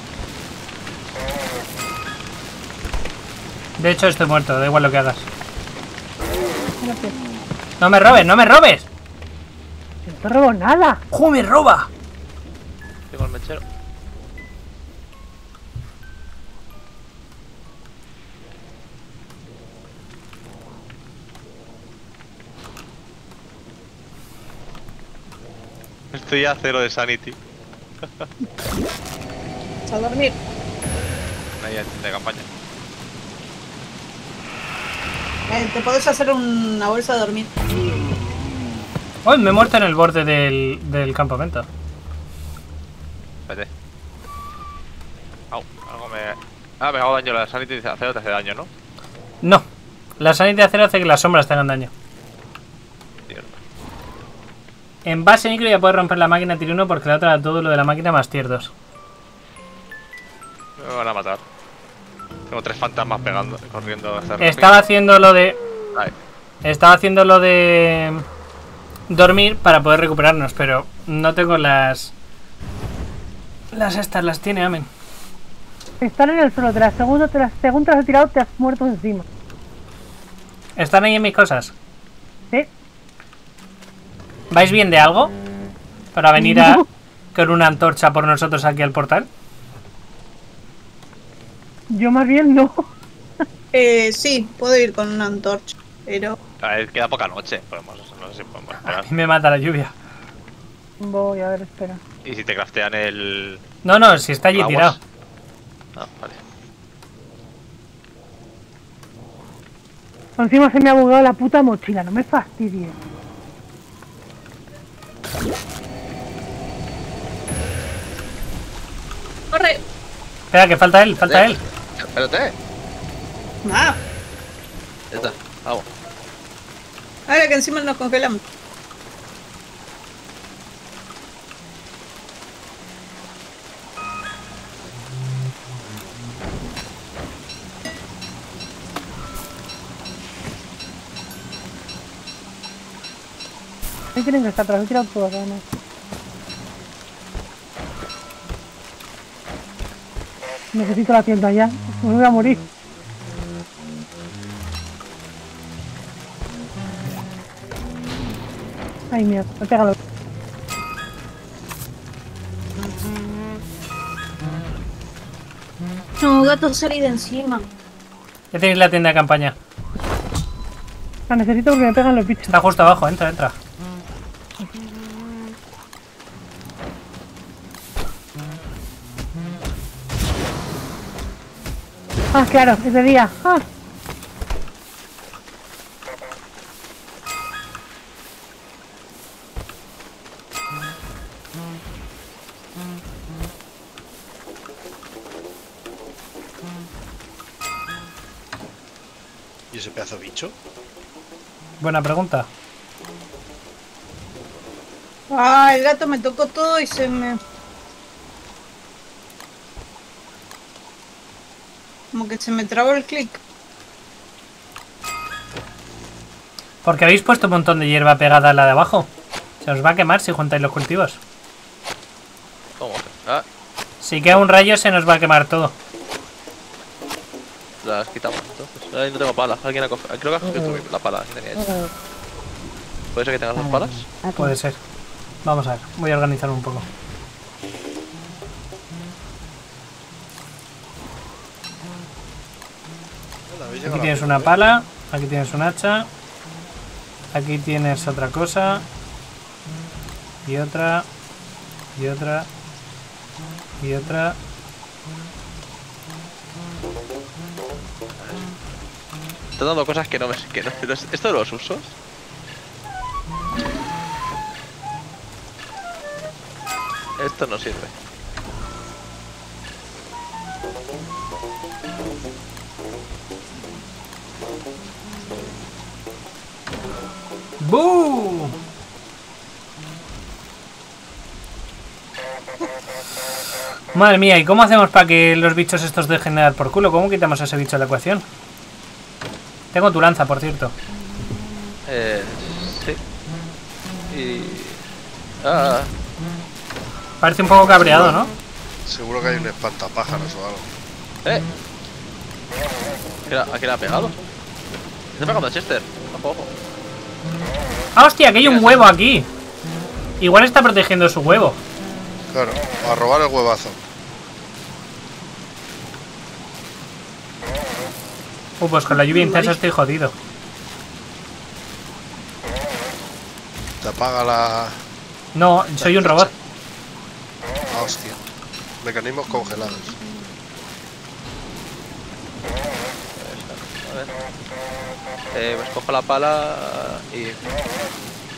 De hecho estoy muerto, da igual lo que hagas. No me robes, no me robes. No robo nada. ¡Cómo me roba! Tengo el mechero. Estoy a cero de sanity. A dormir. Ahí de campaña. Eh, te puedes hacer una bolsa de dormir. Uy, me he muerto en el borde del, del campamento. Vete. Au, algo me... Ah, me hago daño. La sanity de acero te hace daño, ¿no? No. La sanity de acero hace que las sombras tengan daño. En base Nicro ya puedes romper la máquina tier uno porque la otra da todo lo de la máquina más tier dos. Me van a matar. Tengo tres fantasmas pegando, corriendo. Estaba haciendo lo de... Ay. Estaba haciendo lo de... dormir para poder recuperarnos, pero no tengo las... Las estas, las tiene Amen. Están en el suelo, te las segundo, te las, según te las he tirado te has muerto encima. ¿Están ahí en mis cosas? Sí. ¿Vais bien de algo? Para venir a, con una antorcha por nosotros aquí al portal. Yo más bien no. Eh, sí, puedo ir con una antorcha, pero... A ver, queda poca noche, podemos, no sé si podemos esperar. A mí me mata la lluvia. Voy a ver, espera. ¿Y si te craftean el...? No, no, si está allí tirado. Ah, vale. Encima se me ha bugado la puta mochila, no me fastidies. Corre. Espera, que falta él, falta él. Espérate. Ah. Ya está, vamos. Ahora que encima nos congelamos. No tienen que estar atrás, tiran todos, además. Necesito la tienda ya, me voy a morir. Ay, mierda, me pega lo... No, gato, salí de encima. Ya tenéis la tienda de campaña. La necesito porque me pegan los bichos. Está justo abajo, entra, entra. Ah, claro, ese día. Ah. ¿Y ese pedazo de bicho? Buena pregunta. Ah, el gato me tocó todo y se me... Como que se me trabó el clic. Porque habéis puesto un montón de hierba pegada a la de abajo. Se os va a quemar si juntáis los cultivos. ¿Cómo? Ah. Si queda un rayo se nos va a quemar todo. Las quitamos entonces. Ay, no tengo palas. Alguien ha cogido. Creo que has cogido la pala que tenía hecha. ¿Puede ser que tengas las palas? Puede ser. Vamos a ver. Voy a organizarme un poco. Aquí tienes una pala, aquí tienes un hacha, aquí tienes otra cosa, y otra, y otra, y otra. Estoy dando cosas que no me... Que no, ¿esto de los usos? Esto no sirve. ¡Boom! Madre mía, ¿y cómo hacemos para que los bichos estos dejen de dar por culo? ¿Cómo quitamos a ese bicho de la ecuación? Tengo tu lanza, por cierto. Eh... sí. Y... Ah. Parece un poco cabreado, ¿no? Seguro que hay un espantapájaros o algo. ¡Eh! ¿A qué le ha pegado? Está pegando a Chester. Ojo, ojo. ¡Ah, hostia! Que hay un huevo aquí. Igual está protegiendo su huevo. Claro, a robar el huevazo. Uh, pues con la lluvia intensa estoy jodido. Te apaga la... No, soy un robot. Ah, hostia. Mecanismos congelados. A ver. Eh, pues cojo la pala y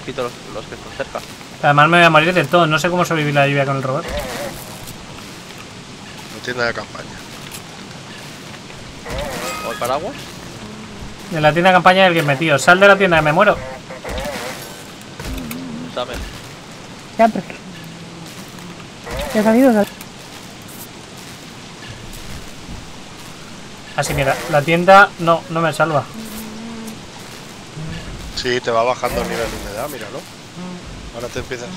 quito los, los que están cerca. Además me voy a morir de todo, no sé cómo sobrevivir la lluvia con el robot. No tienda de campaña. ¿O el paraguas? En la tienda de campaña hay alguien metido. Sal de la tienda que me muero. Dame. Ya, pero... Ya ha salido, sal... Así mira, la tienda no, no me salva. Sí, te va bajando el nivel de humedad, míralo. Ahora te empiezas.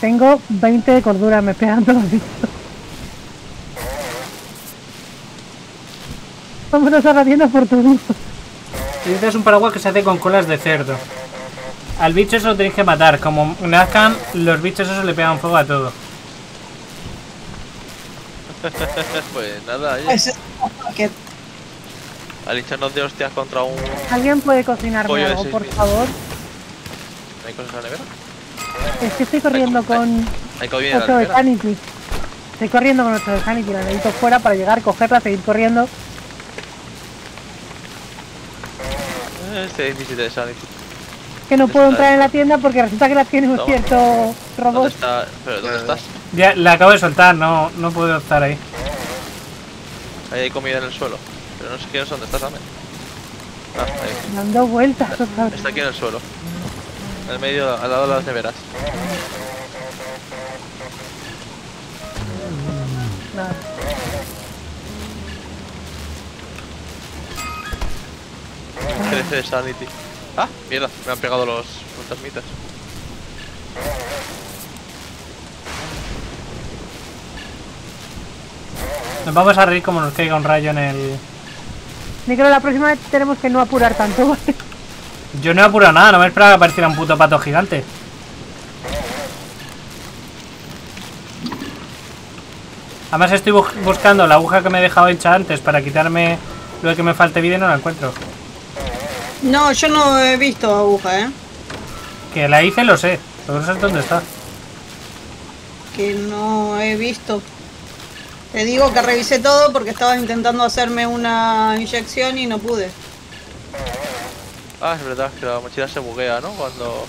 Tengo veinte de cordura, me pegan todos los bichos. Vámonos a la tienda por tu gusto. Este es un paraguas que se hace con colas de cerdo. Al bicho eso lo tenéis que matar. Como nazcan, los bichos eso le pegan fuego a todo. Pues nada, oye. Al hincharnos de hostias contra un... ¿Alguien puede cocinarme algo, por favor? ¿Hay cosas en la nevera? Es que estoy corriendo con... ¿Hay comida en la nevera? Haniki. Estoy corriendo con nuestro de Haniki, la necesito fuera para llegar, cogerla, seguir corriendo. Este diecisiete de Haniki. Que no puedo entrar en la tienda porque resulta que la tiene un cierto robot. ¿Pero dónde estás? Ya, la acabo de soltar, no, no puedo estar ahí. Ahí hay comida en el suelo. Pero no sé quién es dónde estás, Ame. Ah, ahí. Dando vueltas, está, está aquí en el suelo. En el medio, al lado de las neveras. Nada. trece de sanity. Ah, mierda, me han pegado los fantasmitas. Nos vamos a reír como nos caiga un rayo en el... Nicro, la próxima vez tenemos que no apurar tanto, ¿vale? Yo no he apurado nada, no me esperaba que apareciera un puto pato gigante. Además estoy bu buscando la aguja que me he dejado hecha antes para quitarme lo que me falte vida y no la encuentro. No, yo no he visto aguja, ¿eh? Que la hice, lo sé. Pero no sé dónde está. Que no he visto. Te digo que revisé todo porque estabas intentando hacerme una inyección y no pude. Ah, es verdad, que la mochila se buguea, ¿no? Cuando...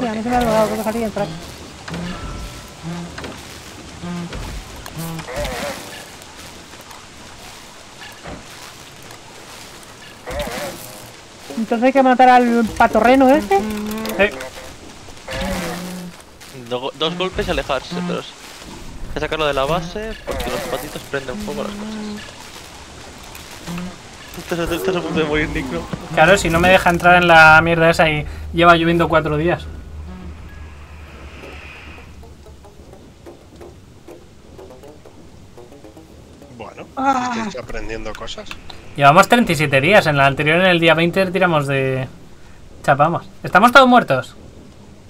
Mira, no se me ha robado, voy a dejar de entrar. Entonces hay que matar al patorreno este. Sí. Dos golpes y alejarse, pero hay que sacarlo de la base porque los patitos prenden fuego las cosas. Este es el punto de morir, Nicro. Claro, si no me deja entrar en la mierda esa y lleva lloviendo cuatro días. Bueno, estoy aprendiendo cosas. Llevamos treinta y siete días, en la anterior, en el día veinte, tiramos de... Chapamos. ¿Estamos todos muertos?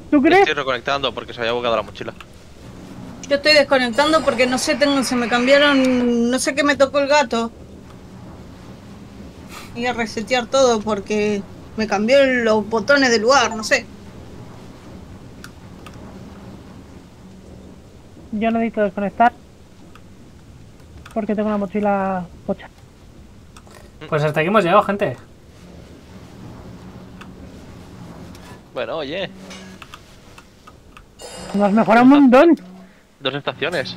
¿Tú crees? Estoy reconectando porque se había bocado la mochila. Yo estoy desconectando porque no sé, tengo, se me cambiaron, no sé qué me tocó el gato. Voy a resetear todo porque me cambió los botones de lugar, no sé. Yo no necesito desconectar porque tengo una mochila pocha. Pues hasta aquí hemos llegado, gente. Bueno, oye. Nos mejora un montón. Dos estaciones.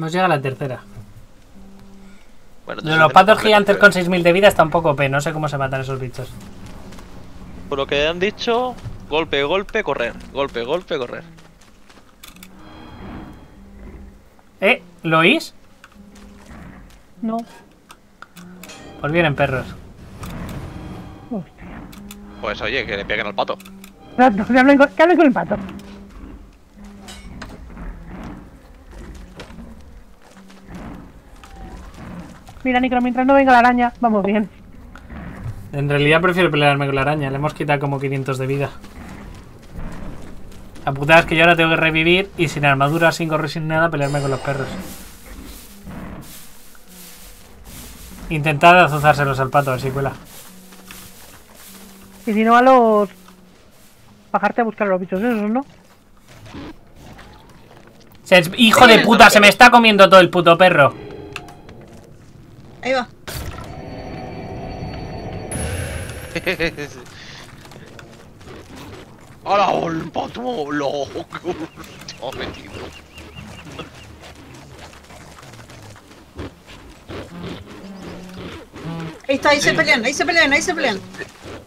Nos llega la tercera. Bueno, no, los patos gigantes con seis mil de vida está un poco P. No sé cómo se matan esos bichos. Por lo que han dicho, golpe, golpe, correr. Golpe, golpe, correr. ¿Eh? ¿Lo oís? No. Pues vienen perros. Hostia. Pues oye, que le peguen al pato. No, no, que hablen con, que hablen con el pato. Mira, Nicro, mientras no venga la araña, vamos bien. En realidad prefiero pelearme con la araña. Le hemos quitado como quinientos de vida. La putada es que yo ahora tengo que revivir y sin armadura, sin gorro, sin nada, pelearme con los perros. Intentad azuzárselos al pato, a ver si cuela. Y si no, a los... bajarte a buscar a los bichos esos, ¿no? Se... ¡Hijo de puta! ¡Se me está comiendo todo el puto perro! Ahí va. ¡Hala, el pato loco! ¡Está metido! Ahí está, ahí sí. se pelean, ahí se pelean, ahí se pelean.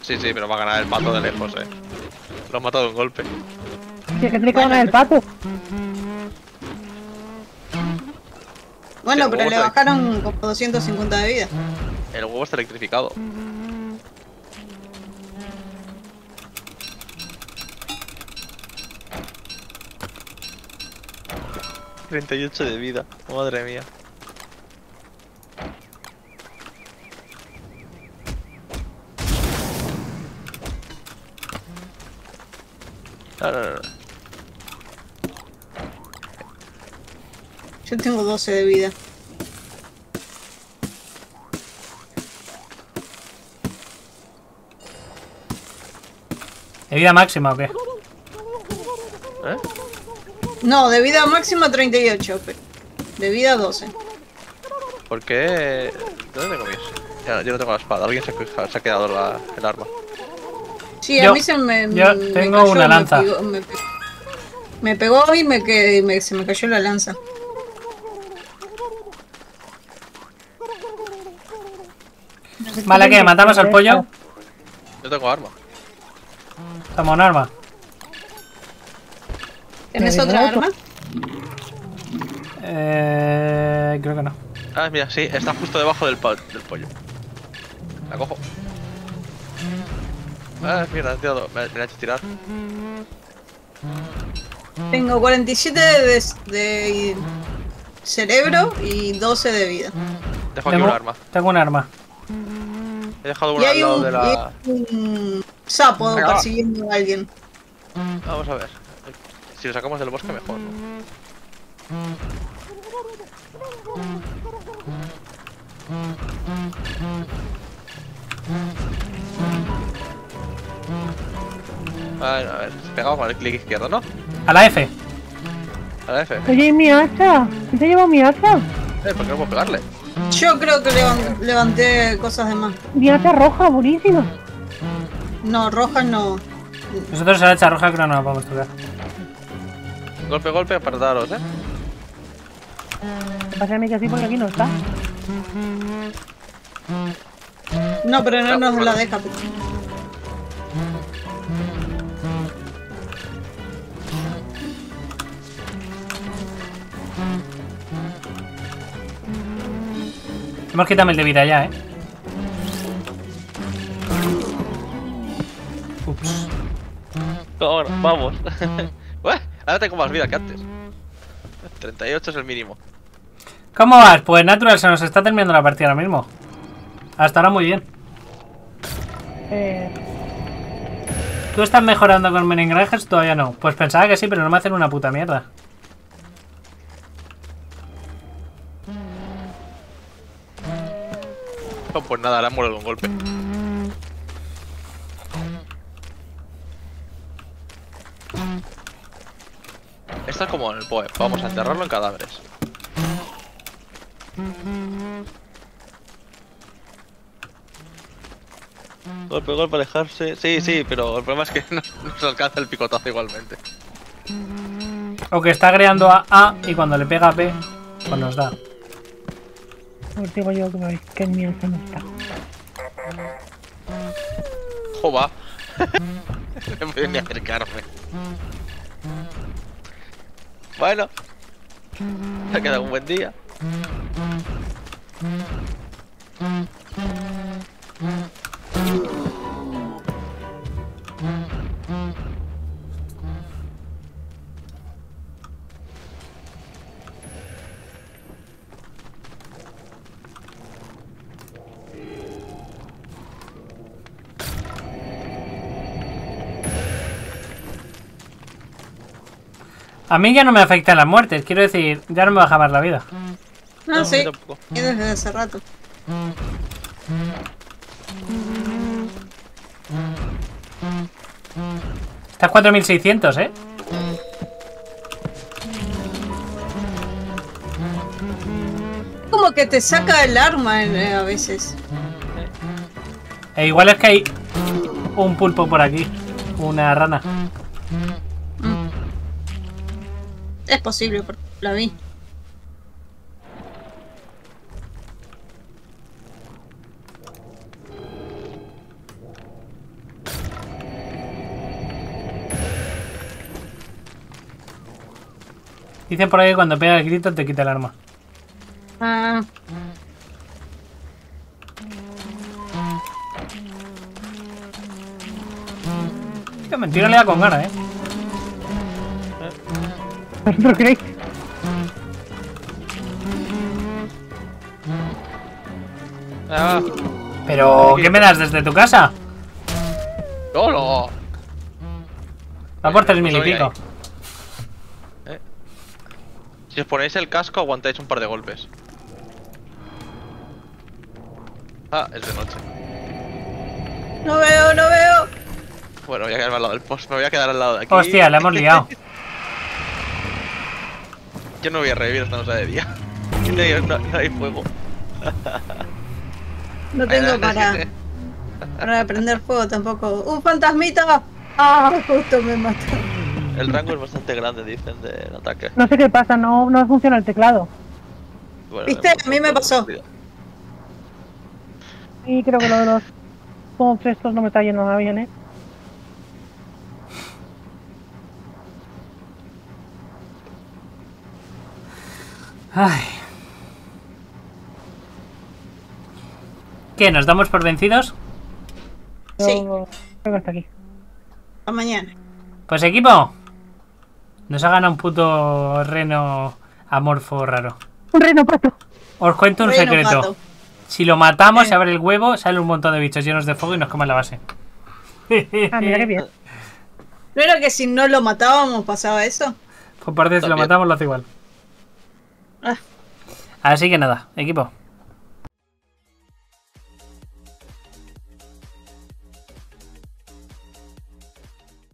Sí, sí, pero va a ganar el pato de lejos, eh. Lo han matado de un golpe. Sí, es que tiene que ganar el pato. Bueno, pero le bajaron como doscientos cincuenta de vida. El huevo está electrificado. treinta y ocho de vida, madre mía. No, no, no. Yo tengo doce de vida. ¿De vida máxima o qué? ¿Eh? No, de vida máxima treinta y ocho. De vida doce. ¿Por qué? ¿Dónde tengo mis? Ya, yo no tengo la espada. Alguien se ha, se ha quedado la, el arma. Sí, yo, a mí se me... Yo me tengo cayó, una lanza. Me pegó, me, me pegó y me, que, me se me cayó la lanza. Vale, ¿qué? ¿Matamos al pollo? Yo tengo arma. Toma un arma. ¿Tienes otra arma? Eh... Creo que no. Ah, mira, sí, está justo debajo del, del pollo. La cojo. Ah, mierda, tío, me, me la he hecho tirar. Tengo cuarenta y siete de, de, de cerebro y doce de vida. Dejo aquí un arma. Tengo un arma. He dejado uno al lado un, de la... un sapo persiguiendo a alguien. Vamos a ver. Si lo sacamos del bosque mejor, ¿no? A ver, a ver, pegamos con el clic izquierdo, ¿no? A la F. A la F. Oye, mi hacha. ¿Quién te lleva mi hacha? Eh, ¿por qué no puedo pegarle? Yo creo que levanté, levanté cosas de más. Mi hacha roja, buenísima. No, roja no. Nosotros a la hacha roja creo que no nos vamos a tocar. Golpe, golpe, apartaros, eh. Pásame que así porque aquí no está. No, pero no, no nos la deja. Hemos quitado el de vida ya, eh. Ups. Ahora, vamos. Ahora tengo más vida que antes. treinta y ocho es el mínimo. ¿Cómo vas? Pues Natural, se nos está terminando la partida ahora mismo. Hasta ahora muy bien. Eh... ¿Tú estás mejorando con Meningrajes? Todavía no. Pues pensaba que sí, pero no me hacen una puta mierda. No, pues nada, ahora muero de un golpe. Esto es como en el poe, vamos a enterrarlo en cadáveres. Golpe, golpe, alejarse. Sí, sí, pero el problema es que no nos alcanza el picotazo igualmente. Aunque está creando a A y cuando le pega a B. Pues nos da. Os digo yo que, que el mío se me está. ¡Joba! No puedo ni acercarme. Bueno. Se ha quedado un buen día. A mí ya no me afectan las muertes, quiero decir, ya no me va a acabar la vida. No, no sí, yo desde hace rato. Estás cuatro mil seiscientos, ¿eh? Como que te saca el arma eh, a veces. E igual es que hay un pulpo por aquí, una rana. Es posible, porque la vi. Dicen por ahí que cuando pega el grito te quita el arma. Ah. Qué mentira, le da con ganas, eh. ¿No creéis? Ah. Pero, ¿qué me das desde tu casa? ¡Solo! Va por tres mil y pico. ¿Eh? Si os ponéis el casco, aguantáis un par de golpes. Ah, es de noche. No veo, no veo. Bueno, voy a quedarme al lado del post, me voy a quedar al lado de aquí. Hostia, la hemos liado. Yo no voy a revivir esta noche de día. No, no hay fuego. No tengo para, para prender fuego tampoco. ¡Un fantasmita! ¡Ah! Justo me mató. El rango es bastante grande, dicen, del ataque. No sé qué pasa, no, no funciona el teclado. Bueno, ¿viste? A mí me pasó. Y creo que lo de los pomps estos no me está yendo nada bien, ¿eh? Ay. ¿Qué? ¿Nos damos por vencidos? Sí. Creo que hasta aquí. Hasta mañana. Pues equipo, nos ha ganado un puto reno amorfo raro. Un reno pato. Os cuento un reno secreto. Pato. Si lo matamos, eh. se abre el huevo, sale un montón de bichos llenos de fuego y nos comen la base. Ah, mira qué bien. ¿No era que si no lo matábamos pasaba eso? Pues parece que si lo matamos lo hace igual. Así que nada, equipo.